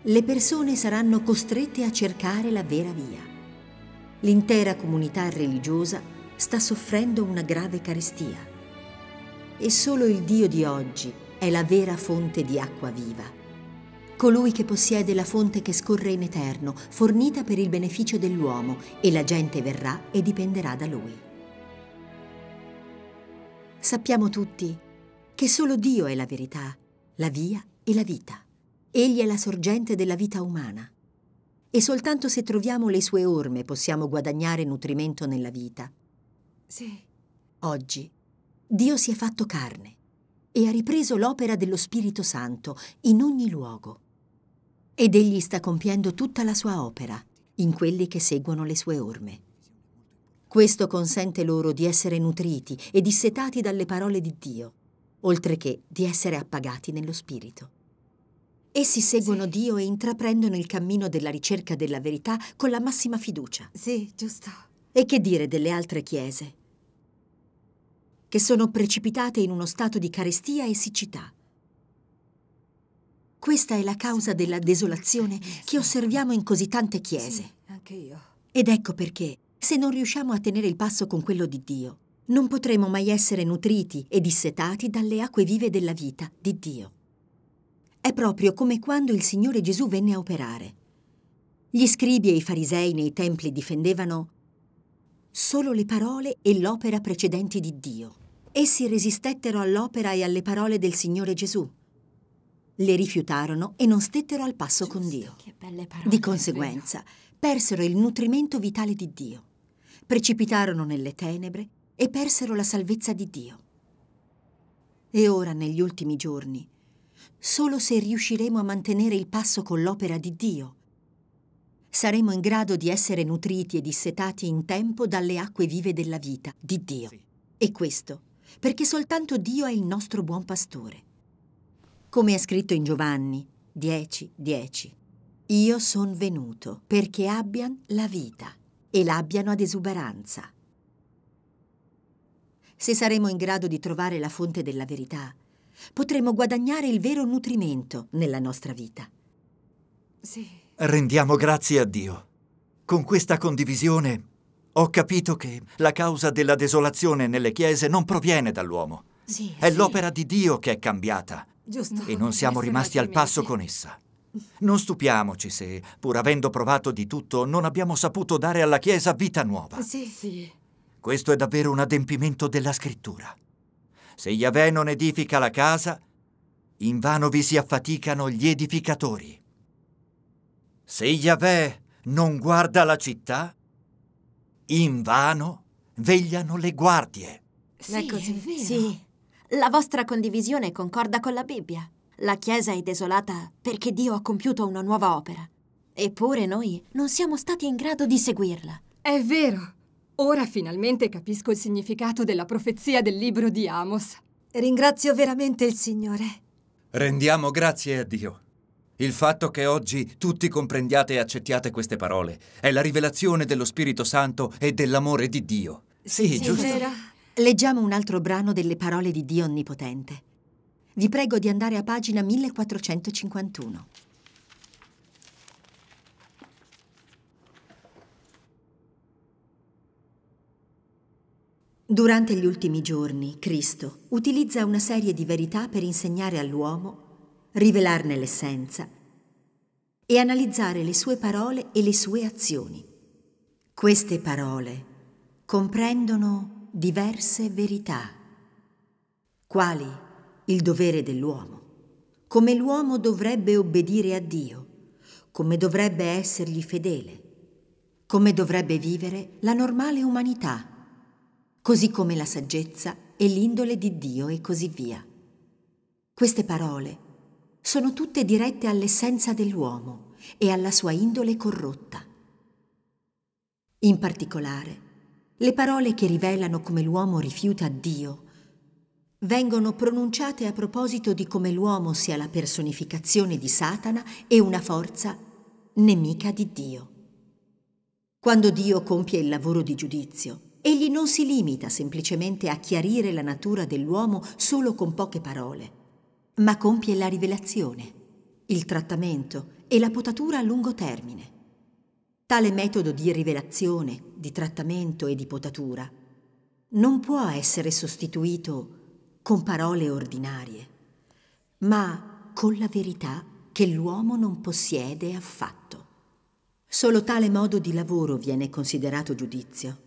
le persone saranno costrette a cercare la vera via. L'intera comunità religiosa sta soffrendo una grave carestia e solo il Dio di oggi è la vera fonte di acqua viva, colui che possiede la fonte che scorre in eterno, fornita per il beneficio dell'uomo, e la gente verrà e dipenderà da Lui. Sappiamo tutti che solo Dio è la verità, la via e la vita. Egli è la sorgente della vita umana e soltanto se troviamo le sue orme possiamo guadagnare nutrimento nella vita. Sì. Oggi Dio si è fatto carne e ha ripreso l'opera dello Spirito Santo in ogni luogo. Ed egli sta compiendo tutta la sua opera in quelli che seguono le sue orme. Questo consente loro di essere nutriti e dissetati dalle parole di Dio, oltre che di essere appagati nello Spirito. Essi seguono sì. Dio e intraprendono il cammino della ricerca della verità con la massima fiducia. Sì, giusto. E che dire delle altre chiese? Che sono precipitate in uno stato di carestia e siccità. Questa è la causa della desolazione che osserviamo in così tante chiese. Sì, anche io. Ed ecco perché, se non riusciamo a tenere il passo con quello di Dio, non potremo mai essere nutriti e dissetati dalle acque vive della vita di Dio. È proprio come quando il Signore Gesù venne a operare. Gli scribi e i farisei nei templi difendevano solo le parole e l'opera precedenti di Dio. Essi resistettero all'opera e alle parole del Signore Gesù. Le rifiutarono e non stettero al passo con Dio. Che belle parole, di conseguenza, persero il nutrimento vitale di Dio, precipitarono nelle tenebre e persero la salvezza di Dio. E ora, negli ultimi giorni, solo se riusciremo a mantenere il passo con l'opera di Dio, saremo in grado di essere nutriti e dissetati in tempo dalle acque vive della vita di Dio. Sì. E questo perché soltanto Dio è il nostro buon pastore. Come è scritto in Giovanni dieci dieci, io son venuto perché abbiano la vita e l'abbiano ad esuberanza. Se saremo in grado di trovare la fonte della verità, potremo guadagnare il vero nutrimento nella nostra vita. Sì. Rendiamo grazie a Dio. Con questa condivisione ho capito che la causa della desolazione nelle chiese non proviene dall'uomo. Sì, è sì. l'opera di Dio che è cambiata. Giusto. E non siamo rimasti al passo con essa. Non stupiamoci se, pur avendo provato di tutto, non abbiamo saputo dare alla Chiesa vita nuova. Sì, sì. Questo è davvero un adempimento della Scrittura. Se Yahweh non edifica la casa, invano vi si affaticano gli edificatori. Se Yahweh non guarda la città, invano vegliano le guardie. Sì, è così vero. Sì. La vostra condivisione concorda con la Bibbia. La Chiesa è desolata perché Dio ha compiuto una nuova opera. Eppure noi non siamo stati in grado di seguirla. È vero. Ora finalmente capisco il significato della profezia del libro di Amos. Ringrazio veramente il Signore. Rendiamo grazie a Dio. Il fatto che oggi tutti comprendiate e accettiate queste parole è la rivelazione dello Spirito Santo e dell'amore di Dio. Sì, sì, giusto. Vera. Leggiamo un altro brano delle parole di Dio Onnipotente. Vi prego di andare a pagina millequattrocentocinquantuno. Durante gli ultimi giorni, Cristo utilizza una serie di verità per insegnare all'uomo, rivelarne l'essenza e analizzare le sue parole e le sue azioni. Queste parole comprendono diverse verità, quali il dovere dell'uomo, come l'uomo dovrebbe obbedire a Dio, come dovrebbe essergli fedele, come dovrebbe vivere la normale umanità, così come la saggezza e l'indole di Dio e così via. Queste parole sono tutte dirette all'essenza dell'uomo e alla sua indole corrotta. In particolare, le parole che rivelano come l'uomo rifiuta Dio vengono pronunciate a proposito di come l'uomo sia la personificazione di Satana e una forza nemica di Dio. Quando Dio compie il lavoro di giudizio, egli non si limita semplicemente a chiarire la natura dell'uomo solo con poche parole, ma compie la rivelazione, il trattamento e la potatura a lungo termine. Tale metodo di rivelazione, di trattamento e di potatura non può essere sostituito con parole ordinarie, ma con la verità che l'uomo non possiede affatto. Solo tale modo di lavoro viene considerato giudizio.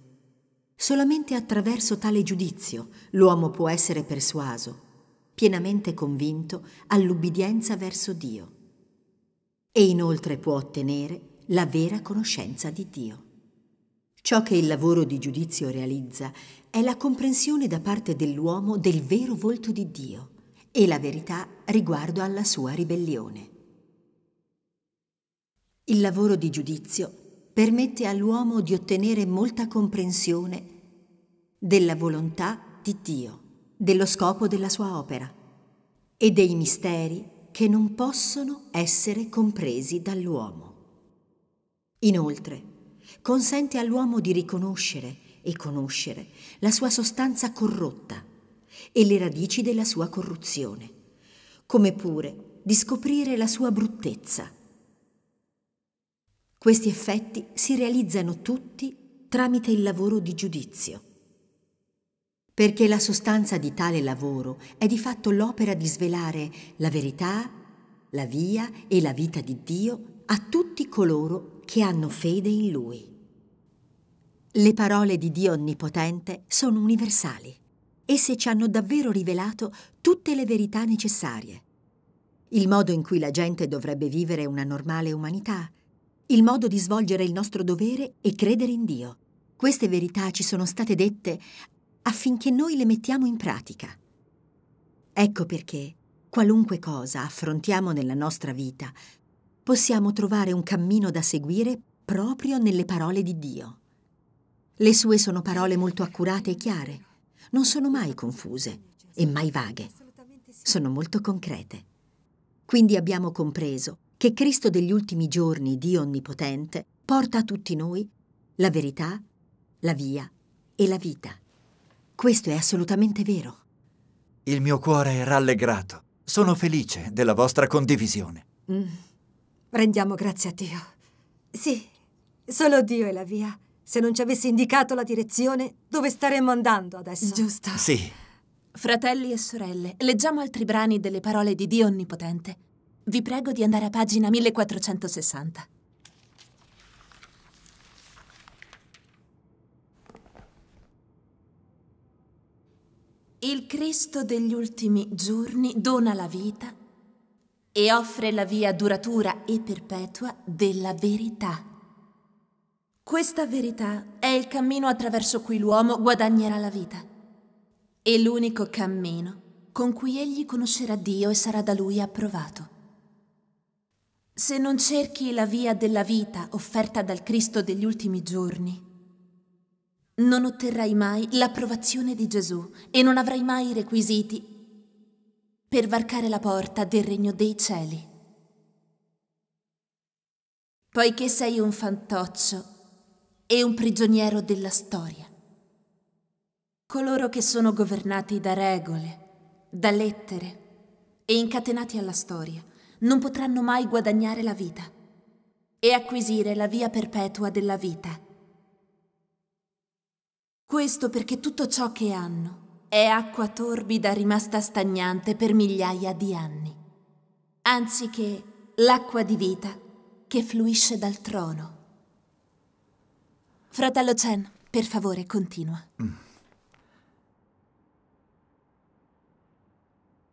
Solamente attraverso tale giudizio l'uomo può essere persuaso, pienamente convinto all'ubbidienza verso Dio, e inoltre può ottenere la vera conoscenza di Dio. Ciò che il lavoro di giudizio realizza è la comprensione da parte dell'uomo del vero volto di Dio e la verità riguardo alla sua ribellione. Il lavoro di giudizio permette all'uomo di ottenere molta comprensione della volontà di Dio, dello scopo della sua opera e dei misteri che non possono essere compresi dall'uomo. Inoltre, consente all'uomo di riconoscere e conoscere la sua sostanza corrotta e le radici della sua corruzione, come pure di scoprire la sua bruttezza. Questi effetti si realizzano tutti tramite il lavoro di giudizio, perché la sostanza di tale lavoro è di fatto l'opera di svelare la verità, la via e la vita di Dio a tutti coloro che hanno fede in Lui. Le parole di Dio Onnipotente sono universali. Esse ci hanno davvero rivelato tutte le verità necessarie. Il modo in cui la gente dovrebbe vivere una normale umanità, il modo di svolgere il nostro dovere e credere in Dio. Queste verità ci sono state dette affinché noi le mettiamo in pratica. Ecco perché qualunque cosa affrontiamo nella nostra vita, possiamo trovare un cammino da seguire proprio nelle parole di Dio. Le sue sono parole molto accurate e chiare, non sono mai confuse e mai vaghe, sono molto concrete. Quindi abbiamo compreso che Cristo degli ultimi giorni, Dio Onnipotente, porta a tutti noi la verità, la via e la vita. Questo è assolutamente vero. Il mio cuore è rallegrato. Sono felice della vostra condivisione. Mm. Rendiamo grazie a Dio. Sì, solo Dio è la via. Se non ci avesse indicato la direzione, dove staremmo andando adesso? Giusto. Sì. Fratelli e sorelle, leggiamo altri brani delle parole di Dio Onnipotente. Vi prego di andare a pagina millequattrocentosessanta. Il Cristo degli ultimi giorni dona la vita e offre la via duratura e perpetua della verità. Questa verità è il cammino attraverso cui l'uomo guadagnerà la vita. È l'unico cammino con cui egli conoscerà Dio e sarà da lui approvato. Se non cerchi la via della vita offerta dal Cristo degli ultimi giorni, non otterrai mai l'approvazione di Gesù e non avrai mai i requisiti per varcare la porta del regno dei cieli. Poiché sei un fantoccio e un prigioniero della storia. Coloro che sono governati da regole, da lettere e incatenati alla storia non potranno mai guadagnare la vita e acquisire la via perpetua della vita. Questo perché tutto ciò che hanno è acqua torbida rimasta stagnante per migliaia di anni, anziché l'acqua di vita che fluisce dal trono. Fratello Chen, per favore, continua. Mm.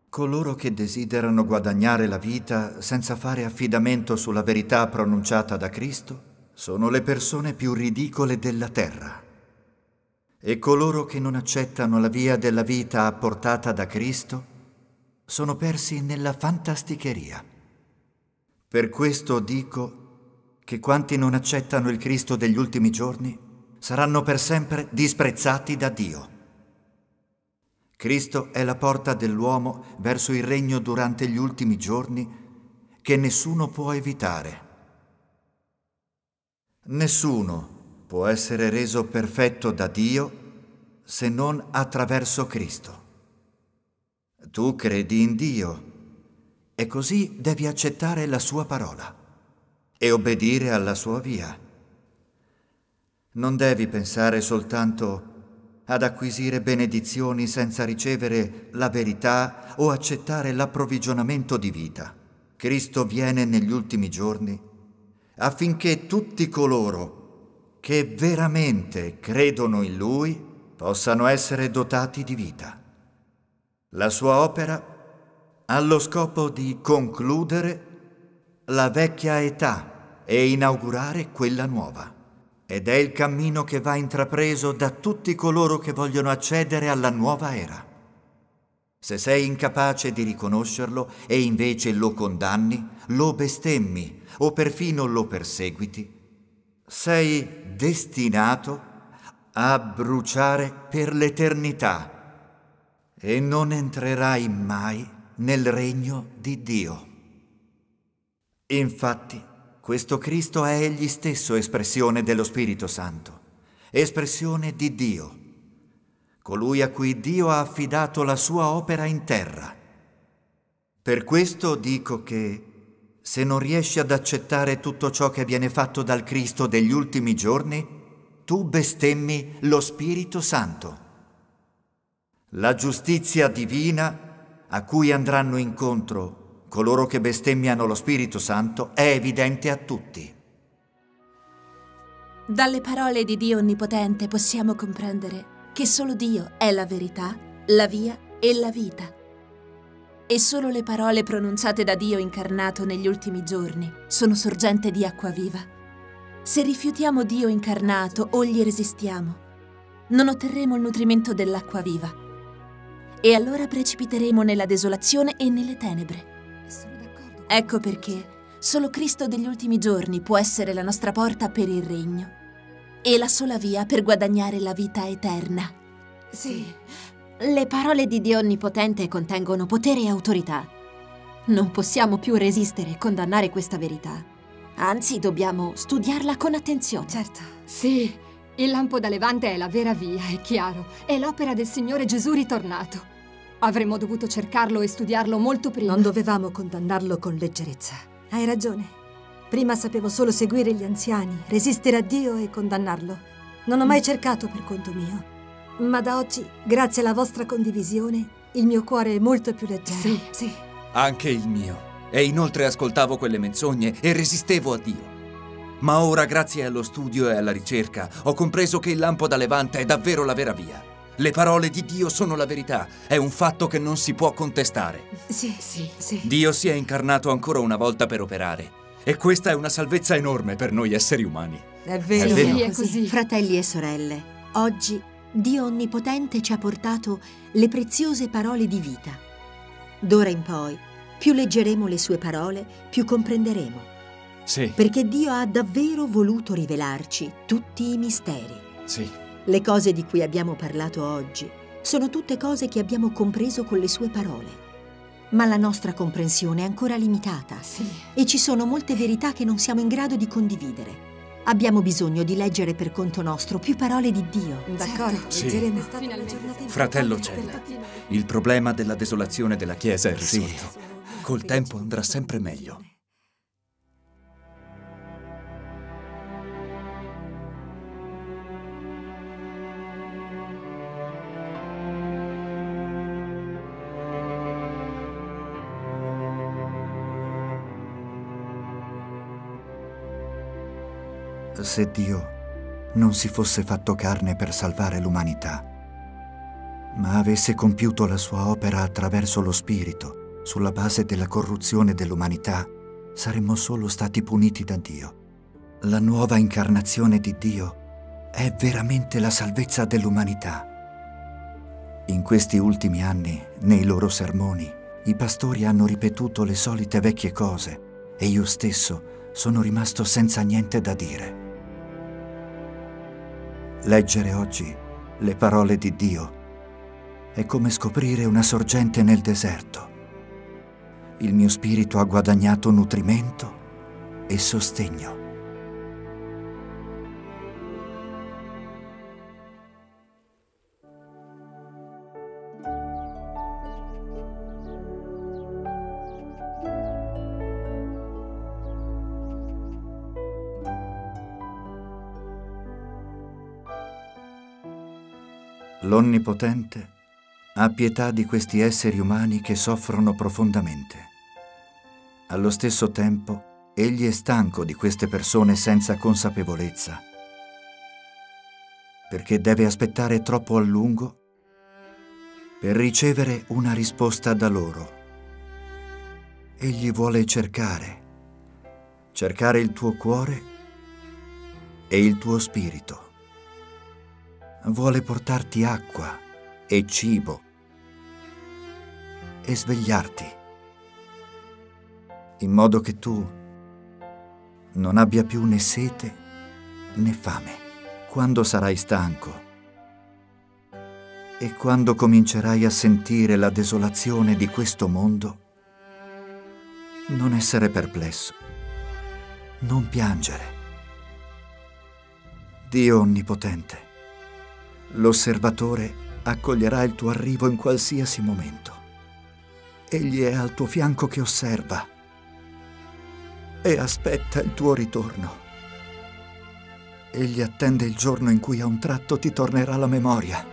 Coloro che desiderano guadagnare la vita senza fare affidamento sulla verità pronunciata da Cristo sono le persone più ridicole della terra. E coloro che non accettano la via della vita apportata da Cristo sono persi nella fantasticheria. Per questo dico che quanti non accettano il Cristo degli ultimi giorni saranno per sempre disprezzati da Dio. Cristo è la porta dell'uomo verso il regno durante gli ultimi giorni che nessuno può evitare. Nessuno può essere reso perfetto da Dio se non attraverso Cristo. Tu credi in Dio e così devi accettare la sua parola e obbedire alla sua via. Non devi pensare soltanto ad acquisire benedizioni senza ricevere la verità o accettare l'approvvigionamento di vita. Cristo viene negli ultimi giorni affinché tutti coloro che veramente credono in Lui possano essere dotati di vita. La sua opera ha lo scopo di concludere la vecchia età e inaugurare quella nuova. Ed è il cammino che va intrapreso da tutti coloro che vogliono accedere alla nuova era. Se sei incapace di riconoscerlo e invece lo condanni, lo bestemmi o perfino lo perseguiti, sei destinato a bruciare per l'eternità e non entrerai mai nel regno di Dio. Infatti, questo Cristo è egli stesso espressione dello Spirito Santo, espressione di Dio, colui a cui Dio ha affidato la sua opera in terra. Per questo dico che, se non riesci ad accettare tutto ciò che viene fatto dal Cristo degli ultimi giorni, tu bestemmi lo Spirito Santo. La giustizia divina a cui andranno incontro coloro che bestemmiano lo Spirito Santo è evidente a tutti. Dalle parole di Dio Onnipotente possiamo comprendere che solo Dio è la verità, la via e la vita. E solo le parole pronunciate da Dio incarnato negli ultimi giorni sono sorgente di acqua viva. Se rifiutiamo Dio incarnato o gli resistiamo, non otterremo il nutrimento dell'acqua viva. E allora precipiteremo nella desolazione e nelle tenebre. Ecco perché solo Cristo degli ultimi giorni può essere la nostra porta per il regno e la sola via per guadagnare la vita eterna. Sì, le parole di Dio Onnipotente contengono potere e autorità. Non possiamo più resistere e condannare questa verità. Anzi, dobbiamo studiarla con attenzione. Certo. Sì, il lampo da Levante è la vera via, è chiaro. È l'opera del Signore Gesù ritornato. Avremmo dovuto cercarlo e studiarlo molto prima. Non dovevamo condannarlo con leggerezza. Hai ragione. Prima sapevo solo seguire gli anziani, resistere a Dio e condannarlo. Non ho mai cercato per conto mio. Ma da oggi, grazie alla vostra condivisione, il mio cuore è molto più leggero. Sì, sì. Anche il mio. E inoltre ascoltavo quelle menzogne e resistevo a Dio. Ma ora, grazie allo studio e alla ricerca, ho compreso che il lampo da Levante è davvero la vera via. Le parole di Dio sono la verità, è un fatto che non si può contestare. Sì, sì, sì. Dio si è incarnato ancora una volta per operare. E questa è una salvezza enorme per noi esseri umani. È vero, è vero. Sì, è così. Fratelli e sorelle, oggi Dio Onnipotente ci ha portato le preziose parole di vita. D'ora in poi, più leggeremo le sue parole, più comprenderemo. Sì. Perché Dio ha davvero voluto rivelarci tutti i misteri. Sì. Le cose di cui abbiamo parlato oggi sono tutte cose che abbiamo compreso con le sue parole. Ma la nostra comprensione è ancora limitata. Sì. E ci sono molte verità che non siamo in grado di condividere. Abbiamo bisogno di leggere per conto nostro più parole di Dio. D'accordo, certo. Sì. Leggeremo. Fratello Chen, il problema della desolazione della Chiesa è risolto. Sì. Col tempo andrà sempre meglio. Se Dio non si fosse fatto carne per salvare l'umanità, ma avesse compiuto la sua opera attraverso lo Spirito, sulla base della corruzione dell'umanità, saremmo solo stati puniti da Dio. La nuova incarnazione di Dio è veramente la salvezza dell'umanità. In questi ultimi anni, nei loro sermoni, i pastori hanno ripetuto le solite vecchie cose e io stesso sono rimasto senza niente da dire. Leggere oggi le parole di Dio è come scoprire una sorgente nel deserto. Il mio spirito ha guadagnato nutrimento e sostegno. L'Onnipotente ha pietà di questi esseri umani che soffrono profondamente. Allo stesso tempo, egli è stanco di queste persone senza consapevolezza, perché deve aspettare troppo a lungo per ricevere una risposta da loro. Egli vuole cercare, cercare il tuo cuore e il tuo spirito. Vuole portarti acqua e cibo e svegliarti, in modo che tu non abbia più né sete né fame. Quando sarai stanco e quando comincerai a sentire la desolazione di questo mondo, non essere perplesso, non piangere. Dio Onnipotente, l'osservatore, accoglierà il tuo arrivo in qualsiasi momento. Egli è al tuo fianco che osserva e aspetta il tuo ritorno. Egli attende il giorno in cui a un tratto ti tornerà la memoria,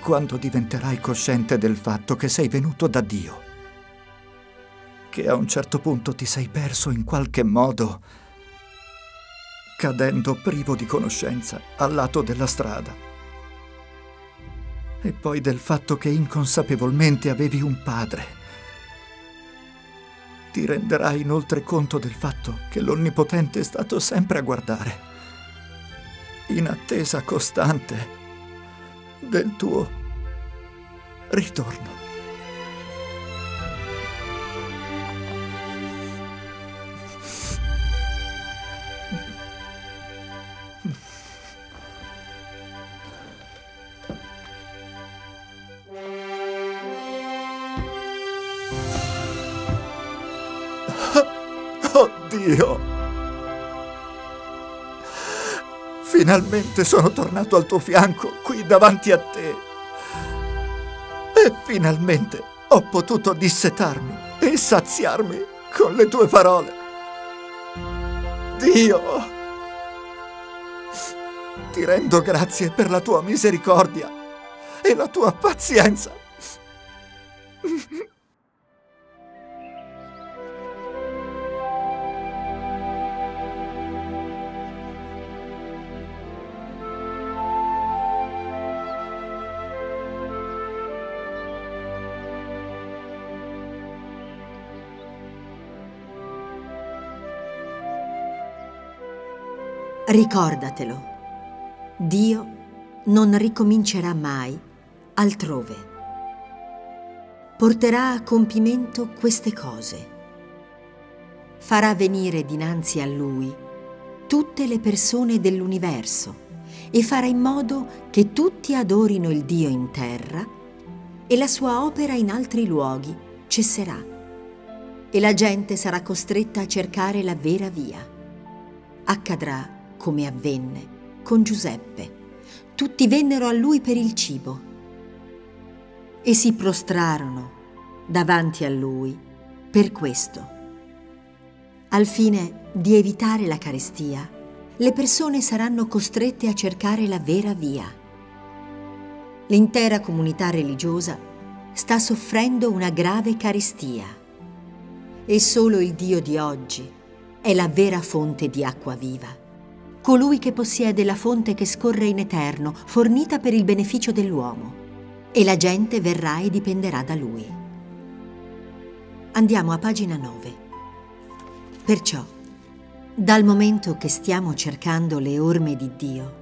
quando diventerai cosciente del fatto che sei venuto da Dio, che a un certo punto ti sei perso in qualche modo, cadendo privo di conoscenza al lato della strada, e poi del fatto che inconsapevolmente avevi un padre. Ti renderai inoltre conto del fatto che l'Onnipotente è stato sempre a guardare, in attesa costante del tuo ritorno. Dio. Finalmente sono tornato al tuo fianco, qui davanti a te. E finalmente ho potuto dissetarmi e saziarmi con le tue parole. Dio, ti rendo grazie per la tua misericordia e la tua pazienza. Ricordatelo, Dio non ricomincerà mai altrove. Porterà a compimento queste cose. Farà venire dinanzi a Lui tutte le persone dell'universo e farà in modo che tutti adorino il Dio in terra, e la sua opera in altri luoghi cesserà e la gente sarà costretta a cercare la vera via. Accadrà come avvenne con Giuseppe. Tutti vennero a lui per il cibo e si prostrarono davanti a lui per questo. Al fine di evitare la carestia, le persone saranno costrette a cercare la vera via. L'intera comunità religiosa sta soffrendo una grave carestia e solo il Dio di oggi è la vera fonte di acqua viva. Colui che possiede la fonte che scorre in eterno, fornita per il beneficio dell'uomo, e la gente verrà e dipenderà da lui. Andiamo a pagina nove. Perciò, dal momento che stiamo cercando le orme di Dio,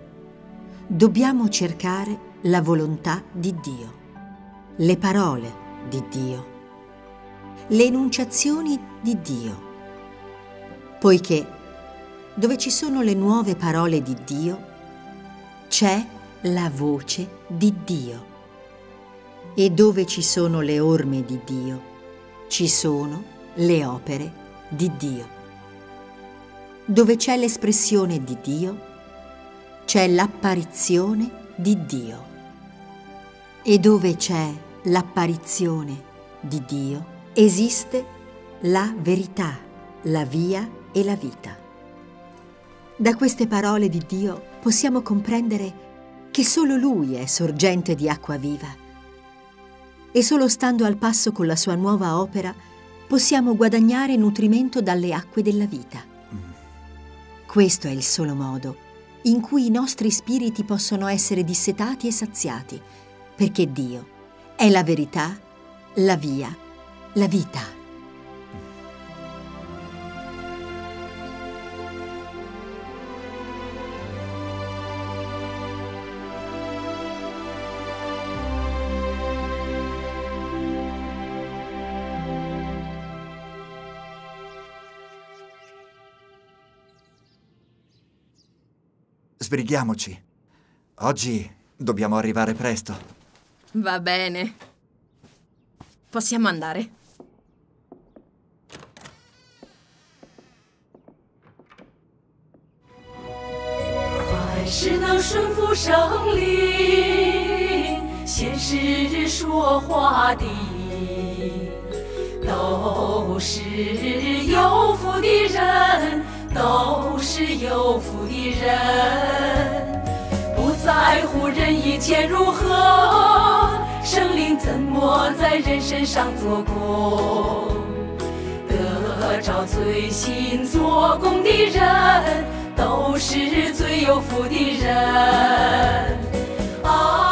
dobbiamo cercare la volontà di Dio, le parole di Dio, le enunciazioni di Dio, poiché dove ci sono le nuove parole di Dio, c'è la voce di Dio. E dove ci sono le orme di Dio, ci sono le opere di Dio. Dove c'è l'espressione di Dio, c'è l'apparizione di Dio. E dove c'è l'apparizione di Dio, esiste la verità, la via e la vita. Da queste parole di Dio possiamo comprendere che solo Lui è sorgente di acqua viva, e solo stando al passo con la sua nuova opera possiamo guadagnare nutrimento dalle acque della vita. Questo è il solo modo in cui i nostri spiriti possono essere dissetati e saziati, perché Dio è la verità, la via, la vita. sbrighiamoci. Oggi dobbiamo arrivare presto. Va bene. Possiamo andare.都是有福的人，都是有福的人。不在乎人意前如何，生灵怎么在人身上做工？得着最新做工的人，都是最有福的人。啊。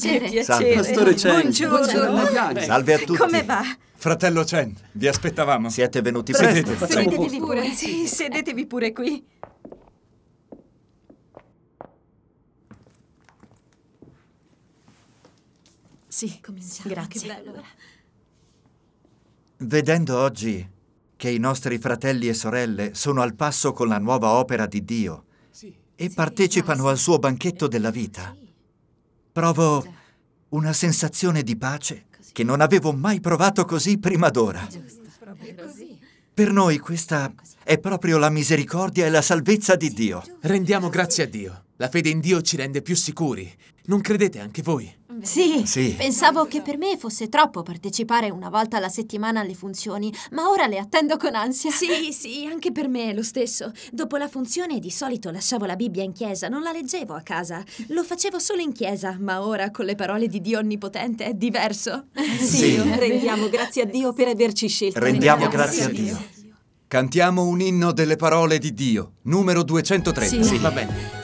Piacere. Salve. Pastore Chen. Buongiorno. Buongiorno. Salve a tutti. Come va? Fratello Chen, vi aspettavamo. Siete venuti presto. Presto. Sedetevi pure. Sì, sedetevi pure qui. Sì, cominciamo. Grazie. Che bello. Vedendo oggi che i nostri fratelli e sorelle sono al passo con la nuova opera di Dio sì. e sì. partecipano sì. al suo banchetto della vita, provo una sensazione di pace che non avevo mai provato così prima d'ora. Per noi questa è proprio la misericordia e la salvezza di Dio. Rendiamo grazie a Dio. La fede in Dio ci rende più sicuri. Non credete anche voi? Sì, sì. Pensavo che per me fosse troppo partecipare una volta alla settimana alle funzioni, ma ora le attendo con ansia. Sì, sì, anche per me è lo stesso. Dopo la funzione di solito lasciavo la Bibbia in chiesa, non la leggevo a casa. Lo facevo solo in chiesa, ma ora con le parole di Dio Onnipotente è diverso. Sì, sì. Rendiamo grazie a Dio per averci scelto. Rendiamo grazie a Dio. Cantiamo un inno delle parole di Dio, numero duecentotrenta. Sì, sì. Va bene.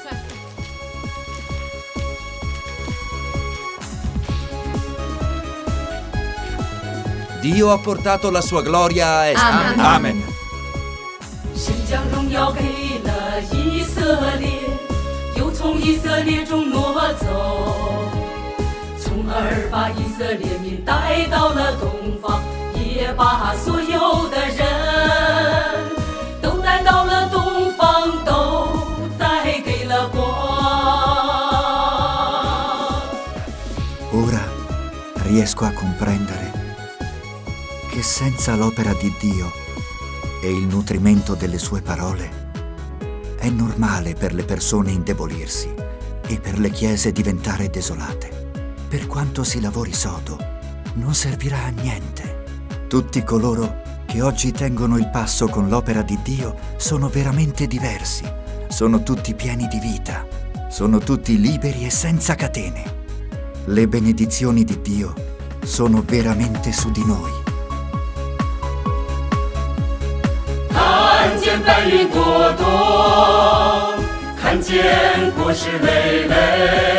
Dio ha portato la sua gloria a est. Amen. Amen. Ora riesco a comprendere che senza l'opera di Dio e il nutrimento delle sue parole è normale per le persone indebolirsi e per le chiese diventare desolate. Per quanto si lavori sodo, non servirà a niente. Tutti coloro che oggi tengono il passo con l'opera di Dio sono veramente diversi, sono tutti pieni di vita, sono tutti liberi e senza catene. Le benedizioni di Dio sono veramente su di noi. 看见白云朵朵，看见果实累累。